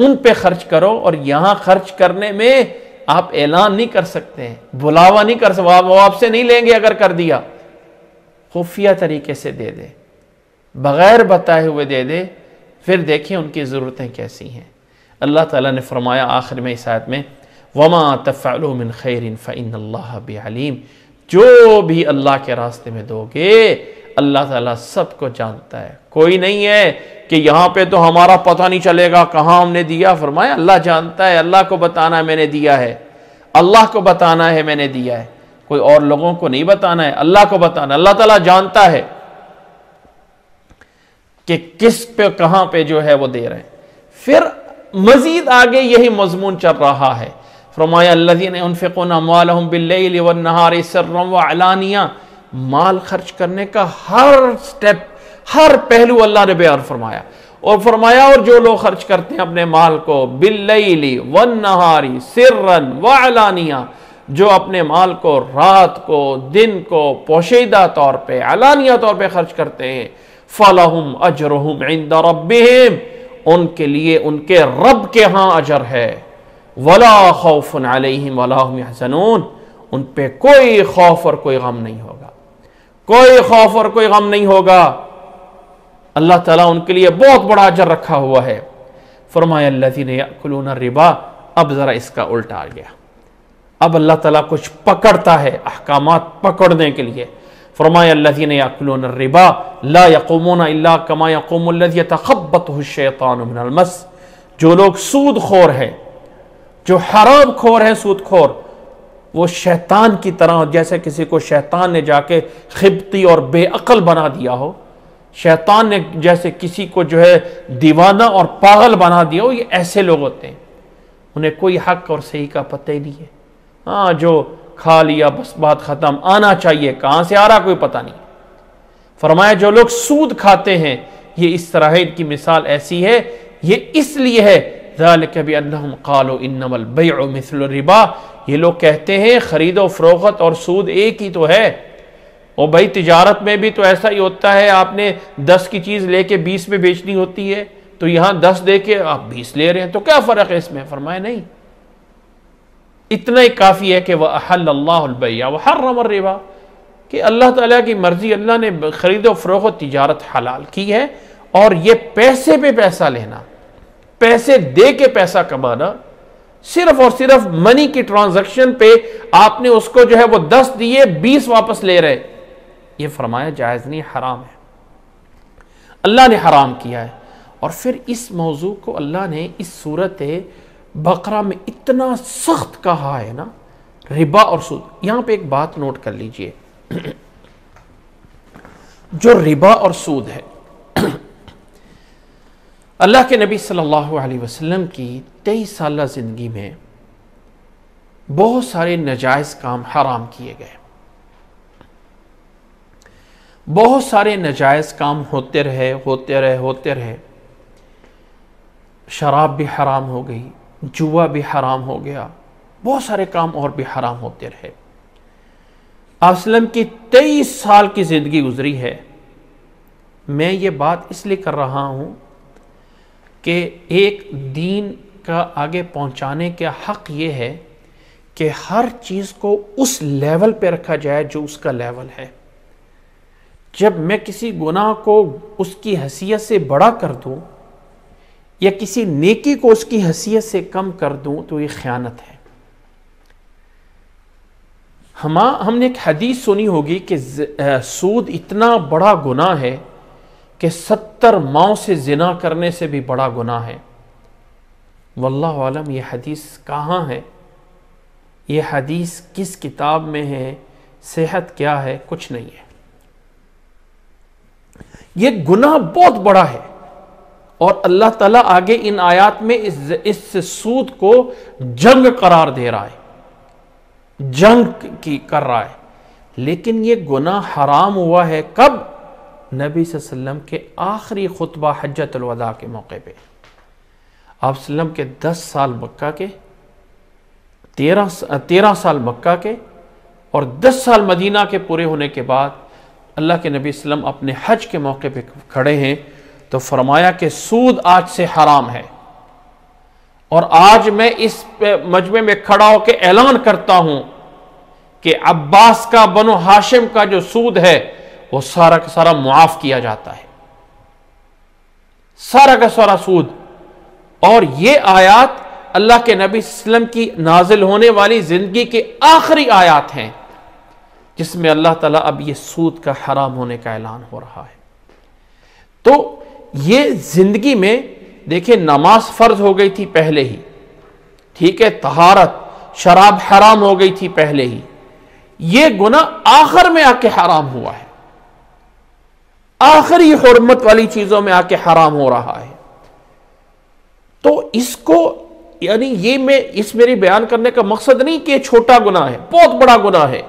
उन पे खर्च करो। और यहां खर्च करने में आप ऐलान नहीं कर सकते हैं, बुलावा नहीं कर सकते, वो आपसे नहीं लेंगे। अगर कर दिया खुफिया तरीके से दे दे, बगैर बताए हुए दे दे, फिर देखें उनकी ज़रूरतें कैसी हैं। अल्लाह ताला ने फरमाया आखिर में इस आयत में, वमा तफ़अलू मिन खैरिन फ़इन्नल्लाह बिअलीम। जो भी अल्लाह के रास्ते में दोगे अल्लाह ताला सब को जानता है। कोई नहीं है कि यहाँ पे तो हमारा पता नहीं चलेगा कहाँ हमने दिया। फरमाया अल्लाह जानता है, अल्लाह को बताना है मैंने दिया है, अल्लाह को बताना है मैंने दिया है, कोई और लोगों को नहीं बताना है, अल्लाह को बताना। अल्लाह ताला जानता है कि किस पे कहाँ पे जो है वो दे रहे हैं। फिर मज़ीद आगे यही मजमून चल रहा है। फरमाया अल्लज़ीना युनफ़िक़ूना अमवालहुम बिल्लैलि वन्नहारि सर्रन व अलानिया। माल खर्च करने का हर स्टेप हर पहलू अल्लाह ने बयान फरमाया। और फरमाया और जो लोग खर्च करते हैं अपने माल को बिल्लैलि वन्नहारि सर्रन व अलानिया, जो अपने माल को रात को दिन को पोशीदा तौर पर अलानिया तौर पर खर्च करते हैं, फलहुम अजरहुम इंद रब्बिहिम, उनके लिए उनके रब के यहाँ अजर है। वला खौफुन अलैहिम वला हुम यहज़नून, उन पे कोई खौफ और कोई गम नहीं होगा, कोई खौफ और कोई गम नहीं होगा। अल्लाह ताला उनके लिए बहुत बड़ा अजर रखा हुआ है। फरमाया अल्लज़ीना याकुलूना रिबा। अब ज़रा इसका उल्टा आ गया। अब अल्लाह ताला कुछ पकड़ता है अहकामात पकड़ने के लिए। फरमाया अल्लज़ीना याकुलूना रिबा ला यक़ूमूना इल्ला कमा यक़ूमु अल्लज़ी यतख़ब्बतुहु शैतानु मिनल मस। जो लोग सूदखोर हैं, जो हराम खोर हैं, सूदखोर, वो शैतान की तरह, जैसे किसी को शैतान ने जाके खिबती और बेअकल बना दिया हो, शैतान ने जैसे किसी को जो है दीवाना और पागल बना दिया हो, ये ऐसे लोग होते हैं। उन्हें कोई हक और सही का पता ही नहीं है। हाँ, जो खा लिया बस बात ख़त्म, आना चाहिए कहाँ से आ रहा कोई पता नहीं। फरमाया जो लोग सूद खाते हैं ये इस तरह है, की मिसाल ऐसी है, ये इसलिए है ज़ालिका बिअन्नहुम क़ालू इन्नमल बैअु मिस्लु रिबा। ये लोग कहते हैं ख़रीदो फ़रोख्त और सूद एक ही तो है। और भाई तिजारत में भी तो ऐसा ही होता है, आपने 10 की चीज़ लेके 20 में बेचनी होती है, तो यहाँ 10 दे के आप 20 ले रहे हैं, तो क्या फ़र्क है इसमें। फरमाया नहीं, इतना ही काफ़ी है कि वह अहल्लल्लाहुल बैअ व हर्रमर रिबा, कि अल्लाह ताला की मर्ज़ी, अल्लाह ने ख़रीदो फ़रोख्त तिजारत हलाल की है। और ये पैसे पे पैसा लेना, पैसे दे के पैसा कमाना, सिर्फ और सिर्फ मनी की ट्रांजैक्शन पे आपने उसको जो है वो 10 दिए 20 वापस ले रहे, ये फरमाया जायज़ नहीं, हराम है, अल्लाह ने हराम किया है। और फिर इस मौजू को अल्लाह ने इस सूरत बकरा में इतना सख्त कहा है ना, रिबा और सूद। यहां पे एक बात नोट कर लीजिए, जो रिबा और सूद है, अल्लाह के नबी सल्लल्लाहु अलैहि वसल्लम की 23 साल ज़िंदगी में बहुत सारे नजायज़ काम हराम किए गए। बहुत सारे नजायज़ काम होते रहे। शराब भी हराम हो गई, जुआ भी हराम हो गया, बहुत सारे काम और भी हराम होते रहे। आप सल्लम की 23 साल की ज़िंदगी गुजरी है। मैं ये बात इसलिए कर रहा हूँ कि एक दीन का आगे पहुँचाने का हक़ ये है कि हर चीज़ को उस लेवल पे रखा जाए जो उसका लेवल है। जब मैं किसी गुनाह को उसकी हैसियत से बड़ा कर दूँ या किसी नेकी को उसकी हैसियत से कम कर दूँ तो ये ख़यानत है। हमने एक हदीस सुनी होगी कि सूद इतना बड़ा गुनाह है कि 70 माओं से जिना करने से भी बड़ा गुनाह है। वल्लाहु आलम ये हदीस कहाँ है, ये हदीस किस किताब में है, सेहत क्या है, कुछ नहीं है। ये गुनाह बहुत बड़ा है और अल्लाह ताला आगे इन आयात में इस सूद को जंग करार दे रहा है, जंग की कर रहा है। लेकिन ये गुनाह हराम हुआ है कब? नबी सल्लल्लाहु अलैहि वसल्लम के आखिरी खुतबा हज्जतुल वदा के मौके पे। आप सल्लम के 10 साल मक्का के, 13 साल मक्का के और 10 साल मदीना के पूरे होने के बाद अल्लाह के नबी सल्लम अपने हज के मौके पे खड़े हैं तो फरमाया कि सूद आज से हराम है। और आज मैं इस मजमे में खड़ा होकर ऐलान करता हूं कि अब्बास का, बनो हाशिम का जो सूद है वो सारा का सारा मुआफ किया जाता है, सारा का सारा सूद। और ये आयात अल्लाह के नबी सल्लम की नाजिल होने वाली जिंदगी के आखिरी आयात हैं जिसमें अल्लाह ताला अब ये सूद का हराम होने का ऐलान हो रहा है। तो ये जिंदगी में देखिए, नमाज फर्ज हो गई थी पहले ही, ठीक है, तहारत, शराब हराम हो गई थी पहले ही, ये गुनाह आखिर में आके हराम हुआ है, आखिरी हुर्मत वाली चीजों में आके हराम हो रहा है। तो इसको यानी ये मैं इस मेरी बयान करने का मकसद नहीं कि छोटा गुनाह है, बहुत बड़ा गुनाह है,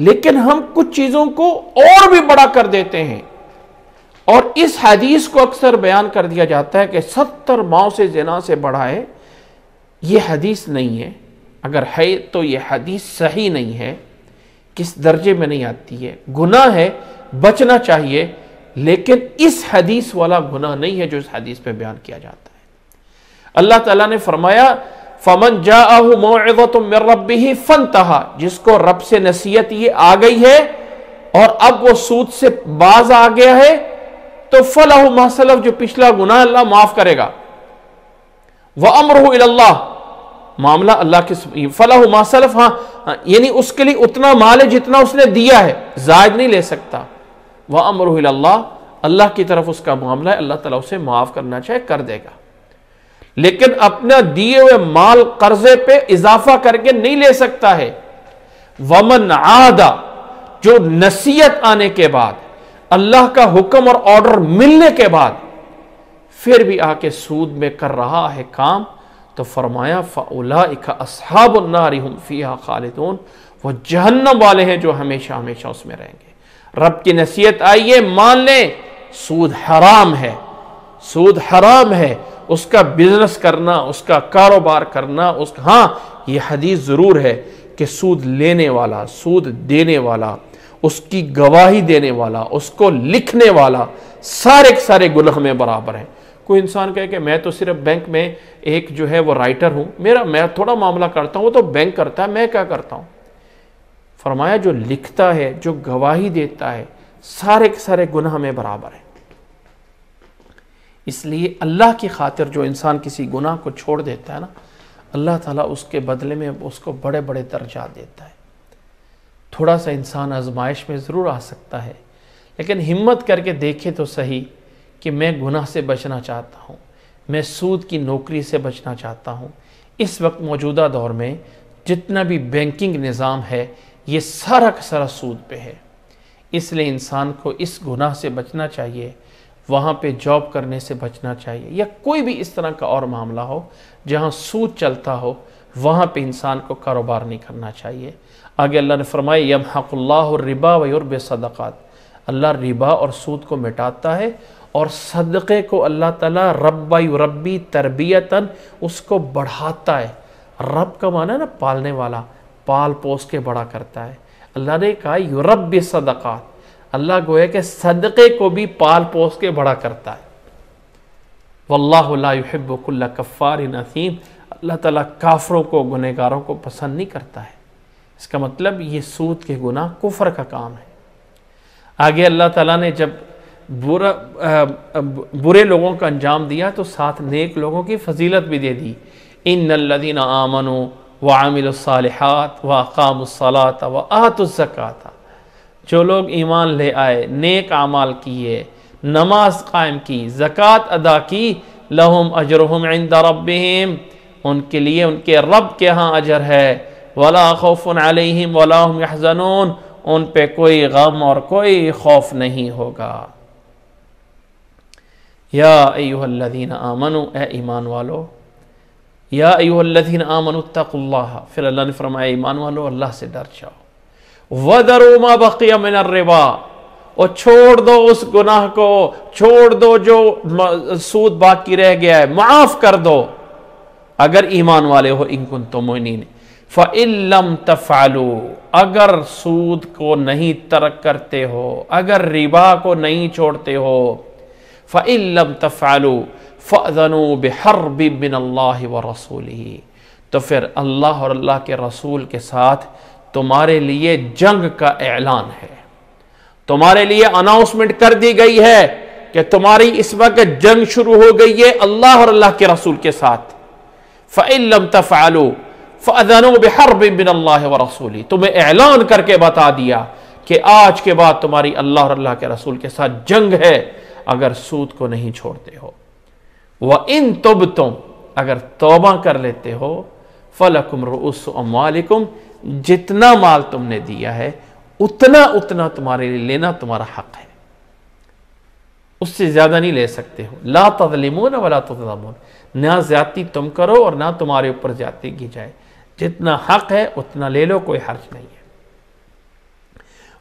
लेकिन हम कुछ चीजों को और भी बड़ा कर देते हैं। और इस हदीस को अक्सर बयान कर दिया जाता है कि 70 माओं से ज़िना से बड़ा है। ये हदीस नहीं है, अगर है तो ये हदीस सही नहीं है, किस दर्जे में नहीं आती है। गुनाह है, बचना चाहिए, लेकिन इस हदीस वाला गुनाह नहीं है जो इस हदीस पे बयान किया जाता है। अल्लाह ताला ने फरमाया फमन जाअहु मौइज़तुम मिर रब्बिही फंतहा, जिसको रब से नसीहत ये आ गई है और अब वो सूद से बाज आ गया है तो फलहु मा सलफ, जो पिछला गुनाह अल्लाह माफ करेगा, वह अमरुहु इलल्लाह, मामला अल्लाह के, फलहु मा सलफ, हाँ यानी उसके लिए उतना माल है जितना उसने दिया है, जायद नहीं ले सकता, वह अमरुहु इलल्लाह, अल्लाह की तरफ उसका मामला है, अल्लाह ताला उसे माफ करना चाहे कर देगा। लेकिन अपना दिए हुए माल कर्जे पे इजाफा करके नहीं ले सकता है। वमन आदा, जो नसीहत आने के बाद, अल्लाह का हुक्म और ऑर्डर मिलने के बाद फिर भी आके सूद में कर रहा है काम, तो फरमाया फ़उलाइका अस्हाबुन नारि हुम फ़ीहा खालिदून, वो जहन्नम वाले हैं जो हमेशा हमेशा उसमें रहेंगे। रब की नसीहत आई है, मान लें सूद हराम है, सूद हराम है, उसका बिजनेस करना, उसका कारोबार करना, उसका, हाँ ये हदीस ज़रूर है कि सूद लेने वाला, सूद देने वाला, उसकी गवाही देने वाला, उसको लिखने वाला सारे के सारे गुनाह में बराबर हैं। कोई इंसान कहे कि मैं तो सिर्फ बैंक में एक जो है वो राइटर हूँ, मैं थोड़ा मामला करता हूँ, वो तो बैंक करता है, मैं क्या करता हूँ? फरमाया जो लिखता है, जो गवाही देता है, सारे के सारे गुनाह में बराबर है। इसलिए अल्लाह की खातिर जो इंसान किसी गुनाह को छोड़ देता है ना, अल्लाह ताला उसके बदले में उसको बड़े बड़े दर्जा देता है। थोड़ा सा इंसान आजमाइश में ज़रूर आ सकता है, लेकिन हिम्मत करके देखे तो सही कि मैं गुनाह से बचना चाहता हूँ, मैं सूद की नौकरी से बचना चाहता हूँ। इस वक्त मौजूदा दौर में जितना भी बैंकिंग निज़ाम है ये सारा का सारा सूद पे है, इसलिए इंसान को इस गुनाह से बचना चाहिए, वहाँ पे जॉब करने से बचना चाहिए, या कोई भी इस तरह का और मामला हो जहाँ सूद चलता हो, वहाँ पे इंसान को कारोबार नहीं करना चाहिए। आगे अल्लाह ने फरमाया यमहक़ुल्लाहु रिबा व युरबि सदक़ात, अल्लाह रिबा और सूद को मिटाता है और सदक़े को अल्लाह ताला रब्बा युरब्बी तरबियतन उसको बढ़ाता है। रब का माना है ना पालने वाला, पाल पोस के बड़ा करता है। अल्लाह ने कहा युरब्बी सदक़ात, अल्लाह गोया के सदक़े को भी पाल पोस के बड़ा करता है। वल्लाहु ला युहिब्बु कुल्ला कफ़ारिन असीम, अल्लाह ताला काफ़रों को गुनहगारों को पसंद नहीं करता है। इसका मतलब ये सूद के गुनाह कुफर का काम है। आगे अल्लाह ताला ने जब बुरे लोगों का अंजाम दिया तो साथ नेक लोगों की फजीलत भी दे दी। इन्नल्लज़ीना आमनू व आमिलुस्सालिहात व अक़ामुस्सलात व आतुज़्ज़कात, जो लोग ईमान ले आए, नेक आमाल किए, नमाज कायम की, ज़कात अदा की, लहुम अजरुहुम इंदा रब्बिहिम, उनके लिए उनके रब के यहाँ अजर है। वला खौफुन अलैहिम वला हुम यहज़नून, उन पे कोई गम और कोई खौफ नहीं होगा। या अय्युहल्लज़ीना आमनू, ए ईमान वालो, या अय्युहल्लज़ीना आमनू तक़ुल्लाह, फिर अल्लाह ने फरमाया ईमान वालो अल्लाह से डर जाओ। वदरू मा बक़िया मिनर रिबा, और छोड़ दो उस गुनाह को, छोड़ दो जो सूद बाकी रह गया है, माफ़ कर दो अगर ईमान वाले हो। इन कुंतुम मुमिनीन फ़इल्लम तफ़अलू, अगर सूद को नहीं तर्क करते हो, अगर रिबा को नहीं छोड़ते हो, फ़इल्लम तफ़अलू फ़अज़नू बिहर्बिन मिनल्लाहि व रसूलिही, तो फिर अल्लाह और अल्लाह के रसूल के साथ तुम्हारे लिए जंग का ऐलान है। तुम्हारे लिए अनाउंसमेंट कर दी गई है कि तुम्हारी इस वक्त जंग शुरू हो गई है अल्लाह और अल्लाह के रसूल के साथ। फ़इल्लम तफ़अलू फ़अज़नू बिहर्बिन मिनल्लाहि व रसूलिही, तुम्हें ऐलान करके बता दिया कि आज के बाद तुम्हारी अल्लाह और अल्लाह के रसूल के साथ जंग है अगर सूद को नहीं छोड़ते हो। व इन तुबतुम, अगर तौबा कर लेते हो, फलकुम रुउसु अम्वालिकुम, जितना माल तुमने दिया है उतना उतना तुम्हारे लिए लेना तुम्हारा हक है, उससे ज्यादा नहीं ले सकते हो। ला तज़लिमून वला तुज़लमून, ना ज्यादती तुम करो और ना तुम्हारे ऊपर ज्यादती की जाए, जितना हक है उतना ले लो, कोई हर्ज नहीं है।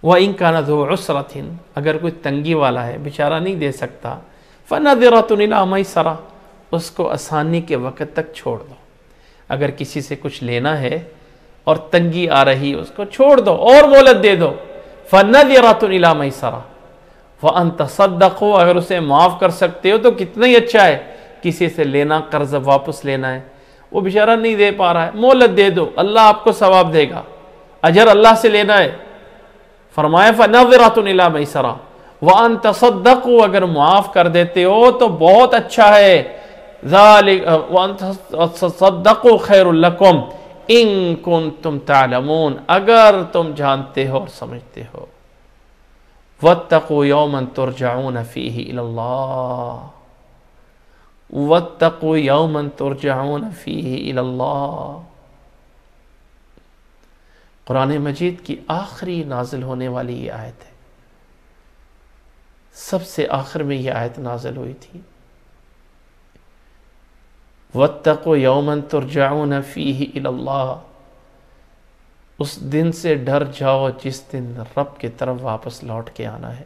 वह इन काना ज़ू उसरतिन, अगर कोई तंगी वाला है, बेचारा नहीं दे सकता, फ़नज़िरतुन इला मैसरा, उसको आसानी के वक़्त तक छोड़ दो। अगर किसी से कुछ लेना है और तंगी आ रही, उसको छोड़ दो और मोहलत दे दो। फ़नज़िरतुन इला मैसरा व अन तसद्दक़ू, अगर उसे माफ़ कर सकते हो तो कितना ही अच्छा है। किसी से लेना, कर्ज़ वापस लेना है, वो बेचारा नहीं दे पा रहा है, मोहलत दे दो, अल्लाह आपको सवाब देगा, अजर अल्लाह से लेना है। फरमाया फ़नज़िरतुन इला मैसरा व अन तसद्दक़ू, अगर माफ़ कर देते हो तो बहुत अच्छा है। ज़ालिक व अन तसद्दक़ू खैरुल लकुम इन कुंतुम तालमून, अगर तुम जानते हो और समझते हो। वत्तक़ू यौमन तुरजाऊन फ़ीही इलल्लाह, वत्तक़ू यौमन तुरजाऊन फ़ीही इलल्लाह, कुरान मजीद की आखिरी नाजिल होने वाली ये आयत है। सबसे आखिर में यह आयत नाजिल हुई थी। वत्तक़ू यौमन तुरजाऊन फ़ीही इलल्लाह, उस दिन से डर जाओ जिस दिन रब की तरफ वापस लौट के आना है।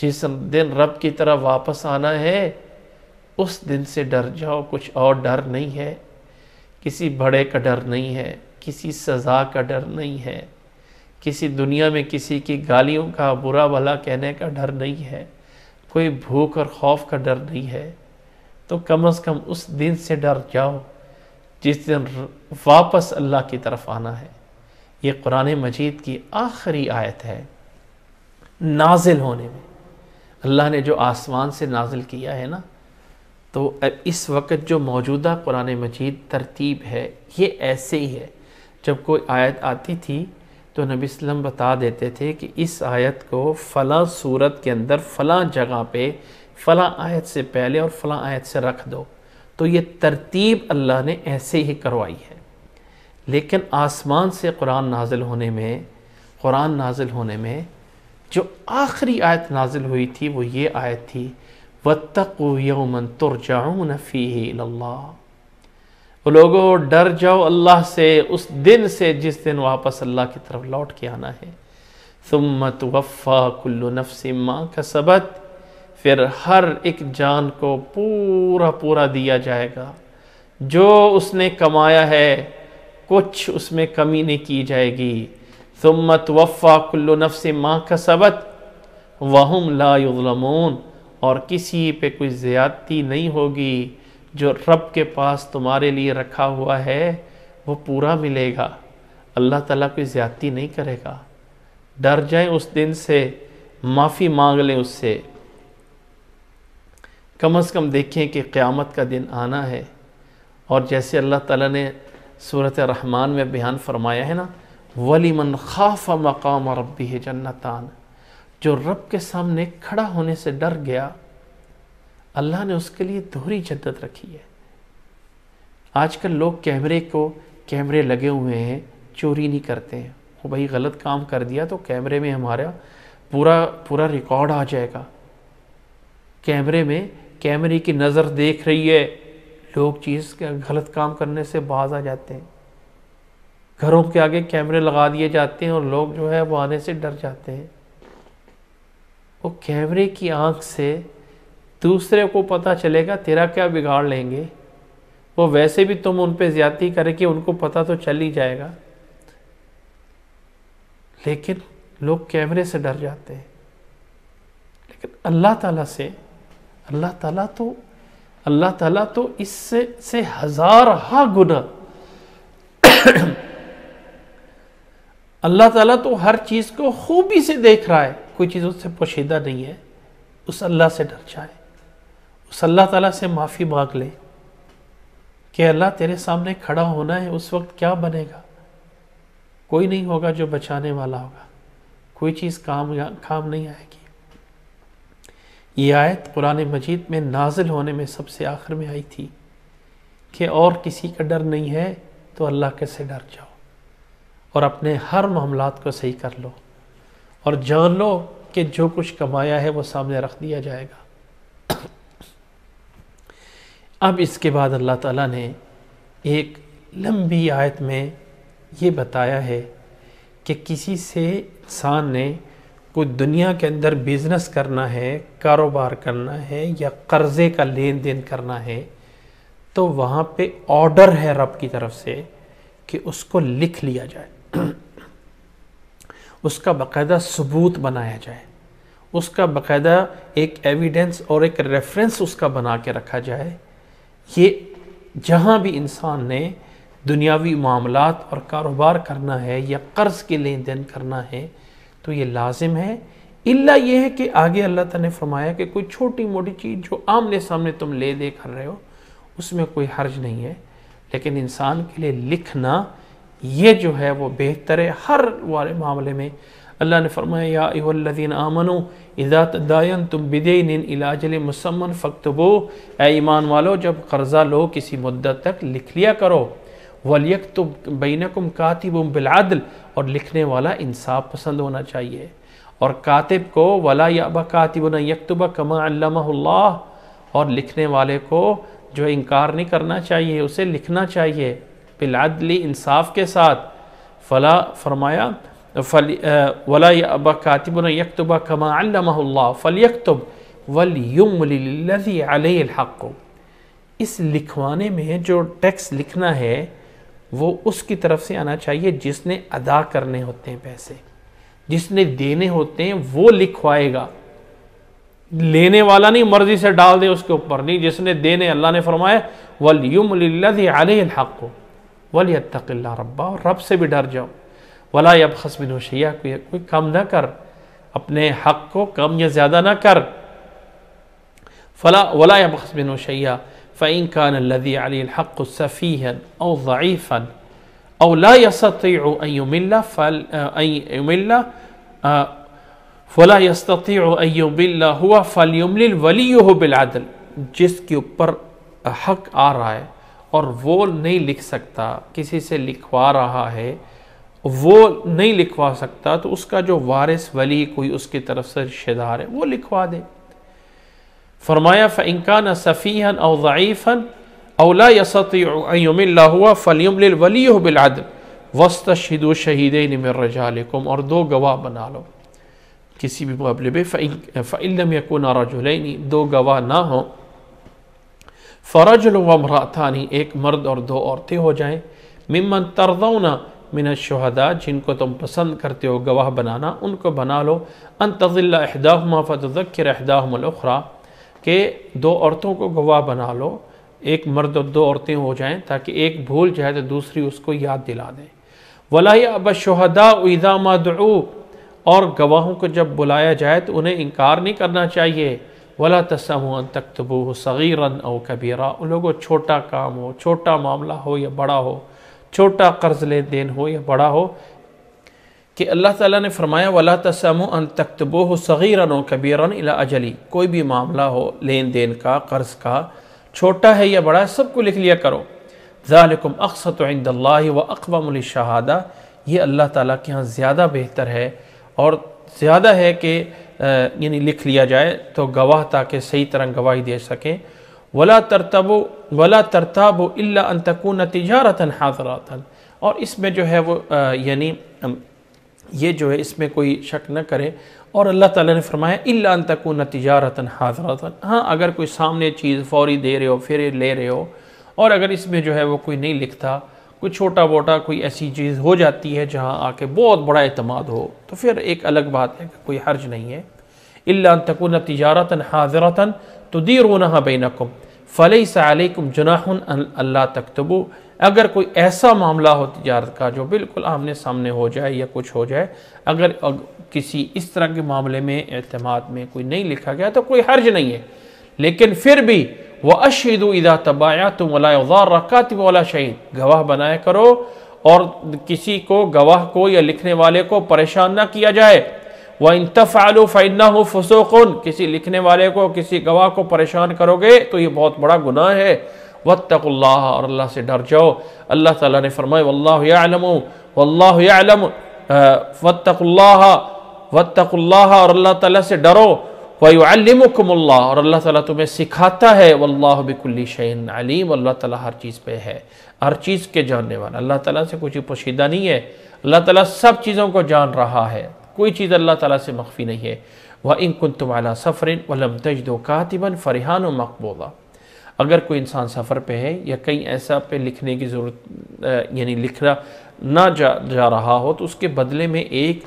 जिस दिन रब की तरफ वापस आना है उस दिन से डर जाओ, कुछ और डर नहीं है। किसी बड़े का डर नहीं है, किसी सज़ा का डर नहीं है, किसी दुनिया में किसी की गालियों का, बुरा भला कहने का डर नहीं है, कोई भूख और खौफ का डर नहीं है। तो कम से कम उस दिन से डर जाओ जिस दिन वापस अल्लाह की तरफ आना है। ये कुरान मजीद की आखिरी आयत है नाजिल होने में। अल्लाह ने जो आसमान से नाजिल किया है ना, तो इस वक्त जो मौजूदा कुरान मजीद तरतीब है ये ऐसे ही है। जब कोई आयत आती थी तो नबी सल्लम बता देते थे कि इस आयत को फ़लाँ सूरत के अंदर फ़लाँ जगह पे फ़लाँ आयत से पहले और फ़लाँ आयत से रख दो, तो ये तरतीब अल्लाह ने ऐसे ही करवाई है। लेकिन आसमान से कुरान नाजिल होने में जो आखिरी आयत नाजिल हुई थी वो ये आयत थी, वत्तक़ू यौमन तुरजाऊन फ़ीही इलल्लाह, लोगों डर जाओ अल्लाह से उस दिन से जिस दिन वापस अल्लाह की तरफ लौट के आना है। सुम्मा तुवफ़ा कुल्लु नफ़्सिन मा कसबत, फिर हर एक जान को पूरा पूरा दिया जाएगा जो उसने कमाया है, कुछ उसमें कमी नहीं की जाएगी। सुम्मा तुवफ़ा कुल्लु नफ़्सिन मा कसबत वहुम ला युज़्लमून, और किसी पे कोई ज़्यादती नहीं होगी, जो रब के पास तुम्हारे लिए रखा हुआ है वो पूरा मिलेगा। अल्लाह ताला कोई ज़्यादती नहीं करेगा। डर जाएं उस दिन से, माफ़ी मांग लें उससे, कम से कम देखें कि क़यामत का दिन आना है। और जैसे अल्लाह ताला ने सूरत रहमान में बयान फरमाया है ना, वलिमन खाफ़ मक़ाम रब्बिही जन्नतान, जो रब के सामने खड़ा होने से डर गया अल्लाह ने उसके लिए दोहरी जद्दत रखी है। आजकल लोग कैमरे लगे हुए हैं, चोरी नहीं करते हैं, वो भाई गलत काम कर दिया तो कैमरे में हमारा पूरा रिकॉर्ड आ जाएगा। कैमरे की नज़र देख रही है, लोग चीज़ के गलत काम करने से बाज आ जाते हैं। घरों के आगे कैमरे लगा दिए जाते हैं और लोग जो है वो आने से डर जाते हैं। वो कैमरे की आंख से दूसरे को पता चलेगा तेरा क्या बिगाड़ लेंगे, वो वैसे भी तुम उन पे ज़्यादती करके उनको पता तो चल ही जाएगा, लेकिन लोग कैमरे से डर जाते हैं। लेकिन अल्लाह ताला तो इससे हज़ारहा गुना अल्लाह ताला तो हर चीज़ को खूबी से देख रहा है, कोई चीज़ उससे पोशीदा नहीं है। उस अल्लाह से डर जाए, उस अल्लाह ताला से माफ़ी मांग ले कि अल्लाह तेरे सामने खड़ा होना है, उस वक्त क्या बनेगा, कोई नहीं होगा जो बचाने वाला होगा, कोई चीज़ काम नहीं आएगी। ये आयत कुरान मजीद में नाजिल होने में सबसे आखिर में आई थी कि और किसी का डर नहीं है तो अल्लाह के से डर जाओ और अपने हर मामलात को सही कर लो और जान लो कि जो कुछ कमाया है वो सामने रख दिया जाएगा। अब इसके बाद अल्लाह ताला ने एक लंबी आयत में ये बताया है कि किसी से इंसान ने कोई दुनिया के अंदर बिज़नेस करना है, कारोबार करना है या कर्ज़े का लेन देन करना है, तो वहाँ पे ऑर्डर है रब की तरफ से कि उसको लिख लिया जाए, उसका बाकायदा सबूत बनाया जाए, उसका बाकायदा एक एविडेंस और एक रेफरेंस उसका बना के रखा जाए। ये जहाँ भी इंसान ने दुनियावी मामलात और कारोबार करना है या कर्ज़ के लेन देन करना है तो ये लाजिम है। इल्ला ये है कि आगे अल्लाह ताला ने फरमाया कि कोई छोटी मोटी चीज़ जो आमने सामने तुम ले दे कर रहे हो उसमें कोई हर्ज नहीं है, लेकिन इंसान के लिए लिखना ये जो है वो बेहतर है। हर वाले मामले में अल्लाह ने फरमाया या अय्युहल्लज़ीन आमनू इज़ा तदायनतुम बिदैनिन इला अजलिन मुसम्मन फक्तबू, ए ईमान वालो जब कर्जा लो किसी मुद्दत तक लिख लिया करो। वलियक्तुब बैनकुम कातिबुम बिलअदल, और लिखने वाला इंसाफ पसंद होना चाहिए। और कातिब को वला याबा कातिबुन यक्तुब कमा अल्लमहुल्लाह, और लिखने वाले को जो इनकार नहीं करना चाहिए, उसे लिखना चाहिए बिलअदली इंसाफ के साथ। फला फरमाया वला याबा कातिबुन यक्तुब कमा अल्लमहुल्लाह फलयक्तुब वलयुमलिल लज़ी अलैहिल हक़। इस लिखवाने में जो टैक्स लिखना है वो उसकी तरफ से आना चाहिए जिसने अदा करने होते हैं, पैसे जिसने देने होते हैं वो लिखवाएगा, लेने वाला नहीं मर्जी से डाल दे उसके ऊपर नहीं, जिसने देने। अल्लाह ने फरमाया वलयुमलिल्लज़ी अलैहिल हक़ वलयत्तक़िल्लाह रब्बा, और रब से भी डर जाओ। वला यबख़स मिनहु शैअन, कोई कम ना कर, अपने हक़ को कम या ज़्यादा ना कर। फला वला यबख़स मिनहु शैअन फ़इन कान अल्लज़ी अलैहिल हक़्क़ु सफ़ीहन औ ज़ईफ़न औ ला यस्ततीअु अन युमिल्ला फला यस्ततीअु अन युमिल्ला हुवा फ़लयुमलिल वलिय्युहु बिलअदल, जिसके ऊपर हक़ आ रहा है और वो नहीं लिख सकता, किसी से लिखवा रहा है वो नहीं लिखवा सकता, तो उसका जो वारिस वली कोई उसकी तरफ से रिश्तेदार है वो लिखवा दे। फरमाया फ़इन कान सफ़ीहन औ ज़ईफ़न औ ला यस्ततीअु अन युमिल्ला हुवा फ़लयुमलिल वलिय्युहु बिलअदल, वस्तशिदो शहीदैन मिन रजालिकुम, और दो गवाह बना लो किसी भी मुक़ाबले में। फ़इल्लम यकुना रजुलैनी, दो गवाह ना हो, फ़रजुल व इम्राअतानी, एक मर्द और दो औरतें हो जाएं। मिम्मन तर्ज़ौना मिन शुहदा, जिनको तुम पसंद करते हो गवाह बनाना, उनको बना लो। अन तज़िल्ला इहदाहुमा फ़तुज़क्किर इहदाहुमुल उख़रा, के दो औरतों को गवाह बना लो, एक मर्द और दो औरतें हो जाएं, ताकि एक भूल जाए तो दूसरी उसको याद दिला दें। वला यअबा शुहदा इज़ा मा दुऊ, और गवाहों को जब बुलाया जाए तो उन्हें इनकार नहीं करना चाहिए। वला तस्मऊ अन तक्तबूहु सगीरन औ कबीरा, उन लोगों छोटा काम हो, छोटा मामला हो या बड़ा हो, छोटा कर्ज ले देन हो या बड़ा हो, कि अल्लाह ताला ने फरमाया वला तस्मऊ अन तक्तबूहु सगीरन औ कबीरन इला अजली, कोई भी मामला हो लेन देन का, कर्ज का, छोटा है या बड़ा है, सबको लिख लिया करो। ज़ालिकुम अक़्सतु इंदल्लाहि व अक़वामुल शहादा, ये अल्लाह ताला के यहाँ ज़्यादा बेहतर है और ज़्यादा है कि यानी लिख लिया जाए तो गवाह, ताकि सही तरह गवाही दे सकें। वला तरताबु इल्ला अन तकून तिजारतन हाज़रातन, और इसमें जो है वो यानी ये जो है इसमें कोई शक न करे। और अल्लाह ताला ने फरमाया इल्ला अन तकून तिजारतन हाज़रतन, हाँ अगर कोई सामने चीज़ फौरी दे रहे हो, फिर ले रहे हो, और अगर इसमें जो है वो कोई नहीं लिखता, कोई छोटा मोटा कोई ऐसी चीज़ हो जाती है जहाँ आके बहुत बड़ा एतमाद हो, तो फिर एक अलग बात है कि कोई हर्ज नहीं है। इल्ला अन तकून तिजारतन हाज़रतन तुदीरूनहा बैनकुम फलैसा अलैकुम जुनाहुन अल्ला तक्तबू, अगर कोई ऐसा मामला हो तिजारत का जो बिल्कुल आमने सामने हो जाए या कुछ हो जाए, अगर किसी इस तरह के मामले में एतमाद में कोई नहीं लिखा गया तो कोई हर्ज नहीं है। लेकिन फिर भी वह अशहिदु इदा तबायातुम वला युज़ार कातिब वला शहीद, गवाह बनाया करो और किसी को, गवाह को या लिखने वाले को परेशान ना किया जाए। व इन तफ़अलू फ़इन्नहु फ़ुसूक़ुन, किसी लिखने वाले को, किसी गवाह को परेशान करोगे तो ये बहुत बड़ा गुनाह है। वत्तक़ुल्लाह, और अल्लाह से डर जाओ। अल्लाह ताला ने फरमाया वल्लाहु यालम वत्तक़ुल्लाह, और अल्लाह ताला से डरो। व युअल्लिमुकुमुल्लाह, और अल्लाह ताला तुम्हें सिखाता है। वल्लाहु बिकुल्लि शैइन अलीम, अल्लाह ताला हर चीज़ पे है, हर चीज़ के जानने वाला। अल्लाह ताला से कुछ पोशीदा नहीं है, अल्लाह ताला सब चीज़ों को जान रहा है, कोई चीज़ अल्लाह ताला से मख्फी नहीं है। व इन कुंतुम अला सफ़रिन वलम तजिदू कातिबन फ़रिहानुम मक़बूला, अगर कोई इंसान सफ़र पे है या कहीं ऐसा पे लिखने की ज़रूरत यानी लिखना ना जा रहा हो, तो उसके बदले में एक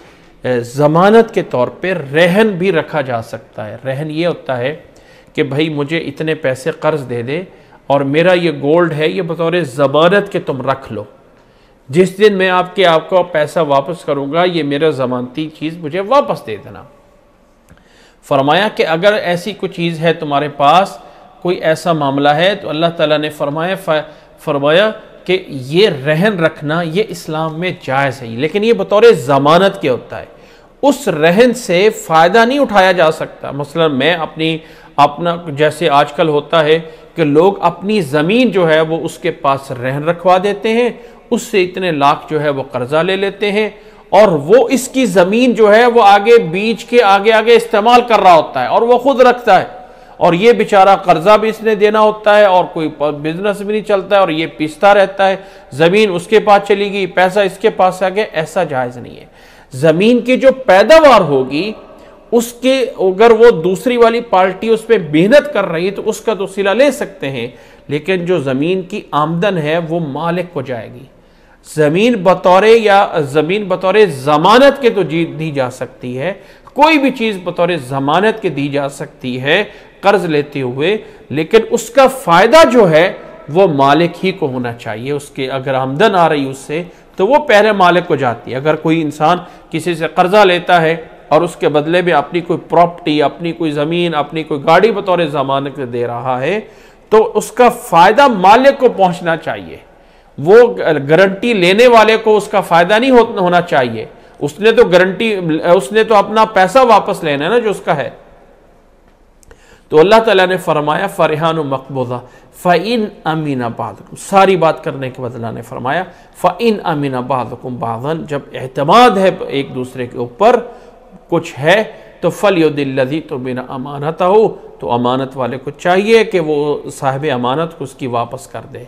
ज़मानत के तौर पे रहन भी रखा जा सकता है। रहन ये होता है कि भाई मुझे इतने पैसे कर्ज दे दे और मेरा ये गोल्ड है, ये बतौर ज़मानत के तुम रख लो, जिस दिन मैं आपके आपको पैसा वापस करूँगा ये मेरा ज़मानती चीज़ मुझे वापस दे देना। फरमाया कि अगर ऐसी कोई चीज़ है तुम्हारे पास, कोई ऐसा मामला है, तो अल्लाह ताला ने फरमाया कि ये रहन रखना ये इस्लाम में जायज़ है, लेकिन ये बतौर ज़मानत के होता है। उस रहन से फ़ायदा नहीं उठाया जा सकता। मसलन मैं अपना जैसे आजकल होता है कि लोग अपनी ज़मीन जो है वो उसके पास रहन रखवा देते हैं, उससे इतने लाख जो है वो कर्ज़ा ले लेते हैं, और वो इसकी ज़मीन जो है वो आगे बीज के आगे आगे इस्तेमाल कर रहा होता है और वो खुद रखता है, और ये बेचारा कर्जा भी इसने देना होता है और कोई बिजनेस भी नहीं चलता है, और ये पीसता रहता है। ज़मीन उसके पास चली गई, पैसा इसके पास आ गया, ऐसा जायज़ नहीं है। ज़मीन की जो पैदावार होगी उसके अगर वो दूसरी वाली पार्टी उस पर मेहनत कर रही है तो उसका तो सिला ले सकते हैं, लेकिन जो ज़मीन की आमदन है वो मालिक को जाएगी। ज़मीन बतौर ज़मानत के तो दी जा सकती है, कोई भी चीज़ बतौर ज़मानत के दी जा सकती है कर्ज लेते हुए, लेकिन उसका फ़ायदा जो है वो मालिक ही को होना चाहिए। उसके अगर आमदन आ रही उससे तो वो पहले मालिक को जाती है। अगर कोई इंसान किसी से कर्जा लेता है और उसके बदले में अपनी कोई प्रॉपर्टी, अपनी कोई ज़मीन, अपनी कोई गाड़ी बतौर ज़मानत दे रहा है, तो उसका फ़ायदा मालिक को पहुँचना चाहिए, वो गारंटी लेने वाले को उसका फ़ायदा नहीं होना चाहिए। उसने तो अपना पैसा वापस लेना है ना जो उसका है। तो अल्लाह ताला ने फरमाया फ़रिहानु मकबूज़ा फ़इन अमीना बादकुम, सारी बात करने के बाद अल्लाह ने फरमाया फ़इन अमीना बादकुम बादन, जब एतमाद है एक दूसरे के ऊपर, कुछ है तो फलयुद्दिल्लज़ी तुबिन अमानतहू, तो अमानत वाले को चाहिए कि वो साहिब अमानत को उसकी वापस कर दे।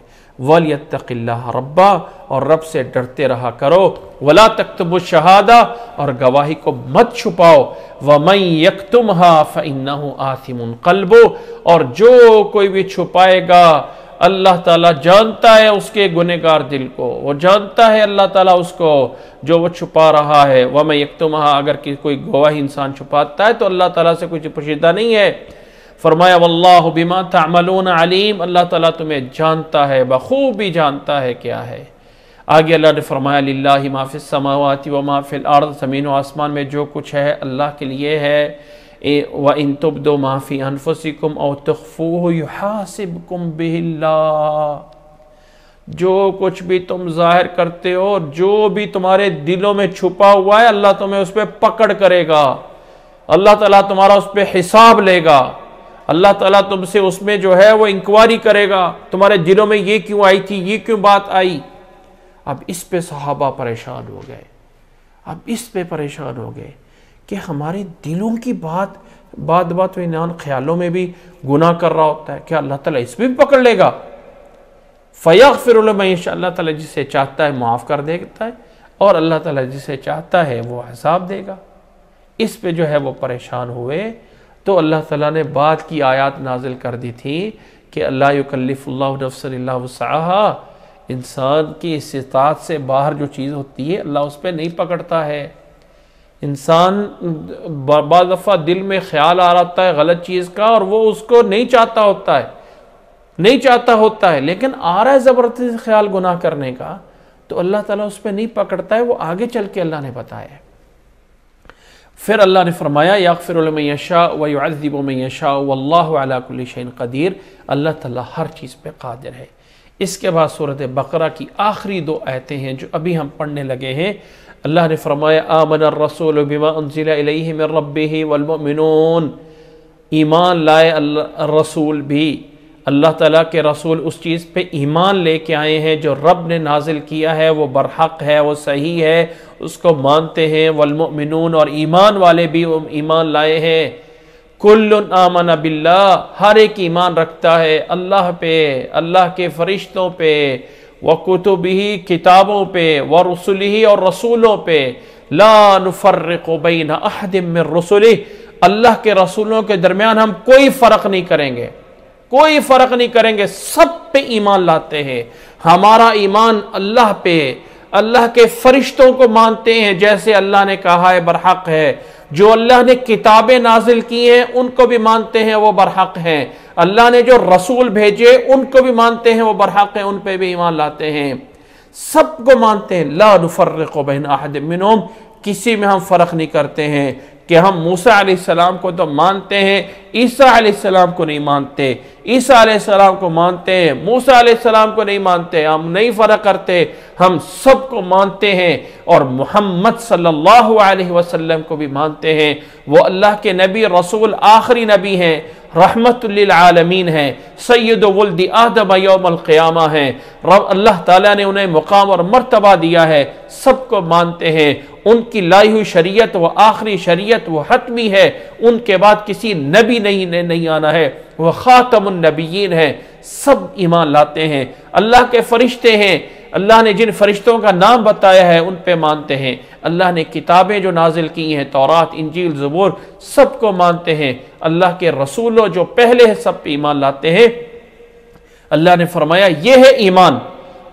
वलयत्तक़िल्लाह रब्बा, और रब से डरते रहा करो। वला तक्तुबु शहादा, और गवाही को मत छुपाओ। वमन यक्तुमहा फ़इन्नहु आसिमुन क़ल्बु, और जो कोई भी छुपाएगा अल्लाह ताला जानता है उसके गुनहगार दिल को, वो जानता है अल्लाह ताला उसको जो वो छुपा रहा है। वमन यक्तुमहा, अगर कोई गवाही इंसान छुपाता है तो अल्लाह ताला से कुछ पोशीदा नहीं है। फरमाया वल्लाहु बिमा तअमलून अलीम, अल्लाह ताला तुम्हें जानता है, बखूबी जानता है क्या है। आगे अल्लाह ने फरमाया लिल्लाहि मा फिस समावाति व मा फिल अर्द, ज़मीन व आसमान में जो कुछ है अल्लाह के लिए है। व इन तुब्दू मा फी अनफुसिकुम औ तुख्फूहु युहासिबकुम बिहिल्लाह, जो कुछ भी तुम जाहिर करते हो, जो भी तुम्हारे दिलों में छुपा हुआ है अल्लाह तुम्हें उस पर पकड़ करेगा, अल्लाह ताला तुम्हारा उस पर हिसाब लेगा। अल्लाह ताला तुमसे उसमें जो है वो इंक्वायरी करेगा, तुम्हारे दिलों में ये क्यों आई थी, ये क्यों बात आई। अब इस पे सहाबा परेशान हो गए, अब इस पे परेशान हो गए कि हमारे दिलों की बात बात बात इनान ख्यालों में भी गुनाह कर रहा होता है, क्या अल्लाह ताला इस पर भी पकड़ लेगा। फ़यग़्फ़िरु लिमन यशा, अल्लाह ताला जिसे चाहता है माफ़ कर देता है, और अल्लाह ताला जिसे चाहता है वो अज़ाब देगा। इस पर जो है वो परेशान हुए, तो अल्लाह ताला ने बाद की आयत नाजिल कर दी थी कि ला युकल्लिफुल्लाहु नफ़्सन इल्ला वुसअहा, इंसान की इस्तात से बाहर जो चीज़ होती है अल्लाह उस पर नहीं पकड़ता है। इंसान बाज़ दफ़ा दिल में ख्याल आ रहा होता है गलत चीज़ का, और वो उसको नहीं चाहता होता है लेकिन आ रहा है ज़बरदस्ती से ख्याल गुनाह करने का, तो अल्लाह ताला उस पर नहीं पकड़ता है, वो आगे चल के अल्लाह ने बताया। फिर अल्लाह ने फरमाया यग़्फ़िरु लिमन यशा व युअज़्ज़िबु मन यशा वल्लाहु अला कुल्लि शैइन क़दीर, अल्लाह ताला हर चीज़ पे क़ादिर है। इसके बाद सूरत बकरा की आखिरी दो आयतें हैं जो अभी हम पढ़ने लगे हैं। अल्लाह ने फरमाया आमनर रसूलु बिमा उनज़िला इलैहि मिन रब्बिहि वल मुमिनून, ईमान लाए रसूल भी, अल्लाह ताला के रसूल उस चीज़ पे ईमान लेके आए हैं जो रब ने नाजिल किया है, वो बरहक है, वो सही है, उसको मानते हैं। वल्मुमिनून, और ईमान वाले भी ईमान लाए हैं। कुल्लुन आमना बिल्लाह, हर एक ईमान रखता है अल्लाह पे, अल्लाह के फरिश्तों पे, व कुतुबिही, किताबों पे, व रसुलिही, और रसूलों पे। ला नुफर्रिकु बैन अहदिम मिन रसुलिही, अल्लाह के रसूलों के दरमियान हम कोई फ़र्क नहीं करेंगे, कोई फ़र्क नहीं करेंगे, सब पे ईमान लाते हैं। हमारा ईमान अल्लाह पे, अल्लाह के फरिश्तों को मानते हैं जैसे अल्लाह ने कहा है बरहक है, जो अल्लाह ने किताबें नाजिल की हैं उनको भी मानते हैं वो बरहक हैं, अल्लाह ने जो रसूल भेजे उनको भी मानते हैं वो बरहक हैं, उन पे भी ईमान लाते हैं, सबको मानते हैं। ला नुफर्रिकु बैन अहद मिनहुम, किसी में हम फ़र्क नहीं करते हैं कि हम मूसा अलैहिस्सलाम को तो मानते हैं, ईसा अलैहिस्सलाम को नहीं मानते, ईसा अलैहिस्सलाम को मानते हैं, मूसा अलैहिस्सलाम को नहीं मानते, हम नहीं फ़र्क करते, हम सबको मानते हैं, और मुहम्मद सल्लल्लाहु अलैहि वसल्लम को भी मानते हैं। वो अल्लाह के नबी, रसूल, आखिरी नबी हैं, रहमतुल लिल आलमीन हैं, सय्यदु वल्दी आदम यौमल क़ियामा हैं, रब अल्लाह ताला ने उन्हें मुकाम और मर्तबा दिया है, सबको मानते हैं। उनकी लाई हुई शरीयत व आखिरी शरीयत वो हतमी है, उनके बाद किसी नबी नहीं आना है, वह ख़ातमुन नबिय्यीन है, सब ईमान लाते हैं। अल्लाह के फरिश्ते हैं, अल्लाह ने जिन फरिश्तों का नाम बताया है उन पे मानते हैं, अल्लाह ने किताबें जो नाजिल की हैं तौरात, इंजील, ज़बूर, सबको मानते हैं। अल्लाह के रसूलों जो पहले हैं सब पे ईमान लाते हैं। अल्लाह ने फरमाया ये है ईमान,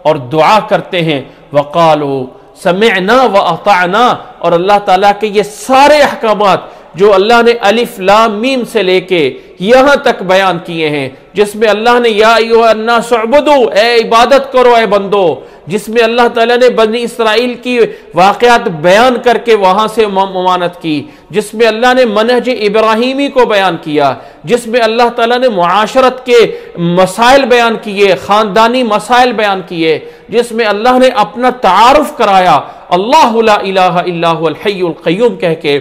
और दुआ करते हैं वक़ालू समिअना व अताना, और अल्लाह ताला के ये सारे अहकामात जो अल्लाह ने अलिफ लाम मीम से लेके यहाँ तक बयान किए हैं, जिसमें अल्लाह ने या अय्युहन्नास उअ्बुदू, ए इबादत करो ए बंदो, जिसमें अल्लाह ताला ने बनी इसराइल की वाक़यात बयान करके वहाँ से ममानत की, जिसमें अल्लाह ने मनहज इब्राहिमी को बयान किया, जिसमें अल्लाह ताला ने मुआशरत के मसाइल बयान किए, ख़ानदानी मसाइल बयान किए, जिसमें अल्लाह ने अपना तारुफ़ कराया अल्लाहु ला इलाहा इल्ला हुवल हय्युल क़य्यूम कह के,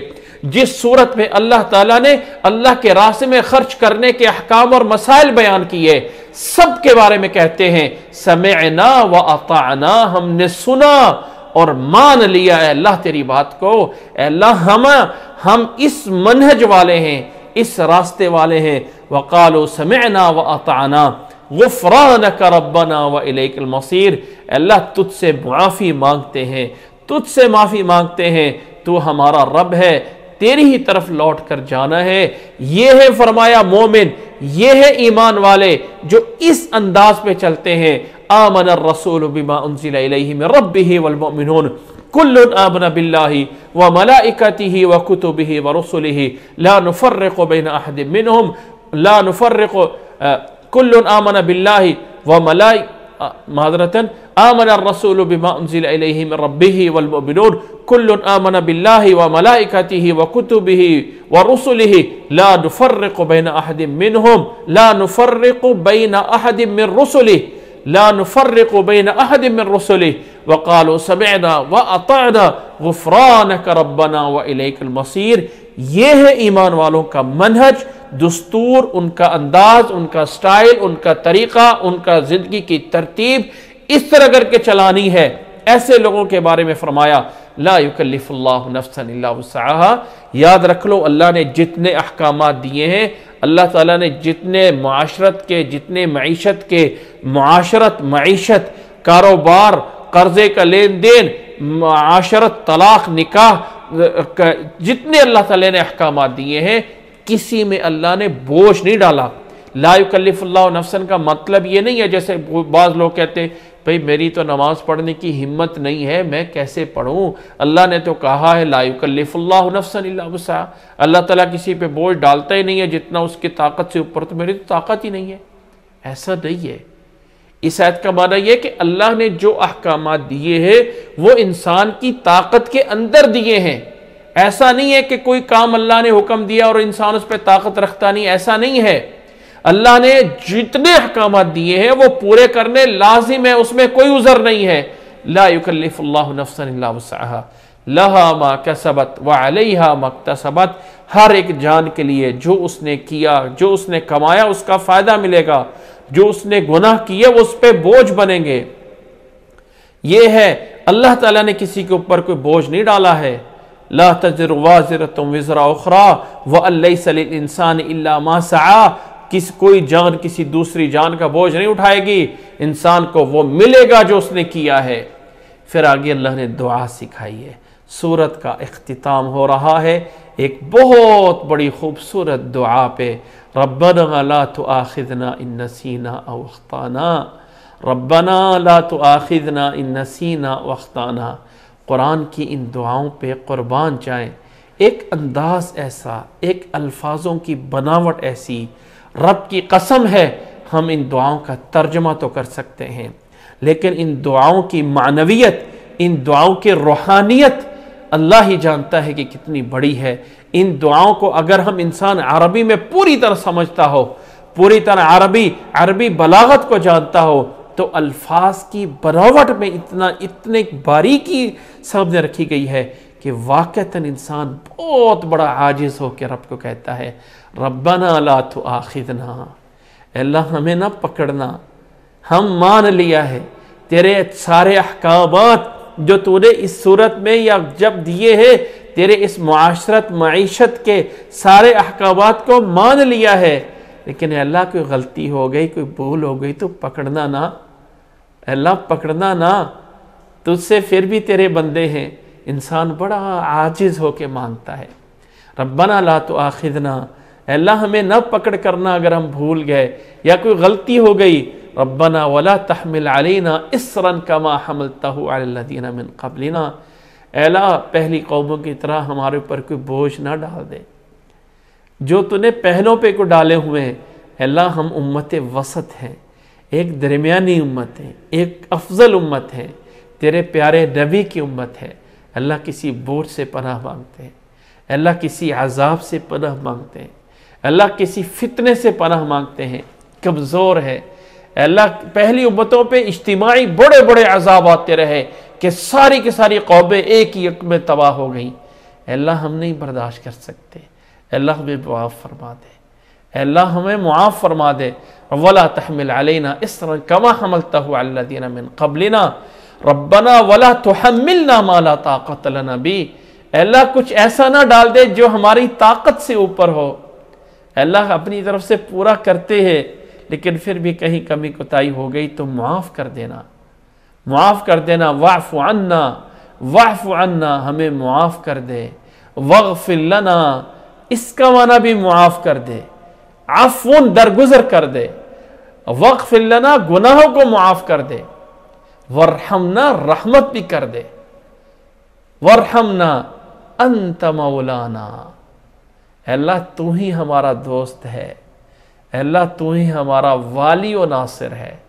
जिस सूरत में अल्लाह ताला ने अल्लाह के रास्ते में खर्च करने के अहकाम और मसाइल बयान किए, सब के बारे में कहते हैं समिअना व अताना, हमने सुना और मान लिया है अल्लाह तेरी बात को, अल्लाह हम इस मनहज वाले हैं, इस रास्ते वाले हैं। वक़ालो समिअना व अताना गुफ़रानक रब्बना व इलैकल मसीर। अल्लाह तुझसे माफ़ी मांगते हैं, तुझसे माफ़ी मांगते हैं, तू हमारा रब है, तेरी ही तरफ लौट कर जाना है। ये है फरमाया मोमिन, ये है ईमान वाले जो इस अंदाज पे चलते हैं। आमन अर्रसूलु बिमा उनज़िला इलैहि मिन रब्बिही वल मुमिनून कुल्लुन आमन बिल्लाहि व मलाइकतिही व कुतुबिही व रुसुलिही ला नुफर्रिकु बैन अहदिम मिनहुम ला नुफर्रिकु कुल्लुन आमन बिल्लाहि व मलाइकतिही मादरतन आमन अर्रसूलु बिमा उनज़िला इलैहि मिन रब्बिही वल मुमिनून कुल्लुन आमन बिल्लाहि व मलाइकतिही व कुतुबिही व रुसुलिही ला नुफर्रिकु बैन अहदिम मिनहुम ला नुफर्रिकु बैन अहदिम मिन रुसुलिही ला नुफर्रिकु बैन अहदिम मिन रुसुलिही वक़ालू समिअना व अतअना गुफ़रानक रब्बना व इलैकल मसीर। ये है ईमान वालों का मनहज, दस्तूर, उनका अंदाज, उनका स्टाइल, उनका तरीक़ा, उनका ज़िंदगी की तरतीब इस तरह करके चलानी है। ऐसे लोगों के बारे में फरमाया ला युकल्लिफुल्लाहु नफ्सन इल्ला वुसअहा। याद रख लो, अल्लाह ने जितने अहकाम दिए हैं, अल्लाह ताला ने जितने माशरत के, जितने मईशत के, माशरत, मईशत, कारोबार, कर्ज़े का लेन देन, माशरत, तलाक, निकाह, जितने अल्लाह ताला ने अहकाम दिए हैं किसी में अल्लाह ने बोझ नहीं डाला। ला युकल्लिफुल्लाहु नफ्सन का मतलब ये नहीं है जैसे बाज़ लोग कहते हैं भाई मेरी तो नमाज़ पढ़ने की हिम्मत नहीं है, मैं कैसे पढ़ूं। अल्लाह ने तो कहा है ला युकल्लिफुल्लाहु नफ्सन इल्ला वुसअहा। अल्लाह ताला किसी पे बोझ डालता ही नहीं है जितना उसकी ताकत से ऊपर। तो मेरी तो ताकत ही नहीं है, ऐसा नहीं है। इस आयत का माना यह कि अल्लाह ने जो अहकाम दिए हैं वो इंसान की ताकत के अंदर दिए हैं। ऐसा नहीं है कि कोई काम अल्लाह ने हुक्म दिया और इंसान उस पर ताकत रखता नहीं, ऐसा नहीं है। अल्लाह ने जितने अहकाम दिए हैं वो पूरे करने लाजिम है, उसमें कोई उज़र नहीं है। ला युकल्लिफुल्लाहु नफ्सन इल्ला वुसअहा लहा मा कसबत व अलैहा मा इक्तसबत। हर एक जान के लिए जो उसने किया, जो उसने कमाया, उसका फ़ायदा मिलेगा। जो उसने गुनाह किए वो उस पर बोझ बनेंगे। ये है, अल्लाह ताला ने किसी के ऊपर कोई बोझ नहीं डाला है। ला तज़िरु वाज़िरतुम विज़रा उख़रा व लैसा लिल इंसानी इल्ला मा सआ। कोई जान किसी दूसरी जान का बोझ नहीं उठाएगी, इंसान को वो मिलेगा जो उसने किया है। फिर आगे अल्लाह ने दुआ सिखाई है। सूरत का इख्तिताम हो रहा है एक बहुत बड़ी खूबसूरत दुआ पे। रब्बना ला तुआखिज़ना इन नसीना अव अख़्ताना, रब्बना ला तुआखिज़ना इन नसीना अव अख़्ताना। कुरान की इन दुआओं पे क़ुरबान जाएँ। एक अंदाज़ ऐसा, एक अल्फाजों की बनावट ऐसी, रब की कसम है हम इन दुआओं का तर्जमा तो कर सकते हैं, लेकिन इन दुआओं की मानवियत, इन दुआओं की रूहानियत अल्लाह ही जानता है कि कितनी बड़ी है। इन दुआओं को अगर हम इंसान अरबी में पूरी तरह समझता हो, पूरी तरह अरबी बलागत को जानता हो, तो अल्फाज की बनावट में इतने बारीकी सामने रखी गई है कि वाक़तन इंसान बहुत बड़ा आजिज़ होकर रब को कहता है रब्बना ला तुआखिज़ना। अल्लाह हमें ना पकड़ना, हम मान लिया है तेरे सारे अहकामात जो तूने इस सूरत में या जब दिए हैं, तेरे इस मुआशरत मईशत के सारे अहकामात को मान लिया है। लेकिन अल्लाह कोई गलती हो गई, कोई भूल हो गई तो पकड़ना ना, अल्लाह पकड़ना ना, तुझसे फिर भी तेरे बंदे हैं। इंसान बड़ा आजिज़ होके मांगता है रब्बना ला तुआखिज़ना। अल्लाह हमें ना पकड़ करना अगर हम भूल गए या कोई गलती हो गई। रब्बना वला तहमिल अलैना इसरन कमा हमलतहु अलल लदीना मिन क़ब्लिना। अल्लाह पहली कौमों की तरह हमारे ऊपर कोई बोझ ना डाल दे जो तूने पहलों पे को डाले हुए हैं। अल्लाह हम उम्मत वसत हैं, एक दरमियानी उम्मत हैं, एक अफजल उम्मत हैं, तेरे प्यारे नबी की उम्मत है। अल्लाह किसी बोझ से पनाह मांगते हैं, अल्लाह किसी अजाब से पनाह मांगते हैं, अल्लाह किसी फितने से पनाह मांगते हैं, कमज़ोर है। अल्लाह पहली उम्मतों पे इज्तिमाई बड़े बड़े अजाब आते रहे कि सारी की सारी कौमें एक ही यक में तबाह हो गई। अल्लाह हम नहीं बर्दाश्त कर सकते, अल्लाह हमें मुआफ़ फरमा दे, अल्लाह हमें मुआफ़ फरमा दे। वला तहमिल अलैना इसरन कमा हमलतहु अलल लदीना मिन क़ब्लिना रब्बना वला तुहम्मिलना मा ला ताक़त लना बि। अल्लाह कुछ ऐसा ना डाल दे जो हमारी ताकत से ऊपर हो। अल्लाह अपनी तरफ से पूरा करते हैं लेकिन फिर भी कहीं कमी कोताही हो गई तो माफ़ कर देना, माफ़ कर देना। वाफ़ु अन्ना, वाफ़ु अन्ना, हमें माफ़ कर दे। वग़फ़िर लना, इसका माना भी माफ़ कर दे, आफ़ून, दरगुजर कर दे। वग़फ़िर लना, गुनाहों को माफ़ कर दे। वरहमना, रहमत भी कर दे। वरहमना अंत मौलाना, अल्लाह तू ही हमारा दोस्त है, अल्लाह तू ही हमारा वाली और नासिर है,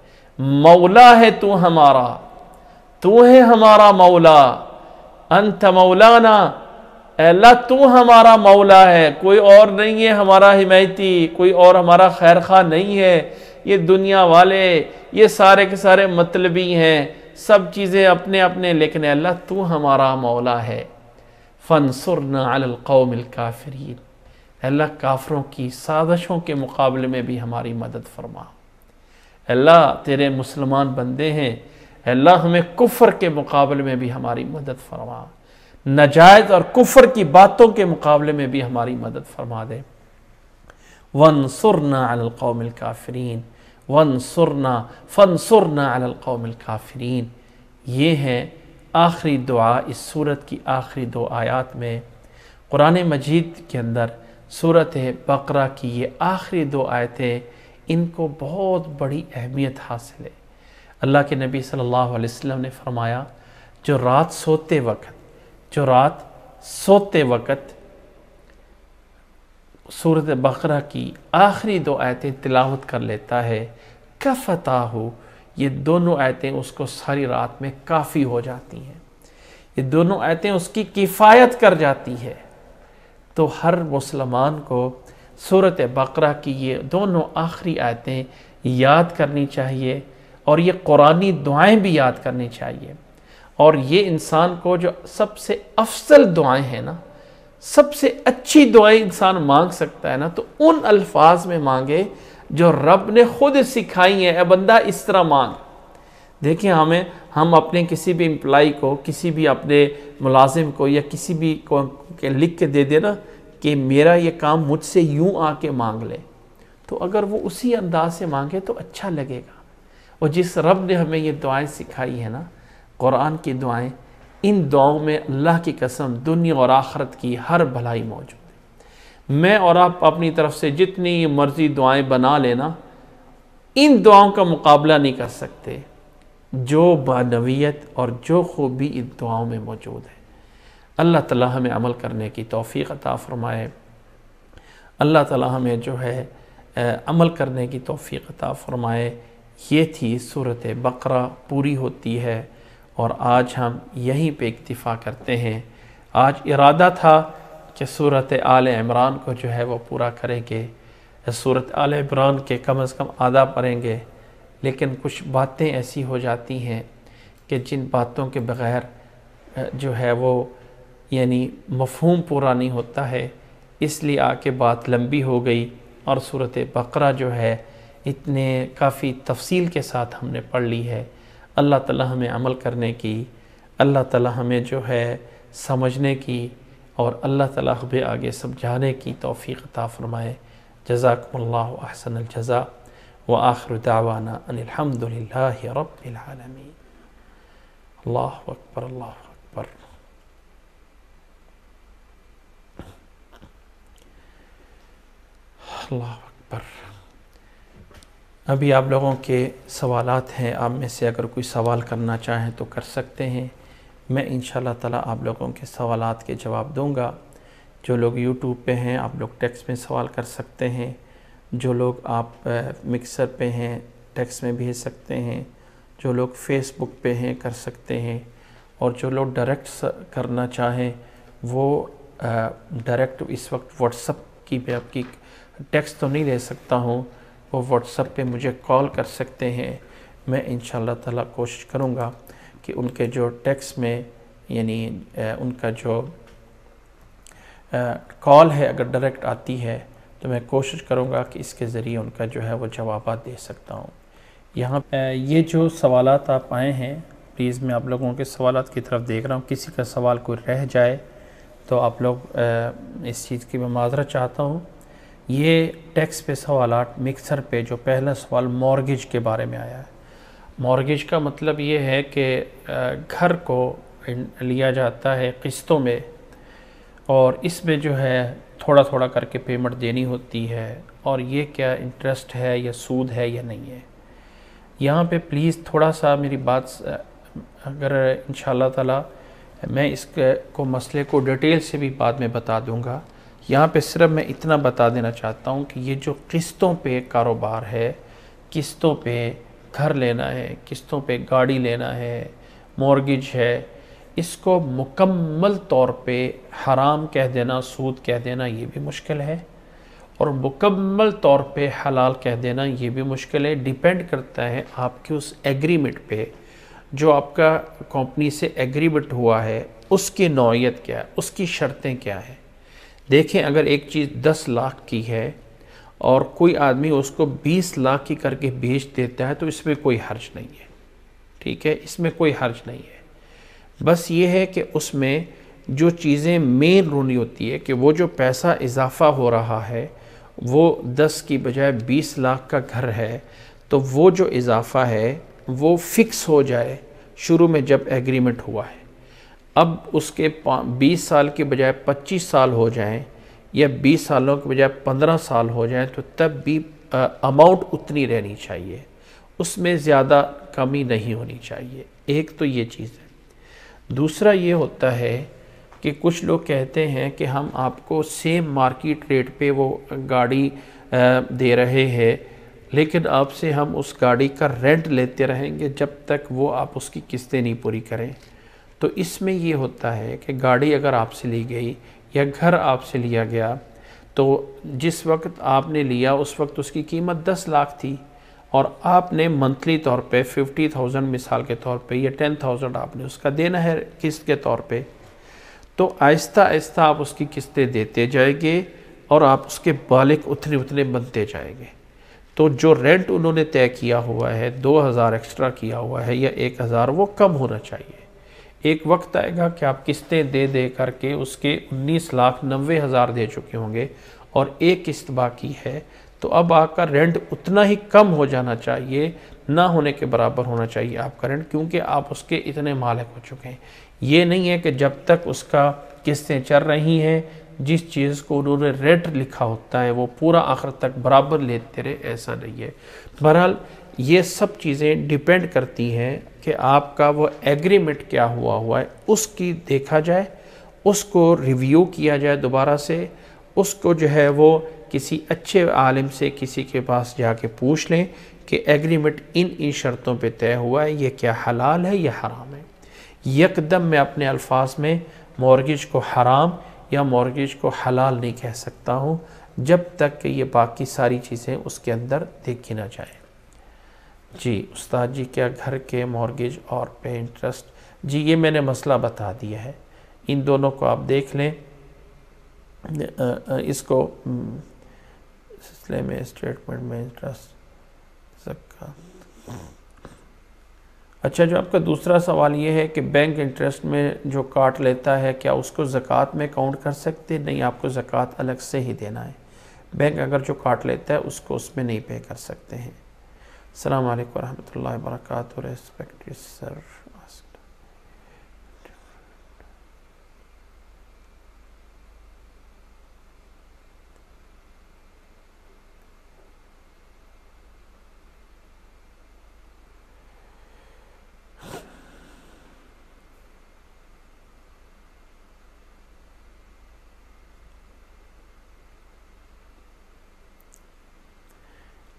मौला है तू हमारा, तू है हमारा मौला। अंत मौलाना, अल्लाह तू हमारा मौला है, कोई और नहीं है हमारा हिमायती, कोई और हमारा खैर खा नहीं है। ये दुनिया वाले ये सारे के सारे मतलबी हैं, सब चीज़ें अपने अपने, लेकिन अल्लाह तू हमारा मौला है। फंसुरना अलल कौमिल काफिरीन, अल्लाह काफरों की साजिशों के मुकाबले में भी हमारी मदद फरमा। अल्लाह तेरे मुसलमान बंदे हैं, अल्लाह हमें कुफ्र के मुकाबले में भी हमारी मदद फरमा, नजायज़ और कुफ्र की बातों के मुकाबले में भी हमारी मदद फरमा दे। वंसुरना अलल कौमिल काफिरीन, वंसुरना, फंसुरना अलल कौमिल काफिरीन। ये है आखिरी दुआ इस सूरत की आखिरी दो आयात में। कुरान मजीद के अंदर सूरत बकरा की ये आखिरी दो आयतें, इनको बहुत बड़ी अहमियत हासिल है। अल्लाह के नबी सल्लल्लाहु अलैहि वसल्लम ने फरमाया, जो रात सोते वक़्त सूरत बकरा की आखिरी दो आयतें तिलावत कर लेता है, कफ़ताहु, ये दोनों आयतें उसको सारी रात में काफ़ी हो जाती हैं, ये दोनों आयतें उसकी किफ़ायत कर जाती है। तो हर मुसलमान को सूरत बकरा की ये दोनों आखिरी आयतें याद करनी चाहिए और ये कुरानी दुआएं भी याद करनी चाहिए। और ये इंसान को जो सबसे अफसल दुआएं हैं ना, सबसे अच्छी दुआएं इंसान मांग सकता है ना, तो उन अल्फाज में मांगे जो रब ने खुद सिखाई है। ए बंदा इस तरह मांग। देखिए, हमें हम अपने किसी भी एम्प्लाई को, किसी भी अपने मुलाजिम को या किसी भी को लिख के दे देना कि मेरा ये काम मुझसे यूँ आके मांग ले, तो अगर वो उसी अंदाज से मांगे तो अच्छा लगेगा। और जिस रब ने हमें ये दुआएं सिखाई है ना, कुरान की दुआएं, इन दुआओं में अल्लाह की कसम दुनिया और आखरत की हर भलाई मौजूद है। मैं और आप अपनी तरफ से जितनी मर्ज़ी दुआएं बना लेना, इन दुआओं का मुकाबला नहीं कर सकते जो मानवियत और जो खूबी इन दुआओं में मौजूद है। अल्लाह ताला हमें अमल करने की तौफीक अता फ़रमाए। अल्लाह ताला हमें जो है अमल करने की तौफीक अता फ़रमाए। ये थी सूरत बकरा, पूरी होती है और आज हम यहीं पे इक्तिफ़ा करते हैं। आज इरादा था कि सूरत आल इमरान को जो है वो पूरा करेंगे, सूरत आल इमरान के कम से कम आधा पढ़ेंगे, लेकिन कुछ बातें ऐसी हो जाती हैं कि जिन बातों के बग़ैर जो है वो यानी मफ़हूम पूरा नहीं होता है, इसलिए आके बात लंबी हो गई। और सूरत बकरा जो है इतने काफ़ी तफसील के साथ हमने पढ़ ली है। अल्लाह ताला हमें अमल करने की, अल्लाह ताला हमें जो है समझने की और अल्लाह ताला हमें आगे समझाने की तौफीक अता फ़रमाए। जज़ाकुमुल्लाहु अहसनल जज़ा व आखिर दावाना अनिल हम्दुलिल्लाहि रब्बिल आलमीन। अल्लाहु अकबर, अल्लाहु अकबर। अल्लाह अकबर। अभी आप लोगों के सवालात हैं, आप में से अगर कोई सवाल करना चाहें तो कर सकते हैं। मैं इंशाल्लाह ताला आप लोगों के सवालात के जवाब दूंगा। जो लोग यूट्यूब पे हैं आप लोग टेक्स्ट में सवाल कर सकते हैं, जो लोग आप मिक्सर पे हैं टेक्स्ट में भेज सकते हैं, जो लोग फेसबुक पे हैं कर सकते हैं, और जो लोग डायरेक्ट करना चाहें वो डायरेक्ट इस वक्त व्हाट्सअप की पे आपकी टेक्स्ट तो नहीं ले सकता हूँ, वो व्हाट्सएप पे मुझे कॉल कर सकते हैं। मैं इंशाल्लाह ताला कोशिश करूँगा कि उनके जो टेक्स्ट में यानी उनका जो कॉल है अगर डायरेक्ट आती है तो मैं कोशिश करूँगा कि इसके ज़रिए उनका जो है वो जवाब दे सकता हूँ। यहाँ ये जो सवालात आप आए हैं, प्लीज़ मैं आप लोगों के सवालात की तरफ देख रहा हूँ, किसी का सवाल कोई रह जाए तो आप लोग इस चीज़ की मैं माजरत चाहता हूँ। ये टैक्स पे सवालात मिक्सर पे जो पहला सवाल मॉर्गेज के बारे में आया है। मॉर्गेज का मतलब ये है कि घर को लिया जाता है किस्तों में और इसमें जो है थोड़ा थोड़ा करके पेमेंट देनी होती है और ये क्या इंटरेस्ट है या सूद है या नहीं है। यहाँ पे प्लीज़ थोड़ा सा मेरी बात अगर इंशाल्लाह ताला मैं इसके को मसले को डिटेल से भी बाद में बता दूँगा। यहाँ पे सिर्फ मैं इतना बता देना चाहता हूँ कि ये जो किस्तों पे कारोबार है, किस्तों पे घर लेना है, किस्तों पे गाड़ी लेना है, मॉर्गेज है, इसको मुकम्मल तौर पे हराम कह देना, सूद कह देना ये भी मुश्किल है और मुकम्मल तौर पे हलाल कह देना ये भी मुश्किल है। डिपेंड करता है आपके उस एग्रीमेंट पे जो आपका कंपनी से एग्रीमेंट हुआ है, उसकी नौयत क्या है, उसकी शर्तें क्या हैं। देखें, अगर एक चीज़ 10 लाख की है और कोई आदमी उसको 20 लाख की करके बेच देता है तो इसमें कोई हर्ज नहीं है, ठीक है, इसमें कोई हर्ज नहीं है। बस ये है कि उसमें जो चीज़ें मेन रूनी होती है कि वो जो पैसा इजाफा हो रहा है वो 10 की बजाय 20 लाख का घर है तो वो जो इजाफा है वो फिक्स हो जाए शुरू में जब एग्रीमेंट हुआ है। अब उसके 20 साल के बजाय 25 साल हो जाएं या 20 सालों के बजाय 15 साल हो जाएं तो तब भी अमाउंट उतनी रहनी चाहिए, उसमें ज़्यादा कमी नहीं होनी चाहिए। एक तो ये चीज़ है। दूसरा ये होता है कि कुछ लोग कहते हैं कि हम आपको सेम मार्केट रेट पे वो गाड़ी दे रहे हैं लेकिन आपसे हम उस गाड़ी का रेंट लेते रहेंगे जब तक वो आप उसकी किस्तें नहीं पूरी करें। तो इसमें ये होता है कि गाड़ी अगर आपसे ली गई या घर आपसे लिया गया तो जिस वक्त आपने लिया उस वक्त उसकी कीमत 10 लाख थी और आपने मंथली तौर पे 50,000 मिसाल के तौर पे या 10,000 आपने उसका देना है किस्त के तौर पे। तो आहिस्ता आहिस्ता आप उसकी किस्तें देते जाएंगे और आप उसके बालिक उतने उतने बनते जाएंगे। तो जो रेंट उन्होंने तय किया हुआ है 2,000 एक्स्ट्रा किया हुआ है या 1,000 वो कम होना चाहिए। एक वक्त आएगा कि आप किस्तें दे दे करके उसके 19,90,000 दे चुके होंगे और एक किस्त बाकी है तो अब आपका रेंट उतना ही कम हो जाना चाहिए, ना होने के बराबर होना चाहिए आपका रेंट, क्योंकि आप उसके इतने मालिक हो चुके हैं। ये नहीं है कि जब तक उसका किस्तें चल रही हैं जिस चीज़ को उन्होंने रेट लिखा होता है वो पूरा आखिर तक बराबर लेते रहे, ऐसा नहीं है। बहरहाल ये सब चीज़ें डिपेंड करती हैं कि आपका वो एग्रीमेंट क्या हुआ है, उसकी देखा जाए, उसको रिव्यू किया जाए दोबारा से, उसको जो है वो किसी अच्छे आलिम से किसी के पास जाके पूछ लें कि एग्रीमेंट इन इन शर्तों पे तय हुआ है, ये क्या हलाल है या हराम है। यकदम मैं अपने अल्फाज में मॉर्गेज को हराम या मॉर्गेज को हलाल नहीं कह सकता हूँ जब तक कि ये बाकी सारी चीज़ें उसके अंदर देखी ना जाए। जी उस्ताद जी, क्या घर के मॉर्गेज और पे इंटरेस्ट? जी ये मैंने मसला बता दिया है, इन दोनों को आप देख लें। इसको सिलसिले में स्टेटमेंट में इंटरेस्ट ज़कात। अच्छा, जो आपका दूसरा सवाल ये है कि बैंक इंटरेस्ट में जो काट लेता है क्या उसको ज़कात में काउंट कर सकते? नहीं, आपको ज़कात अलग से ही देना है। बैंक अगर जो काट लेता है उसको उसमें नहीं पे कर सकते हैं। अस्सलाम वालेकुम रहमतुल्लाहि व बरकातहू। रेस्पेक्टेड सर,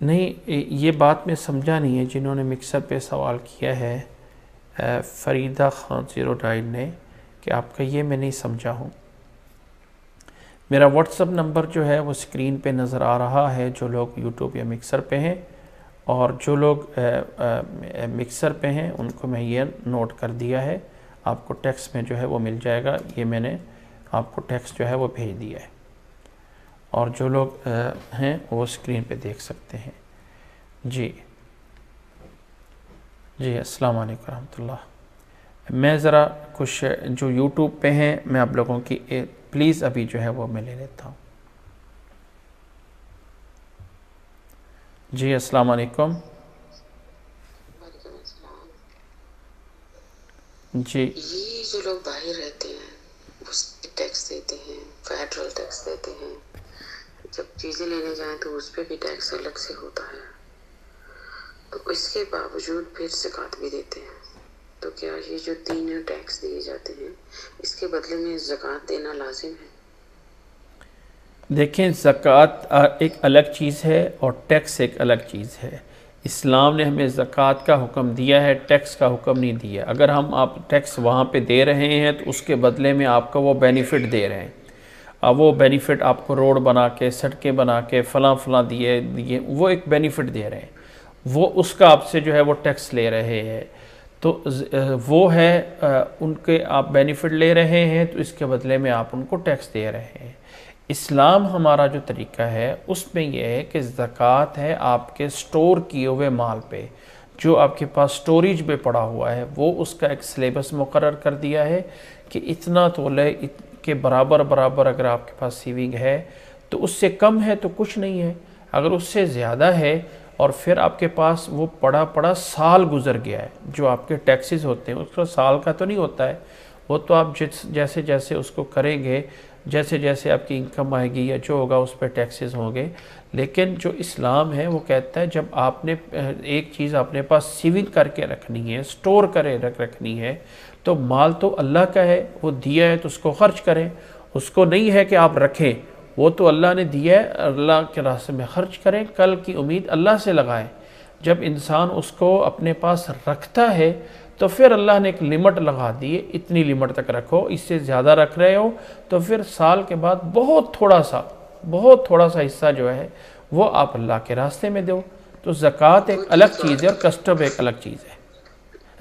नहीं ये बात मैं समझा नहीं है जिन्होंने मिक्सर पे सवाल किया है। फ़रीदा ख़ान 09 ने कि आपका ये मैं नहीं समझा हूँ। मेरा व्हाट्सअप नंबर जो है वो स्क्रीन पे नज़र आ रहा है जो लोग यूट्यूब या मिक्सर पे हैं, और जो लोग मिक्सर पे हैं उनको मैं ये नोट कर दिया है, आपको टेक्स्ट में जो है वो मिल जाएगा। ये मैंने आपको टेक्स्ट जो है वो भेज दिया है और जो लोग हैं वो स्क्रीन पे देख सकते हैं। जी जी, अस्सलाम वालेकुम रहमतुल्लाह। मैं ज़रा कुछ जो YouTube पे हैं मैं आप लोगों की प्लीज़ अभी जो है वो मैं ले लेता हूँ। जी अस्सलाम वालेकुम। जी ये जो लोग बाहर रहते हैं उसके टैक्स देते हैं, फेडरल टैक्स देते हैं, जब चीज़ें लेने जाएं तो उस पर भी टैक्स अलग से होता है, तो इसके बावजूद फिर ज़कात भी देते हैं। तो क्या ये जो तीन टैक्स दिए जाते हैं इसके बदले में ज़कात देना लाजिम है? देखें, ज़कात एक अलग चीज़ है और टैक्स एक अलग चीज़ है। इस्लाम ने हमें ज़कात का हुक्म दिया है, टैक्स का हुक्म नहीं दिया। अगर हम आप टैक्स वहाँ पे दे रहे हैं तो उसके बदले में आपको वो बेनिफिट दे रहे हैं। वो बेनिफिट आपको रोड बना के, सड़कें बना के, फलां दिए वो एक बेनिफिट दे रहे हैं, वो उसका आपसे जो है वो टैक्स ले रहे हैं। तो वो है उनके आप बेनिफिट ले रहे हैं तो इसके बदले में आप उनको टैक्स दे रहे हैं। इस्लाम हमारा जो तरीका है उसमें यह है कि ज़कात है आपके स्टोर किए हुए माल पे, जो आपके पास स्टोरेज पे पड़ा हुआ है, वो उसका एक सिलेबस मुकर्रर कर दिया है कि इतना तोले के बराबर बराबर अगर आपके पास सेविंग है तो उससे कम है तो कुछ नहीं है, अगर उससे ज़्यादा है और फिर आपके पास वो पड़ा पड़ा साल गुजर गया है, जो आपके टैक्सेस होते हैं उसका साल का तो नहीं होता है, वो तो आप जैसे जैसे उसको करेंगे, जैसे जैसे आपकी इनकम आएगी या जो होगा उस पर टैक्सेस होंगे। लेकिन जो इस्लाम है वो कहता है जब आपने एक चीज़ अपने पास सेविंग करके रखनी है, स्टोर करे रखनी है, तो माल तो अल्लाह का है, वो दिया है तो उसको खर्च करें, उसको नहीं है कि आप रखें, वो तो अल्लाह ने दिया है, अल्लाह के रास्ते में खर्च करें, कल की उम्मीद अल्लाह से लगाएं। जब इंसान उसको अपने पास रखता है तो फिर अल्लाह ने एक लिमिट लगा दी है, इतनी लिमिट तक रखो, इससे ज़्यादा रख रहे हो तो फिर साल के बाद बहुत थोड़ा सा हिस्सा जो है वो आप अल्लाह के रास्ते में दो। तो ज़कात एक अलग चीज़ है और कस्टम एक अलग चीज़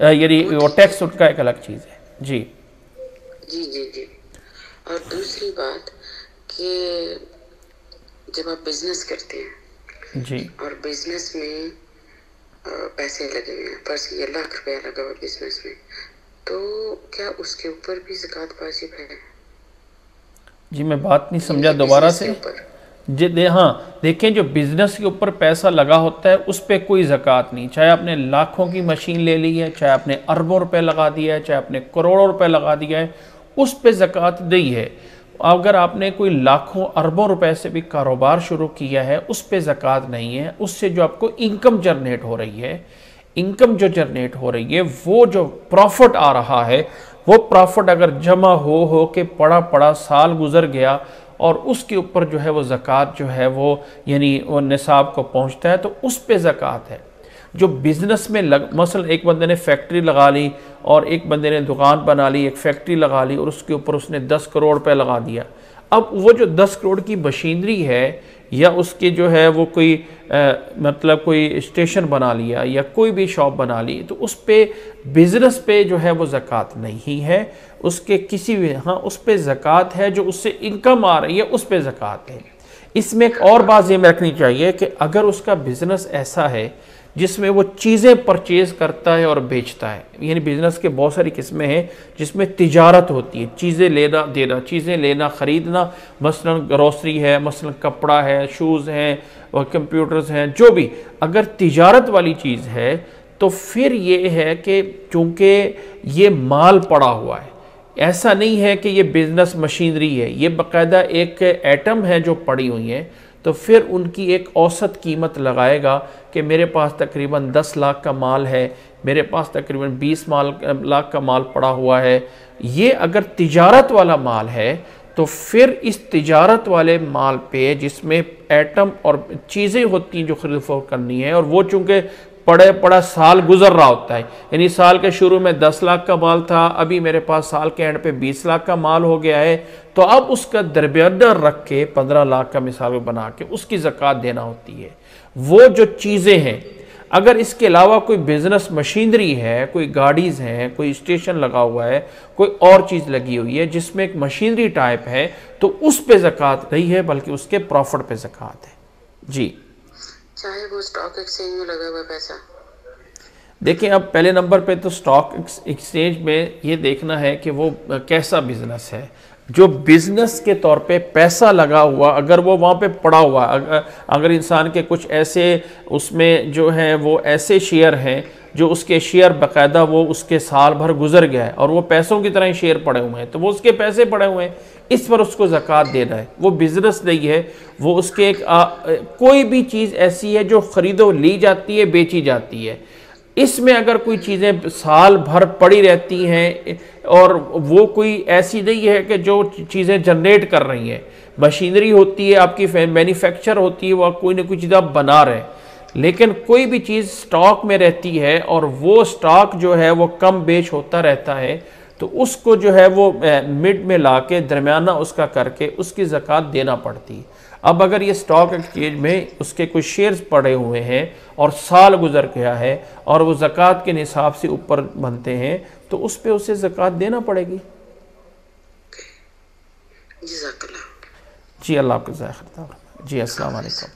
है, यानी वो टैक्स उनका एक अलग चीज़ है। जी जी जी जी। और दूसरी बात कि जब आप बिजनेस करते हैं जी, और बिजनेस में पैसे लगे हुए हैं, पर लाख रुपया लगा हुआ बिजनेस में, तो क्या उसके ऊपर भी ज़कात वाजिब है? जी मैं बात नहीं समझा, दोबारा से जी। हाँ देखें, जो बिजनेस के ऊपर पैसा लगा होता है उस पर कोई ज़कात नहीं, चाहे आपने लाखों की मशीन ले ली है, चाहे आपने अरबों रुपये लगा दिया है, चाहे आपने करोड़ों रुपये लगा दिया है, उस पर ज़कात दी है। अगर आपने कोई लाखों अरबों रुपए से भी कारोबार शुरू किया है उस पे ज़कात नहीं है, उससे जो आपको इनकम जनरेट हो रही है, इनकम जो जनरेट हो रही है, वो जो प्रॉफिट आ रहा है, वो प्रॉफिट अगर जमा हो के पड़ा साल गुजर गया और उसके ऊपर जो है वो ज़कात जो है वो यानी वो निसाब को पहुंचता है तो उस पे ज़कात है। जो बिज़नेस में मसलन एक बंदे ने फैक्ट्री लगा ली और एक बंदे ने दुकान बना ली, एक फैक्ट्री लगा ली और उसके ऊपर उसने 10 करोड़ रुपये लगा दिया, अब वो जो 10 करोड़ की मशीनरी है या उसके जो है वो कोई मतलब कोई स्टेशन बना लिया या कोई भी शॉप बना ली, तो उस पर बिज़नेस पे जो है वो ज़कात नहीं है, उसके किसी भी हाँ उस पर ज़कात है, जो उससे इनकम आ रही है उस पर ज़कात है। इसमें एक और बात ये रखनी चाहिए कि अगर उसका बिज़नेस ऐसा है जिसमें वो चीज़ें परचेज करता है और बेचता है, यानी बिज़नेस के बहुत सारी किस्में हैं जिसमें तिजारत होती है, चीज़ें लेना देना, चीज़ें लेना ख़रीदना, मसलन ग्रोसरी है, मसलन कपड़ा है, शूज़ हैं और कंप्यूटर्स हैं, जो भी अगर तिजारत वाली चीज़ है तो फिर ये है कि चूँकि ये माल पड़ा हुआ है, ऐसा नहीं है कि ये बिज़नेस मशीनरी है, ये बाकायदा एक एटम है जो पड़ी हुई है, तो फिर उनकी एक औसत कीमत लगाएगा कि मेरे पास तकरीबन 10 लाख का माल है, मेरे पास तकरीबन 20 लाख का माल पड़ा हुआ है। ये अगर तिजारत वाला माल है तो फिर इस तिजारत वाले माल पे जिसमें एटम और चीज़ें होती हैं जो खरीद फरोख्त करनी है, और वो चूँकि पड़ा साल गुजर रहा होता है, यानी साल के शुरू में 10 लाख का माल था, अभी मेरे पास साल के एंड पे 20 लाख का माल हो गया है, तो अब उसका दरमियाना रख के 15 लाख का मिसाल बना के उसकी ज़कात देना होती है। वो जो चीज़ें हैं, अगर इसके अलावा कोई बिज़नेस मशीनरी है, कोई गाड़ीज़ हैं, कोई स्टेशन लगा हुआ है, कोई और चीज़ लगी हुई है जिसमें एक मशीनरी टाइप है, तो उस पर ज़कात नहीं है बल्कि उसके प्रॉफिट पर ज़कात है। जी चाहे वो स्टॉक एक्सचेंज में लगा हुआ पैसा देखें, अब पहले नंबर पे तो स्टॉक एक्सचेंज में ये देखना है कि वो कैसा बिजनेस है। जो बिजनेस के तौर पे पैसा लगा हुआ, अगर वो वहाँ पे पड़ा हुआ, अगर इंसान के कुछ ऐसे उसमें जो है वो ऐसे शेयर हैं जो उसके शेयर बाकायदा वो उसके साल भर गुजर गया है और वो पैसों की तरह ही शेयर पड़े हुए हैं, तो वो उसके पैसे पड़े हुए हैं, इस पर उसको ज़कात देना है। वो बिज़नेस नहीं है, वो उसके एक कोई भी चीज़ ऐसी है जो ख़रीदो ली जाती है, बेची जाती है। इसमें अगर कोई चीज़ें साल भर पड़ी रहती हैं और वो कोई ऐसी नहीं है कि जो चीज़ें जनरेट कर रही हैं, मशीनरी होती है, आपकी मैन्युफैक्चर होती है, वह कोई ना कोई चीज़ आप बना रहे हैं, लेकिन कोई भी चीज़ स्टॉक में रहती है और वो स्टॉक जो है वो कम बेच होता रहता है, तो उसको जो है वो मिड में ला के दरमियाना उसका करके उसकी ज़कात देना पड़ती है। अब अगर ये स्टॉक एक्सचेंज में उसके कुछ शेयर्स पड़े हुए हैं और साल गुजर गया है और वो ज़कात के निसाब से ऊपर बनते हैं, तो उस पर उसे ज़कात देना पड़ेगी। जी अल्लाह आपका ज़ाहिर जी। अस्सलाम वालेकुम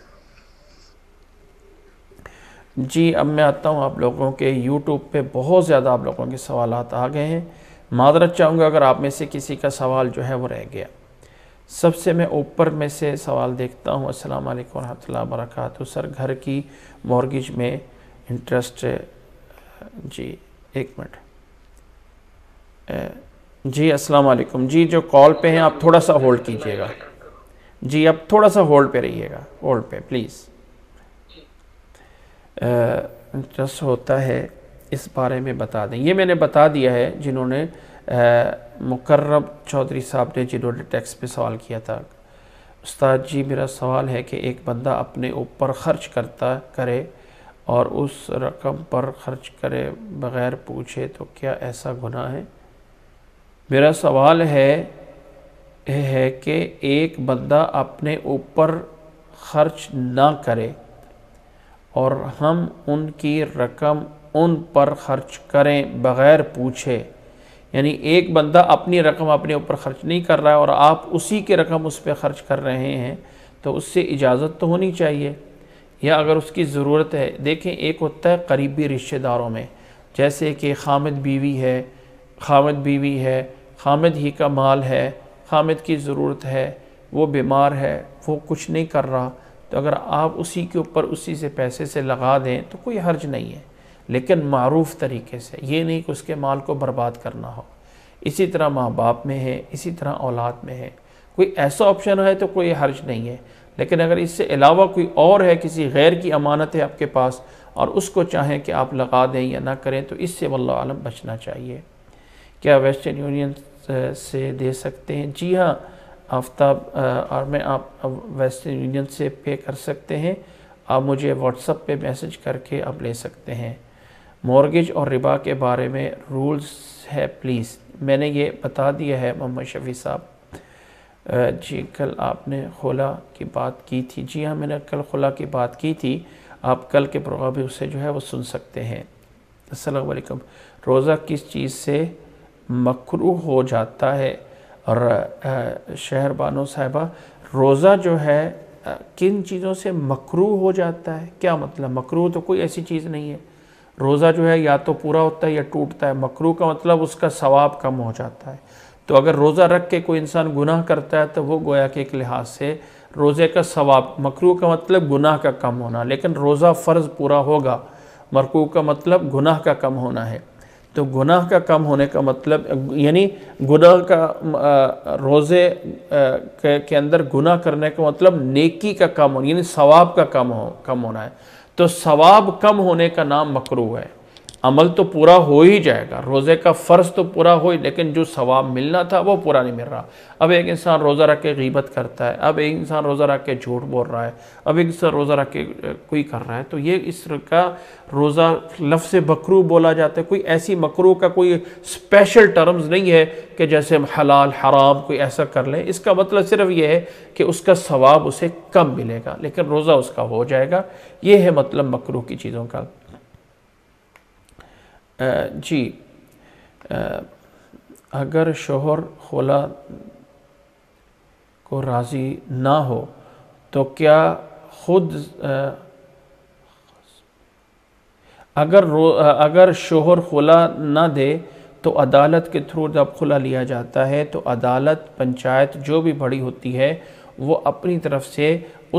जी। अब मैं आता हूँ आप लोगों के यूट्यूब पे, बहुत ज़्यादा आप लोगों के सवाल आ गए हैं। माजरत चाहूँगा अगर आप में से किसी का सवाल जो है वो रह गया। सबसे मैं ऊपर में से सवाल देखता हूँ। अस्सलाम वालेकुम रहमतुल्लाहि व बरकातहू। सर घर की मॉर्गेज में इंटरेस्ट जी, एक मिनट जी। अस्सलाम वालेकुम जी। जो कॉल पे हैं आप थोड़ा सा होल्ड कीजिएगा जी, आप थोड़ा सा होल्ड पे रहिएगा, होल्ड पे प्लीज़। इंटरेस्ट होता है इस बारे में बता दें, ये मैंने बता दिया है जिन्होंने मुकर्रब चौधरी साहब ने जिन्होंने टैक्स पे सवाल किया था। उस्ताद जी मेरा सवाल है कि एक बंदा अपने ऊपर खर्च करे और उस रकम पर खर्च करे बग़ैर पूछे, तो क्या ऐसा गुनाह है? मेरा सवाल है कि एक बंदा अपने ऊपर खर्च ना करे और हम उनकी रकम उन पर खर्च करें बग़ैर पूछे, यानी एक बंदा अपनी रकम अपने ऊपर खर्च नहीं कर रहा है और आप उसी की रकम उस पर खर्च कर रहे हैं, तो उससे इजाज़त तो होनी चाहिए या अगर उसकी ज़रूरत है। देखें, एक होता है करीबी रिश्तेदारों में, जैसे कि खामिद बीवी है, खामिद ही का माल है, खामिद की ज़रूरत है, वो बीमार है, वो कुछ नहीं कर रहा, तो अगर आप उसी के ऊपर उसी से पैसे से लगा दें तो कोई हर्ज नहीं है, लेकिन मारूफ तरीके से, ये नहीं कि उसके माल को बर्बाद करना हो। इसी तरह माँ बाप में है, इसी तरह औलाद में है, कोई ऐसा ऑप्शन है तो कोई हर्ज नहीं है। लेकिन अगर इससे अलावा कोई और है, किसी गैर की अमानत है आपके पास और उसको चाहें कि आप लगा दें या ना करें, तो इससे वल्लाहु आलम बचना चाहिए। क्या वेस्टर्न यूनियन से दे सकते हैं? जी हाँ आफ्ताब, और मैं आप वेस्टर्न यूनियन से पे कर सकते हैं। आप मुझे व्हाट्सएप पे मैसेज करके आप ले सकते हैं। मॉर्गेज और रिबा के बारे में रूल्स है प्लीज़। मैंने ये बता दिया है मोहम्मद शफी साहब जी। कल आपने खुला की बात की थी। जी हाँ, मैंने कल खुला की बात की थी, आप कल के प्रोग्राम में उससे जो है वो सुन सकते हैं। अस्सलाम वालेकुम। रोज़ा किस चीज़ से मकरूह हो जाता है? और शहर बानो साहिबा, रोज़ा जो है किन चीज़ों से मकरूह हो जाता है? क्या मतलब? मकरूह तो कोई ऐसी चीज़ नहीं है। रोज़ा जो है या तो पूरा होता है या टूटता है। मकरूह का मतलब उसका सवाब कम हो जाता है। तो अगर रोज़ा रख के कोई इंसान गुनाह करता है तो वो गोया के एक लिहाज से रोज़े का सवाब, मकरूह का मतलब गुनाह का कम होना, लेकिन रोज़ा फ़र्ज़ पूरा होगा। मकरूह का मतलब गुनाह का कम होना है, तो गुनाह का कम होने का मतलब यानी गुनाह का रोज़े के अंदर गुनाह करने का मतलब नेकी का कम होना, यानी सवाब का कम होना है। तो सवाब कम होने का नाम मकरूह है। अमल तो पूरा हो ही जाएगा, रोज़े का फ़र्ज़ तो पूरा हो ही, लेकिन जो सवाब मिलना था वो पूरा नहीं मिल रहा। अब एक इंसान रोज़ा रख के गीबत करता है, अब एक इंसान रोज़ा रख के झूठ बोल रहा है, अब एक इंसान रोज़ा रख के कोई कर रहा है, तो ये इस का रोज़ा लफ्ज़ मकरूह बोला जाता है। कोई ऐसी मकरूह का कोई स्पेशल टर्म्स नहीं है कि जैसे हलाल हराम कोई ऐसा कर लें। इसका मतलब सिर्फ ये है कि उसका सवाब उसे कम मिलेगा, लेकिन रोज़ा उसका हो जाएगा। ये है मतलब मकरूह की चीज़ों का। जी अगर शोहर खोला को राज़ी ना हो तो क्या खुद अगर शोहर खुला ना दे तो अदालत के थ्रू जब खुला लिया जाता है तो अदालत, पंचायत जो भी बड़ी होती है वो अपनी तरफ से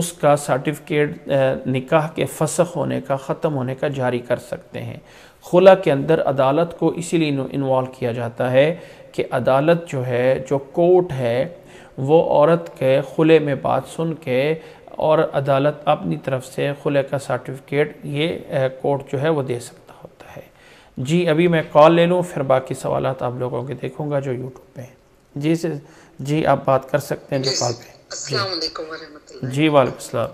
उसका सर्टिफिकेट निकाह के फसख होने का, ख़त्म होने का जारी कर सकते हैं। खुला के अंदर अदालत को इसीलिए इन्वॉल्व किया जाता है कि अदालत जो है, जो कोर्ट है, वो औरत के खुले में बात सुन के और अदालत अपनी तरफ से खुले का सर्टिफिकेट ये कोर्ट जो है वो दे सकता होता है। जी अभी मैं कॉल ले लूँ, फिर बाकी सवाल आप लोगों के देखूँगा जो यूट्यूब पे हैं। जी से जी आप बात कर सकते हैं जो कॉल पे। अस्सलाम वालेकुम व रहमतुल्लाह। जी वालेकुम सलाम।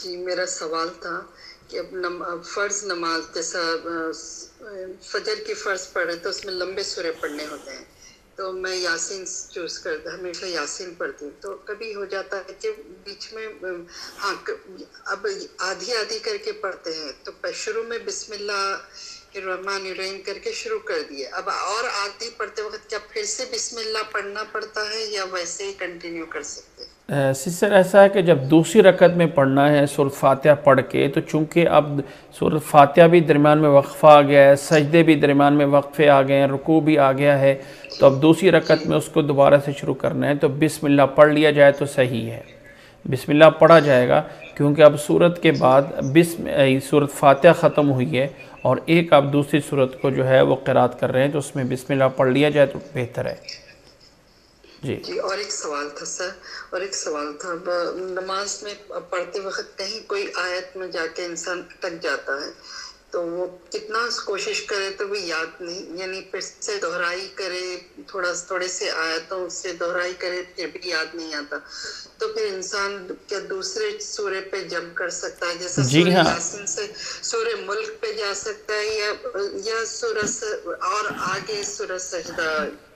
जी मेरा सवाल था कि अब फ़र्ज़ नमाज जैसा फजर की फ़र्ज़ पढ़े तो उसमें लंबे सूरे पढ़ने होते हैं, तो मैं यासीन चूज़ करता, हमेशा यासीन पढ़ती हूँ। तो कभी हो जाता है कि बीच में, हाँ, अब आधी आधी करके पढ़ते हैं, तो शुरू में बिस्मिल्लाहिर्रहमानिर्रहीम करके शुरू कर दिए, अब और आधी पढ़ते वक्त क्या फिर से बिस्मिल्लाह पढ़ना पड़ता है या वैसे ही कंटिन्यू कर सकते हैं? सिस्टर ऐसा है कि जब दूसरी रकत में पढ़ना है सूरह फातिहा पढ़ के, तो चूँकि अब सूरह फातिहा भी दरमियान में वक्फ़ा आ गया है, सजदे भी दरमियान में वक्फ़े आ गए हैं, रुकू भी आ गया है, तो अब दूसरी रकत में उसको दोबारा से शुरू करना है तो बिस्मिल्लाह पढ़ लिया जाए तो सही है, बिस्मिल्लाह पढ़ा जाएगा, क्योंकि अब सूरत के बाद सूरह फातिहा ख़त्म हुई है और एक आप दूसरी सूरत को जो है वो क़िरात कर रहे हैं, तो उसमें बिस्मिल्लाह पढ़ लिया जाए तो बेहतर है। जी और एक सवाल था सर, और एक सवाल था, नमाज में पढ़ते वक्त कहीं कोई आयत में जाके इंसान अटक जाता है, तो वो कितना कोशिश करे तो भी याद नहीं, यानी फिर से दोहराई करे, थोड़े से आयतों से दोहराई करे फिर भी याद नहीं आता, तो फिर इंसान क्या दूसरे सूरे पे जंप कर सकता है, जैसे सूरह यासीन से सूरह मुल्क पे जा सकता है या सूरह और आगे सूरह सजदा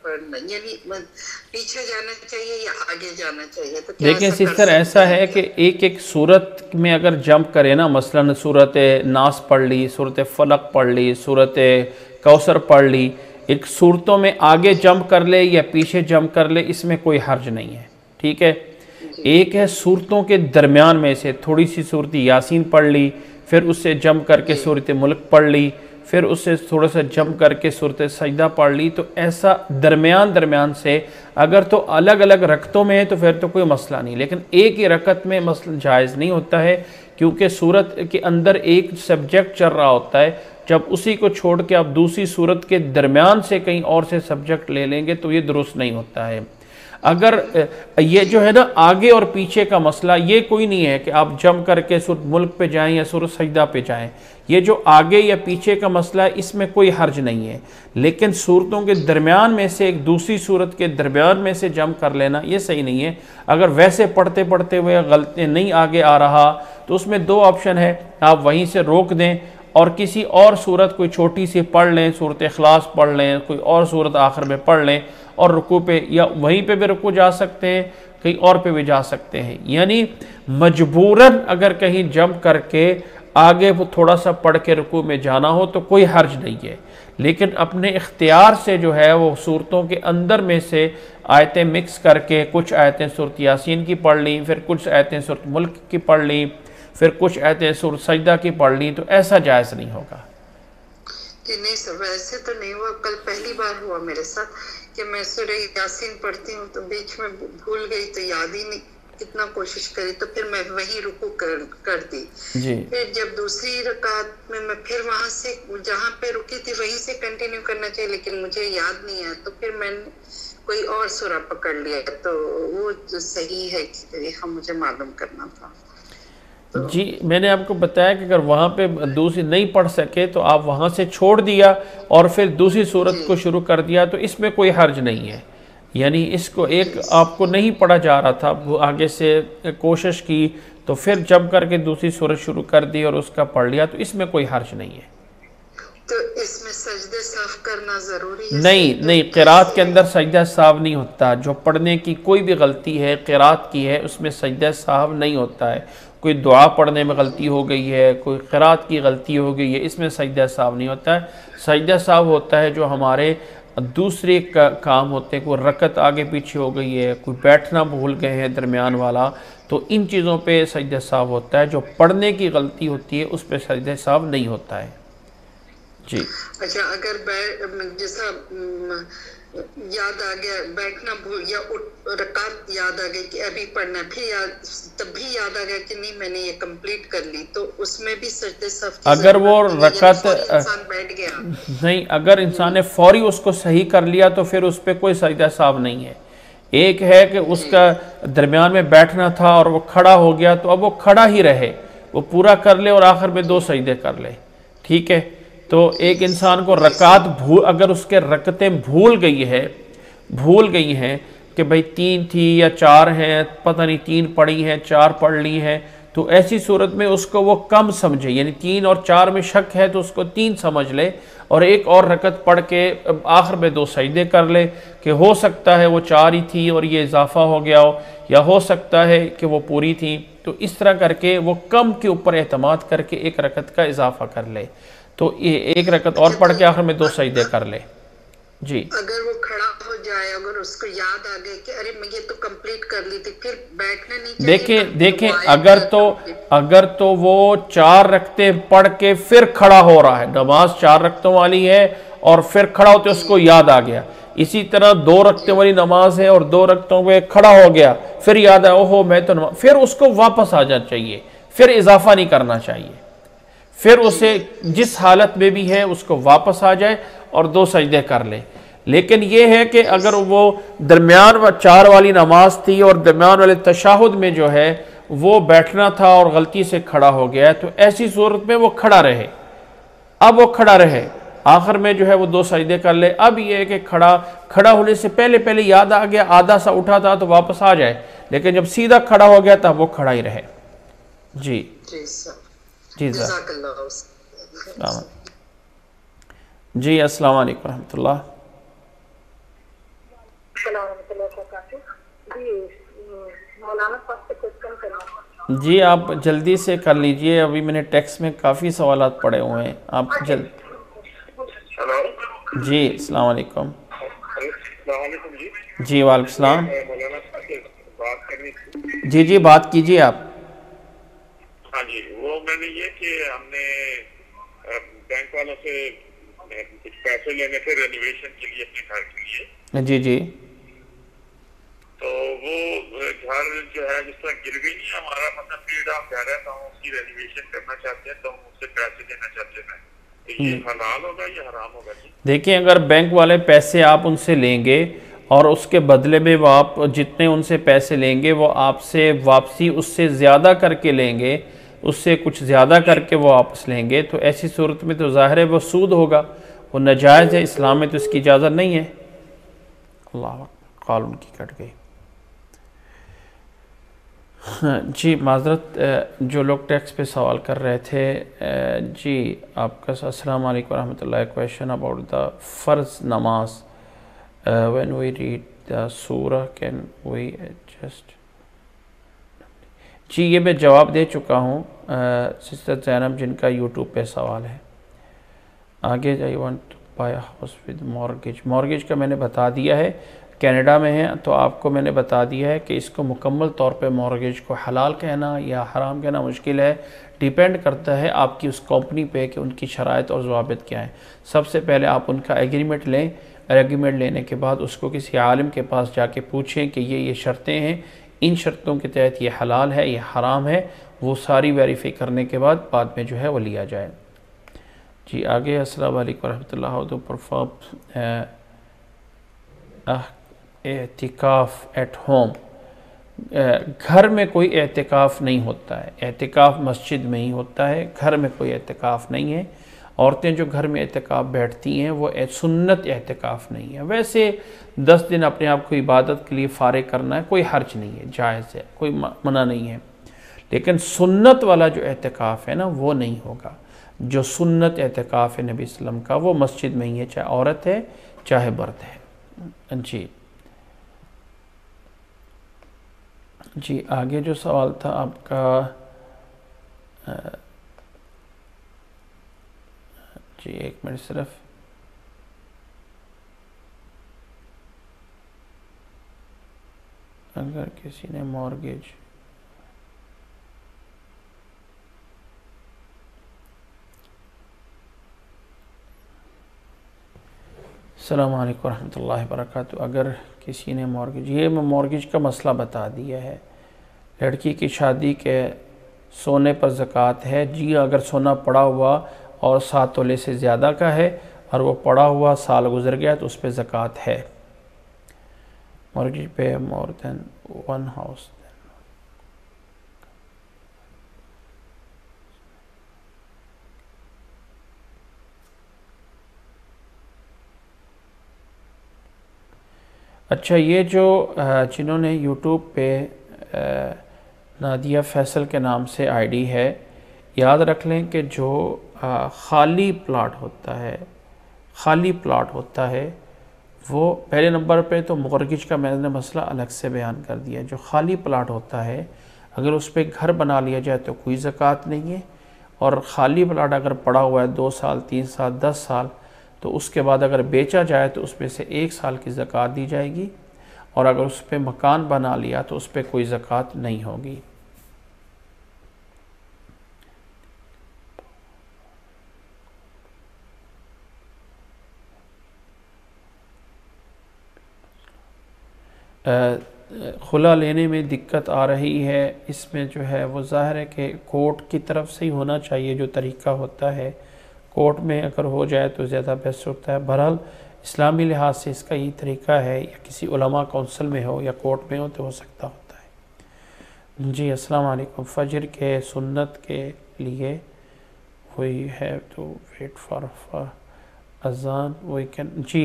पढ़ना, यानी पीछे जाना चाहिए या आगे जाना चाहिए? तो लेकिन सिस्टर ऐसा है कि एक एक सूरत में अगर जंप करे ना, मसलन सूरत नास पढ़ ली, सूरत फलक पढ़ ली, सूरत कौसर पढ़ ली, एक सूरतों में आगे जंप कर ले या पीछे जंप कर ले, इसमें कोई हर्ज नहीं है, ठीक है। एक है सूरतों के दरमियान में से थोड़ी सी सूरत यासीन पढ़ ली, फिर उससे जंप करके सूरत मुल्क पढ़ ली, फिर उससे थोड़ा सा जंप करके सूरत सजदा पढ़ ली, तो ऐसा दरमियान से अगर तो अलग अलग रकतों में है तो फिर तो कोई मसला नहीं, लेकिन एक ही रकत में मसला जायज़ नहीं होता है, क्योंकि सूरत के अंदर एक सब्जेक्ट चल रहा होता है, जब उसी को छोड़ के आप दूसरी सूरत के दरमियान से कहीं और से सब्जेक्ट ले लेंगे तो ये दुरुस्त नहीं होता है। अगर ये जो है ना आगे और पीछे का मसला, ये कोई नहीं है कि आप जम करके सूरत मुल्क पे जाएं या सूरत सजदा पे जाएं, ये जो आगे या पीछे का मसला है इसमें कोई हर्ज नहीं है, लेकिन सूरतों के दरमियान में से एक दूसरी सूरत के दरमियान में से जम कर लेना ये सही नहीं है। अगर वैसे पढ़ते पढ़ते हुए गलती नहीं आगे आ रहा तो उसमें दो ऑप्शन है, आप वहीं से रोक दें और किसी और सूरत कोई छोटी सी पढ़ लें, सूरत इखलास पढ़ लें, कोई और सूरत आखिर में पढ़ लें और रुकू पे, या वहीं पे भी रुकू जा सकते हैं, कहीं और पे भी जा सकते हैं, यानी मजबूरन अगर कहीं जंप करके आगे वो थोड़ा सा पढ़ के रुकू में जाना हो तो कोई हर्ज नहीं है, लेकिन अपने इख्तियार से जो है वो सूरतों के अंदर में से आयतें मिक्स करके कुछ आयतें सूरत यासीन की पढ़ लीं, फिर कुछ आयतें सूरत मुल्क की पढ़ लीं, फिर कुछ आयतें सूरत सजदा की पढ़ लीं, तो ऐसा जायज़ नहीं होगा। कि नहीं सर वैसे तो नहीं हुआ, कल पहली बार हुआ मेरे साथ कि मैं सूरह यासीन पढ़ती हूँ तो बीच में भूल गई, तो याद ही नहीं, कितना कोशिश करी, तो फिर मैं वही रुकू कर दी, फिर जब दूसरी रकात में मैं फिर वहां से जहाँ पे रुकी थी वहीं से कंटिन्यू करना चाहिए, लेकिन मुझे याद नहीं आया तो फिर मैंने कोई और सूरा पकड़ लिया, तो वो सही है कि मुझे मालूम करना था। तो जी मैंने आपको बताया कि अगर वहाँ पे दूसरी नहीं पढ़ सके तो आप वहाँ से छोड़ दिया और फिर दूसरी सूरत को शुरू कर दिया, तो इसमें कोई हर्ज नहीं है, यानी इसको एक आपको नहीं पढ़ा जा रहा था, वो आगे से कोशिश की तो फिर जंप करके दूसरी सूरत शुरू कर दी और उसका पढ़ लिया, तो इसमें कोई हर्ज नहीं है। तो इसमें सजदे साफ करना ज़रूरी है? नहीं, क़िरात के अंदर सजदा साफ नहीं होता, जो पढ़ने की कोई भी गलती है क़िरात की है उसमें सजदा साफ नहीं होता है, कोई दुआ पढ़ने में गलती हो गई है, कोई क़िरात की गलती हो गई है, इसमें सजदा साफ नहीं होता है। सजदा साफ होता है जो हमारे दूसरे काम होते हैं, कोई रकत आगे पीछे हो गई है, कोई बैठना भूल गए हैं दरमियान वाला, तो इन चीज़ों पे सजदा साहब होता है। जो पढ़ने की गलती होती है उस पे सजदा साहब नहीं होता है। जी अच्छा, अगर जैसा याद आ गया बैठना भूल या रकात याद आ गई कि अभी पढ़ना, फिर याद तब भी याद आ गया कि नहीं मैंने ये कंप्लीट कर ली, तो उसमें भी सजदे सफ अगर वो रकात इंसान बैठ गया नहीं, अगर इंसान ने फौरी उसको सही कर लिया तो फिर उस पर कोई सजदा साफ नहीं है। एक है कि उसका दरमियान में बैठना था और वो खड़ा हो गया, तो अब वो खड़ा ही रहे, वो पूरा कर ले और आखिर में दो सजदे कर ले, ठीक है। तो एक इंसान को रकात भूल, अगर उसके रकतें भूल गई हैं कि भाई 3 थी या 4 हैं, पता नहीं 3 पढ़ी हैं 4 पढ़ ली हैं, तो ऐसी सूरत में उसको वो कम समझे, यानी 3 और 4 में शक है तो उसको 3 समझ ले और एक और रकत पढ़ के आखिर में 2 सजदे कर ले कि हो सकता है वो 4 ही थी और ये इजाफा हो गया हो, या हो सकता है कि वो पूरी थी, तो इस तरह करके वो कम के ऊपर एतमाद करके एक रकत का इजाफा कर ले, तो ये एक रकत और पढ़ के आखिर में 2 सजदे कर ले। जी अगर वो खड़ा हो जाए, अगर उसको याद आ गया कि अरे मैं ये तो कंप्लीट कर ली थी, फिर बैठना नहीं चाहिए। देखें अगर तो वो 4 रकतें पढ़ के फिर खड़ा हो रहा है, नमाज 4 रकतों वाली है और फिर खड़ा होते उसको याद आ गया, इसी तरह 2 रकतों वाली नमाज है और 2 रकतों में खड़ा हो गया फिर याद आया ओहो मैं तो, फिर उसको वापस आ जाना चाहिए, फिर इजाफा नहीं करना चाहिए, फिर उसे जिस हालत में भी है उसको वापस आ जाए और 2 सजदे कर ले। लेकिन ये है कि अगर वो दरमियान व 4 वाली नमाज थी और दरमियान वाले तशाहुद में जो है वो बैठना था और गलती से खड़ा हो गया है, तो ऐसी सूरत में वो खड़ा रहे, अब वो खड़ा रहे आखिर में जो है वो 2 सजदे कर ले। अब ये है कि खड़ा होने से पहले याद आ गया, आधा सा उठा था तो वापस आ जाए, लेकिन जब सीधा खड़ा हो गया तब वो खड़ा ही रहे। जी जी सर जी, अस्सलाम वालेकुम रहमतुल्लाह। जी आप जल्दी से कर लीजिए, अभी मैंने टेक्स्ट में काफ़ी सवाल पड़े हुए हैं, आप जल्द। जी अस्सलाम वालेकुम। जी वालेकुम सलाम। जी जी बात कीजिए आप। हाँ जी, वो मैंने ये कि हमने बैंक वालों से कुछ पैसे लेने थे रेनोवेशन के लिए अपने घर के लिए। जी जी, तो वो घर जो है जिस तरह गिर गई है हमारा, मतलब पीरियड ऑफ घर है, तो हम उसकी रेनोवेशन करना चाहते हैं, तो हम उससे पैसे लेना चाहते हैं, तो ये हलाल होगा या हराम होगा? देखिए अगर बैंक वाले पैसे आप उनसे लेंगे और उसके बदले में वो आप जितने उनसे पैसे लेंगे वो आपसे वापसी उससे ज़्यादा करके लेंगे, उससे कुछ ज़्यादा करके वो वापस लेंगे, तो ऐसी सूरत में तो ज़ाहिर है वो सूद होगा, वो नाजायज़ है, इस्लाम में तो इसकी इजाज़त नहीं है। अल्लाह, कॉल उनकी कट गई। हाँ जी माजरत, जो लोग टैक्स पे सवाल कर रहे थे। जी आपका अस्सलाम वालेकुम रहमतुल्लाह। क्वेश्चन अबाउट द फ़र्ज़ नमाज, when we read the surah can we adjust? जी ये मैं जवाब दे चुका हूँ सिस्टर जैनब जिनका YouTube पे सवाल है। आगे I want to buy house with mortgage का मैंने बता दिया है, कनाडा में है तो आपको मैंने बता दिया है कि इसको मुकम्मल तौर पे मॉर्गेज को हलाल कहना या हराम कहना मुश्किल है, डिपेंड करता है आपकी उस कंपनी पे कि उनकी शराइत और ज़वाबित क्या हैं। सबसे पहले आप उनका एग्रीमेंट लें, एग्रीमेंट लेने के बाद उसको किसी आलिम के पास जाके पूछें कि ये शर्तें हैं, इन शर्तों के तहत ये हलाल है ये हराम है, वो सारी वेरीफाई करने के बाद में जो है वो लिया जाए। जी आगे, अस्सलाम वालेकुम रहमतुल्लाह। तो परफॉर्म एहतिकाफ एट होम, घर में कोई एहतिकाफ नहीं होता है, एहतिकाफ मस्जिद में ही होता है, घर में कोई एहतिकाफ नहीं है। औरतें जो घर में एहतिकाफ बैठती हैं वो सुन्नत एहतिकाफ नहीं है। वैसे 10 दिन अपने आप को इबादत के लिए फारिग करना है, कोई हर्ज नहीं है, जायज़ है, कोई मना नहीं है, लेकिन सुन्नत वाला जो एहतिकाफ है ना वो नहीं होगा। जो सुन्नत एहतिकाफ है नबी सल्लम का वो मस्जिद में ही है, चाहे औरत है चाहे मर्द है। जी जी आगे जो सवाल था आपका, जी एक मिनट सिर्फ। अगर किसी ने मॉर्गेज अस्सलाम वालेकुम रहमतुल्लाहि वबरकातु। अगर किसी ने मॉर्गेज, ये मैं मॉर्गेज का मसला बता दिया है। लड़की की शादी के सोने पर ज़कात है जी, अगर सोना पड़ा हुआ और 7 तोले से ज़्यादा का है और वो पड़ा हुआ साल गुजर गया तो उस पर ज़कात है। मॉर्गेज पे मोर देन वन हाउस, अच्छा ये जो जिन्होंने यूट्यूब पे नादिया फैसल के नाम से आईडी है, याद रख लें कि जो खाली प्लाट होता है, खाली प्लाट होता है वो पहले नंबर पे तो मॉर्गेज का मैंने मसला अलग से बयान कर दिया। जो खाली प्लाट होता है अगर उस पर घर बना लिया जाए तो कोई ज़कात नहीं है, और ख़ाली प्लाट अगर पड़ा हुआ है 2 साल 3 साल 10 साल तो उसके बाद अगर बेचा जाए तो उसमें से 1 साल की ज़कात दी जाएगी, और अगर उस पर मकान बना लिया तो उस पर कोई ज़कात नहीं होगी। खुला लेने में दिक्कत आ रही है, इसमें जो है वो ज़ाहिर है कि कोर्ट की तरफ से ही होना चाहिए जो तरीका होता है, कोर्ट में अगर हो जाए तो ज़्यादा बेस्ट होता है। बहरहाल इस्लामी लिहाज से इसका ये तरीका है, या किसी उलमा काउंसिल में हो या कोर्ट में हो तो हो सकता होता है जी। अस्सलाम वालेकुम। फजर के सुन्नत के लिए वही है तो वेट फॉर अजान वी कैन जी,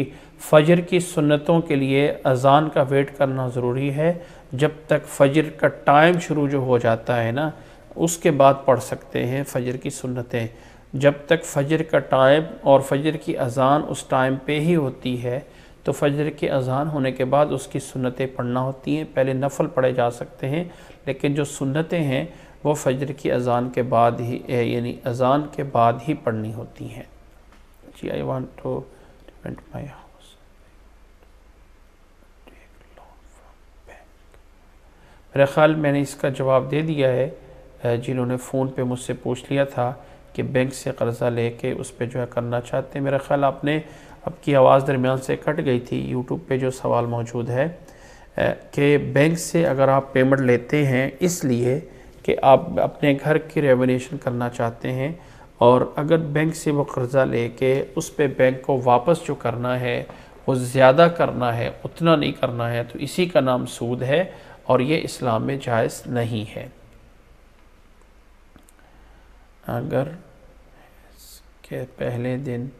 फजर की सुन्नतों के लिए अजान का वेट करना ज़रूरी है। जब तक फजर का टाइम शुरू जो हो जाता है ना उसके बाद पढ़ सकते हैं फजर की सुन्नतें। जब तक फजर का टाइम और फजर की अजान उस टाइम पे ही होती है तो फजर की अजान होने के बाद उसकी सुन्नतें पढ़ना होती हैं। पहले नफल पढ़े जा सकते हैं लेकिन जो सुन्नतें हैं वो फजर की अजान के बाद ही यानी अजान के बाद ही पढ़नी होती हैं जी। I want to rent my house, take loan from bank. मेरे ख्याल मैंने इसका जवाब दे दिया है जिन्होंने फ़ोन पे मुझसे पूछ लिया था कि बैंक से कर्ज़ा लेके उस पर जो है करना चाहते हैं। मेरा ख्याल आपने आपकी आवाज़ दरमियान से कट गई थी। यूट्यूब पे जो सवाल मौजूद है कि बैंक से अगर आप पेमेंट लेते हैं इसलिए कि आप अपने घर की रेवोल्यूशन करना चाहते हैं, और अगर बैंक से वो कर्ज़ा लेके उस पर बैंक को वापस जो करना है वो ज़्यादा करना है, उतना नहीं करना है, तो इसी का नाम सूद है और ये इस्लाम में जायज़ नहीं है। अगर के पहले दिन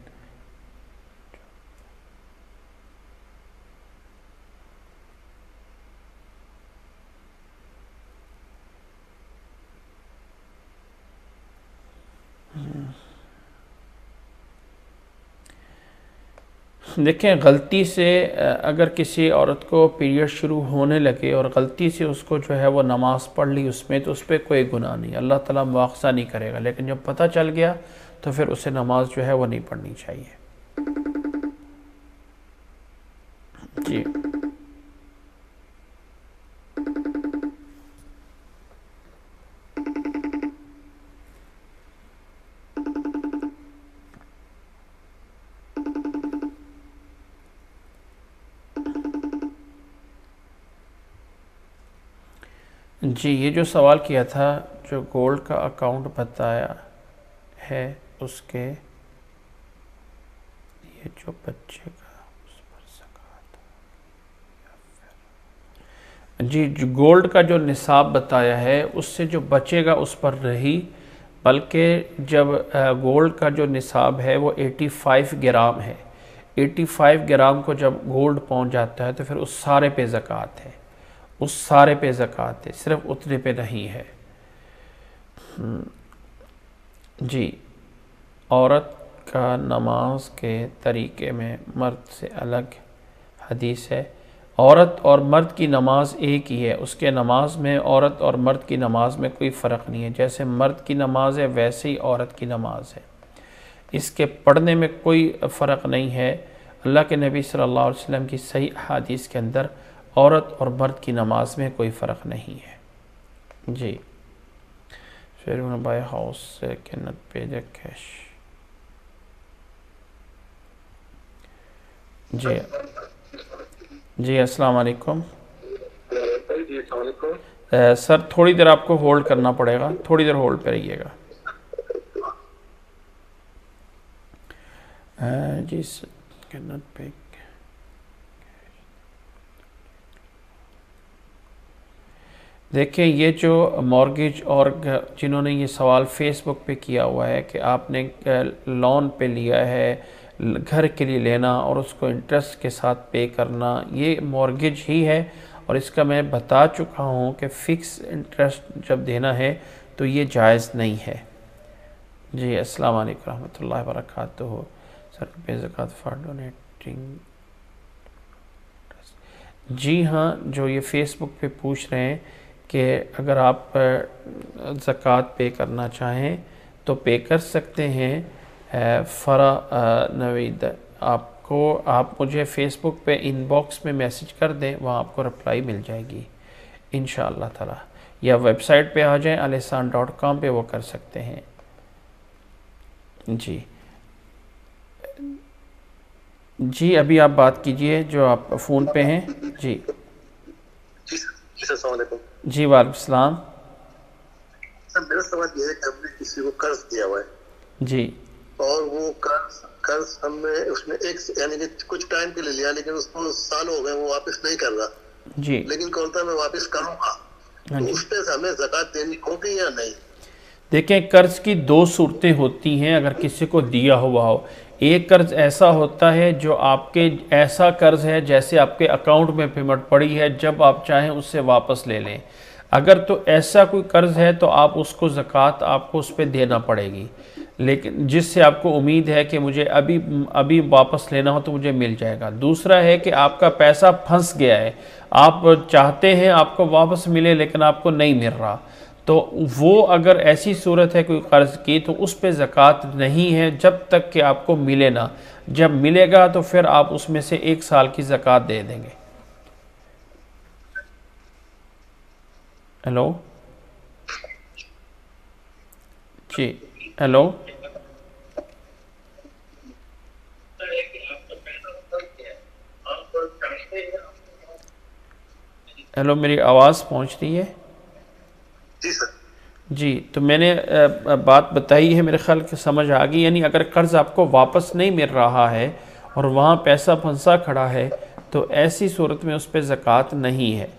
देखें गलती से अगर किसी औरत को पीरियड शुरू होने लगे और गलती से उसको जो है वो नमाज़ पढ़ ली उसमें, तो उस पर कोई गुनाह नहीं, अल्लाह ताला मुआवजा नहीं करेगा। लेकिन जब पता चल गया तो फिर उसे नमाज जो है वो नहीं पढ़नी चाहिए जी। जी ये जो सवाल किया था, जो गोल्ड का अकाउंट बताया है उसके ये जो बच्चे का उस पर ज़कात जी, जो गोल्ड का जो निसाब बताया है उससे जो बचेगा उस पर रही, बल्कि जब गोल्ड का जो निसाब है वो 85 ग्राम है, 85 ग्राम को जब गोल्ड पहुंच जाता है तो फिर उस सारे पे ज़कात है, उस सारे पे ज़कात है, सिर्फ उतने पे नहीं है जी। औरत का नमाज के तरीके में मर्द से अलग हदीस है। औरत और मर्द की नमाज एक ही है, उसके नमाज में औरत और मर्द की नमाज में कोई फ़र्क नहीं है। जैसे मर्द की नमाज है वैसे ही औरत की नमाज है, इसके पढ़ने में कोई फ़र्क नहीं है। अल्लाह के नबी सल्लल्लाहु अलैहि वसल्लम की सही हदीस के अंदर औरत और मर्द की नमाज में कोई फ़र्क नहीं है। जी शेरवन बाय हाउस से कैनट पेज अ कैश। जी जी अस्सलाम वालेकुम। सर थोड़ी देर आपको होल्ड करना पड़ेगा, थोड़ी देर होल्ड पे रहिएगा। जी कैनट पे देखिए, ये जो मॉर्गेज और जिन्होंने ये सवाल फेसबुक पे किया हुआ है कि आपने लोन पे लिया है घर के लिए लेना और उसको इंटरेस्ट के साथ पे करना, ये मॉर्गेज ही है। और इसका मैं बता चुका हूँ कि फ़िक्स इंटरेस्ट जब देना है तो ये जायज़ नहीं है। जी अस्सलाम वालेकुम रहमतुल्लाहि व बरकातुहू। सर पे ज़कात फॉर डोनेटिंग। जी हाँ, जो ये फ़ेसबुक पे पूछ रहे हैं कि अगर आप ज़कात पे करना चाहें तो पे कर सकते हैं। फ़रा नवीद, आपको आप मुझे फ़ेसबुक पे इनबॉक्स में मैसेज कर दें, वहाँ आपको रिप्लाई मिल जाएगी इंशाअल्लाह ताला, या वेबसाइट पे आ जाएं alisan.com पे, वो कर सकते हैं। जी जी अभी आप बात कीजिए जो आप फ़ोन पे हैं। जी जी वालेकुम सलाम। सर मेरा सवाल ये है कि हमने किसी को कर्ज दिया हुआ है जी, और वो कर्ज हमने उसमें एक यानी कि कुछ टाइम के लिए लिया, लेकिन उसको साल हो गए वो वापस नहीं कर रहा जी, लेकिन कहता है मैं वापस करूँगा, तो उस पे हमें ज़कात देनी होगी या नहीं? देखें, कर्ज की दो सूरतें होती हैं अगर किसी को दिया हुआ हो। एक कर्ज ऐसा होता है जो आपके ऐसा कर्ज है जैसे आपके अकाउंट में पेमेंट पड़ी है, जब आप चाहें उससे वापस ले लें। अगर तो ऐसा कोई कर्ज है तो आप उसको ज़कात आपको उस पर देना पड़ेगी, लेकिन जिससे आपको उम्मीद है कि मुझे अभी अभी वापस लेना हो तो मुझे मिल जाएगा। दूसरा है कि आपका पैसा फंस गया है, आप चाहते हैं आपको वापस मिले लेकिन आपको नहीं मिल रहा, तो वो अगर ऐसी सूरत है कोई कर्ज़ की तो उस पे ज़कात नहीं है जब तक कि आपको मिले ना। जब मिलेगा तो फिर आप उसमें से एक साल की ज़कात दे देंगे। हेलो जी हेलो हेलो मेरी आवाज़ पहुंच रही है? जी तो मैंने बात बताई है, मेरे ख्याल के समझ आ गई। यानी अगर कर्ज़ आपको वापस नहीं मिल रहा है और वहाँ पैसा फंसा खड़ा है तो ऐसी सूरत में उस पर ज़कात नहीं है।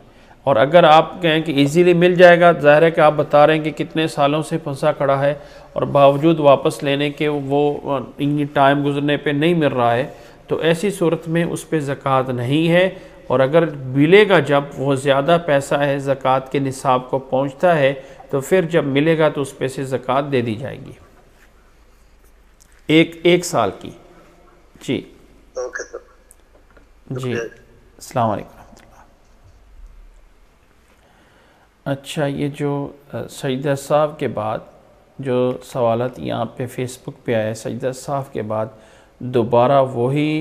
और अगर आप कहें कि इजीली मिल जाएगा, ज़ाहिर है कि आप बता रहे हैं कि कितने सालों से फंसा खड़ा है और बावजूद वापस लेने के वो टाइम गुजरने पे नहीं मिल रहा है, तो ऐसी सूरत में उस पर ज़कात नहीं है। और अगर मिलेगा जब वो ज़्यादा पैसा है ज़कात के निसाब को पहुंचता है, तो फिर जब मिलेगा तो उस पे से ज़कात दे दी जाएगी एक साल की। जी ओके सर। जी अस्सलाम वालेकुम। अच्छा ये जो सजदा साहब के बाद जो सवालत यहाँ पे फेसबुक पे आया, सजदा साहब के बाद दोबारा वही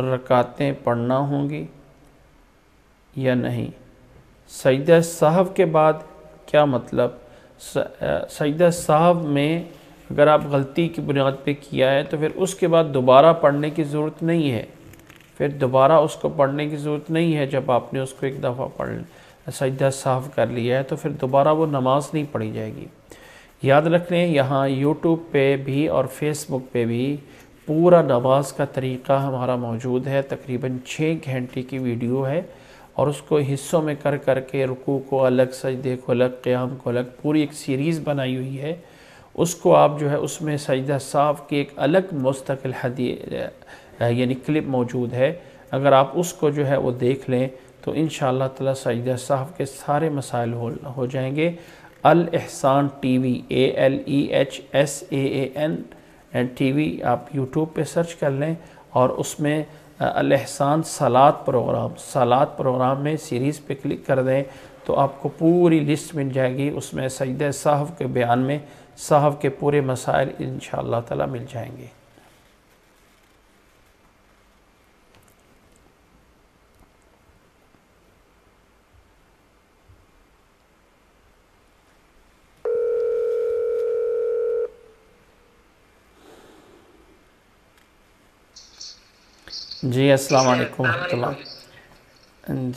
रकातें पढ़ना होंगी या नहीं? सजदा साहब के बाद क्या मतलब? सजदा साहब में अगर आप गलती की बुनियाद पे किया है तो फिर उसके बाद दोबारा पढ़ने की ज़रूरत नहीं है, फिर दोबारा उसको पढ़ने की ज़रूरत नहीं है। जब आपने उसको एक दफ़ा पढ़ सजदा साहब कर लिया है तो फिर दोबारा वो नमाज नहीं पढ़ी जाएगी। याद रख लें, यहाँ यूट्यूब पे भी और फेसबुक पे भी पूरा नमाज का तरीक़ा हमारा मौजूद है, तकरीबन 6 घंटे की वीडियो है और उसको हिस्सों में कर कर के रुकू को अलग, सजदे को अलग, क़याम को अलग, पूरी एक सीरीज़ बनाई हुई है। उसको आप जो है उसमें सजदा साहब की एक अलग मुस्तकिल हदीस यानी क्लिप मौजूद है, अगर आप उसको जो है वो देख लें तो इंशाअल्लाह ताला सजदा साहब के सारे मसाइल हो जाएंगे। अल एहसान TV ALEHSAAN TV आप YouTube पे सर्च कर लें और उसमें अल एहसान सलात प्रोग्राम में सीरीज़ पे क्लिक कर दें तो आपको पूरी लिस्ट मिल जाएगी। उसमें सजदा साहब के बयान में साहब के पूरे मसाइल इंशाअल्लाह ताला मिल जाएंगे। जी अस्सलाम वालेकुम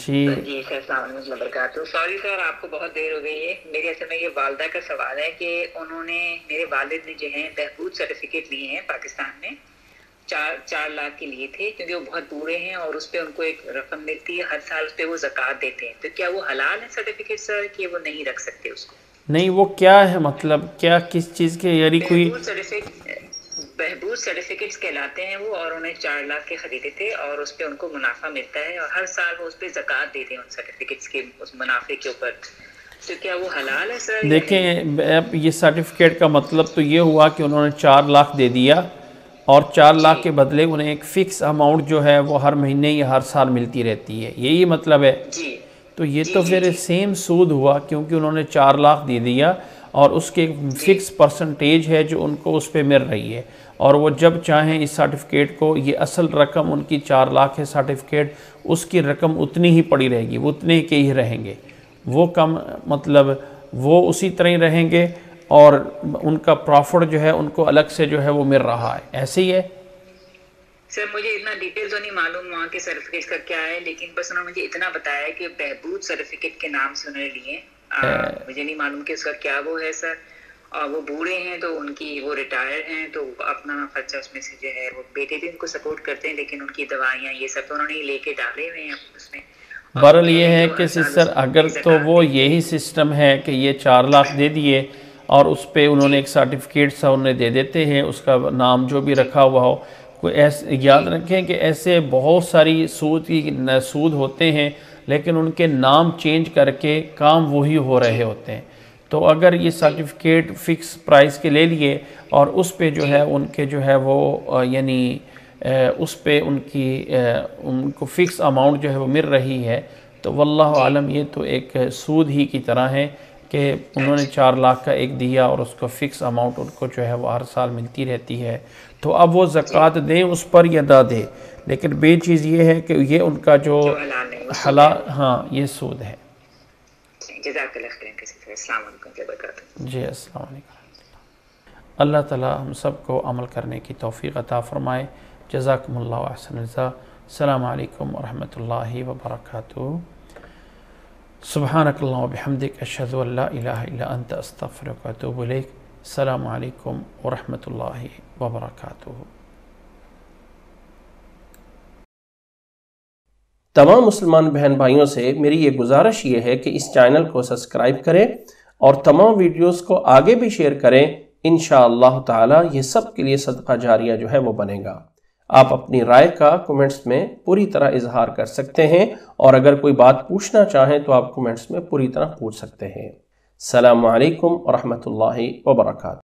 जी सर। सॉरी सर आपको बहुत देर हो गई है। मेरे असल में ये वालदा का सवाल है कि उन्होंने मेरे वालिद ने जो है बहबूद सर्टिफिकेट लिए हैं पाकिस्तान में 4 लाख के लिए थे, क्योंकि वो बहुत बूढ़े हैं और उस पर उनको एक रकम मिलती है हर साल, उस पर वो ज़कात देते हैं। तो क्या वो हलाल है सर्टिफिकेट सर कि वो नहीं रख सकते उसको? नहीं वो क्या है मतलब क्या किस चीज़ के यानी कोई बहबूद सर्टिफिकेट्स कहलाते हैं वो, और उन्हें 4 लाख के खरीदे थे और उस पर उनको मुनाफा मिलता है और हर साल वो उस पर ज़कात देते हैं उन सर्टिफिकेट्स के उस मुनाफे के ऊपर। तो क्या वो हलाल है सर? देखें अब ये सर्टिफिकेट का मतलब तो ये हुआ कि उन्होंने 4 लाख दे दिया और 4 लाख के बदले उन्हें एक फ़िक्स अमाउंट जो है वो हर महीने या हर साल मिलती रहती है, यही मतलब है जी। तो ये जी, तो जी, फिर सेम सूद हुआ क्योंकि उन्होंने 4 लाख दे दिया और उसके फिक्स परसेंटेज है जो उनको उस पर मिल रही है और वो जब चाहें इस सर्टिफिकेट को, ये असल रकम उनकी 4 लाख है सर्टिफिकेट, उसकी रकम उतनी ही पड़ी रहेगी, वो उतने के ही रहेंगे, वो कम मतलब वो उसी तरह ही रहेंगे और उनका प्रॉफिट जो है उनको अलग से जो है वो मिल रहा है, ऐसे ही है सर। मुझे इतना डिटेल तो नहीं मालूम वहाँ के सर्टिफिकेट का क्या है, लेकिन बस उन्होंने मुझे इतना बताया कि बहबूद सर्टिफिकेट के नाम से उन्होंने लिए। मुझे नहीं मालूम कि उसका क्या वो है सर, और वो बूढ़े हैं तो उनकी वो रिटायर हैं तो अपना खर्चा उसमें से जो है वो बेटे भी उनको सपोर्ट करते हैं लेकिन उनकी दवाइयाँ ये सब तो उन्होंने लेके डाले हुए हैं उसमें। बहरल ये है कि सिस्टर अगर तो वो यही सिस्टम है कि ये 4 लाख दे दिए और उस पर उन्होंने एक सर्टिफिकेट सा उन्हें दे देते हैं, उसका नाम जो भी रखा हुआ हो कोई ऐसे। याद रखें कि ऐसे बहुत सारी सूद होते हैं लेकिन उनके नाम चेंज करके काम वही हो रहे होते हैं। तो अगर ये सर्टिफिकेट फ़िक्स प्राइस के ले लिए और उस पे जो है उनके जो है वो यानी उस पे उनको फ़िक्स अमाउंट जो है वो मिल रही है तो वल्लाहु आलम ये तो एक सूद ही की तरह है कि उन्होंने 4 लाख का एक दिया और उसको फ़िक्स अमाउंट उनको जो है वो हर साल मिलती रहती है। तो अब वो ज़कात दें उस पर या ना दें, लेकिन बे चीज़ ये है कि ये उनका जो हलाल हाँ ये सूद है। जी अस्सलाम वालेकुम। अल्लाह ताला हम सबको अमल करने की तौफीक अता फ़रमाए। जज़ाकुमुल्लाहु अहसन जज़ा। अस्सलाम वालेकुम वरहमतुल्लाहि वबरकातुहू। सुब्हानकल्लाहु वबिहम्दिक अशहदु अल्ला इलाहा इल्ला अंत अस्तग़फिरुक व अतूबु इलैक। अस्सलाम वालेकुम वरहमतुल्लाहि वबरकातुहू। तमाम मुसलमान बहन भाइयों से मेरी ये गुजारिश ये है कि इस चैनल को सब्सक्राइब करें और तमाम वीडियोस को आगे भी शेयर करें। इंशाअल्लाह ताला ये सब के लिए सदका जारिया जो है वो बनेगा। आप अपनी राय का कमेंट्स में पूरी तरह इजहार कर सकते हैं और अगर कोई बात पूछना चाहें तो आप कमेंट्स में पूरी तरह पूछ सकते हैं। अस्सलामु अलैकुम वरहमतुल्लाहि वबरकातुहू।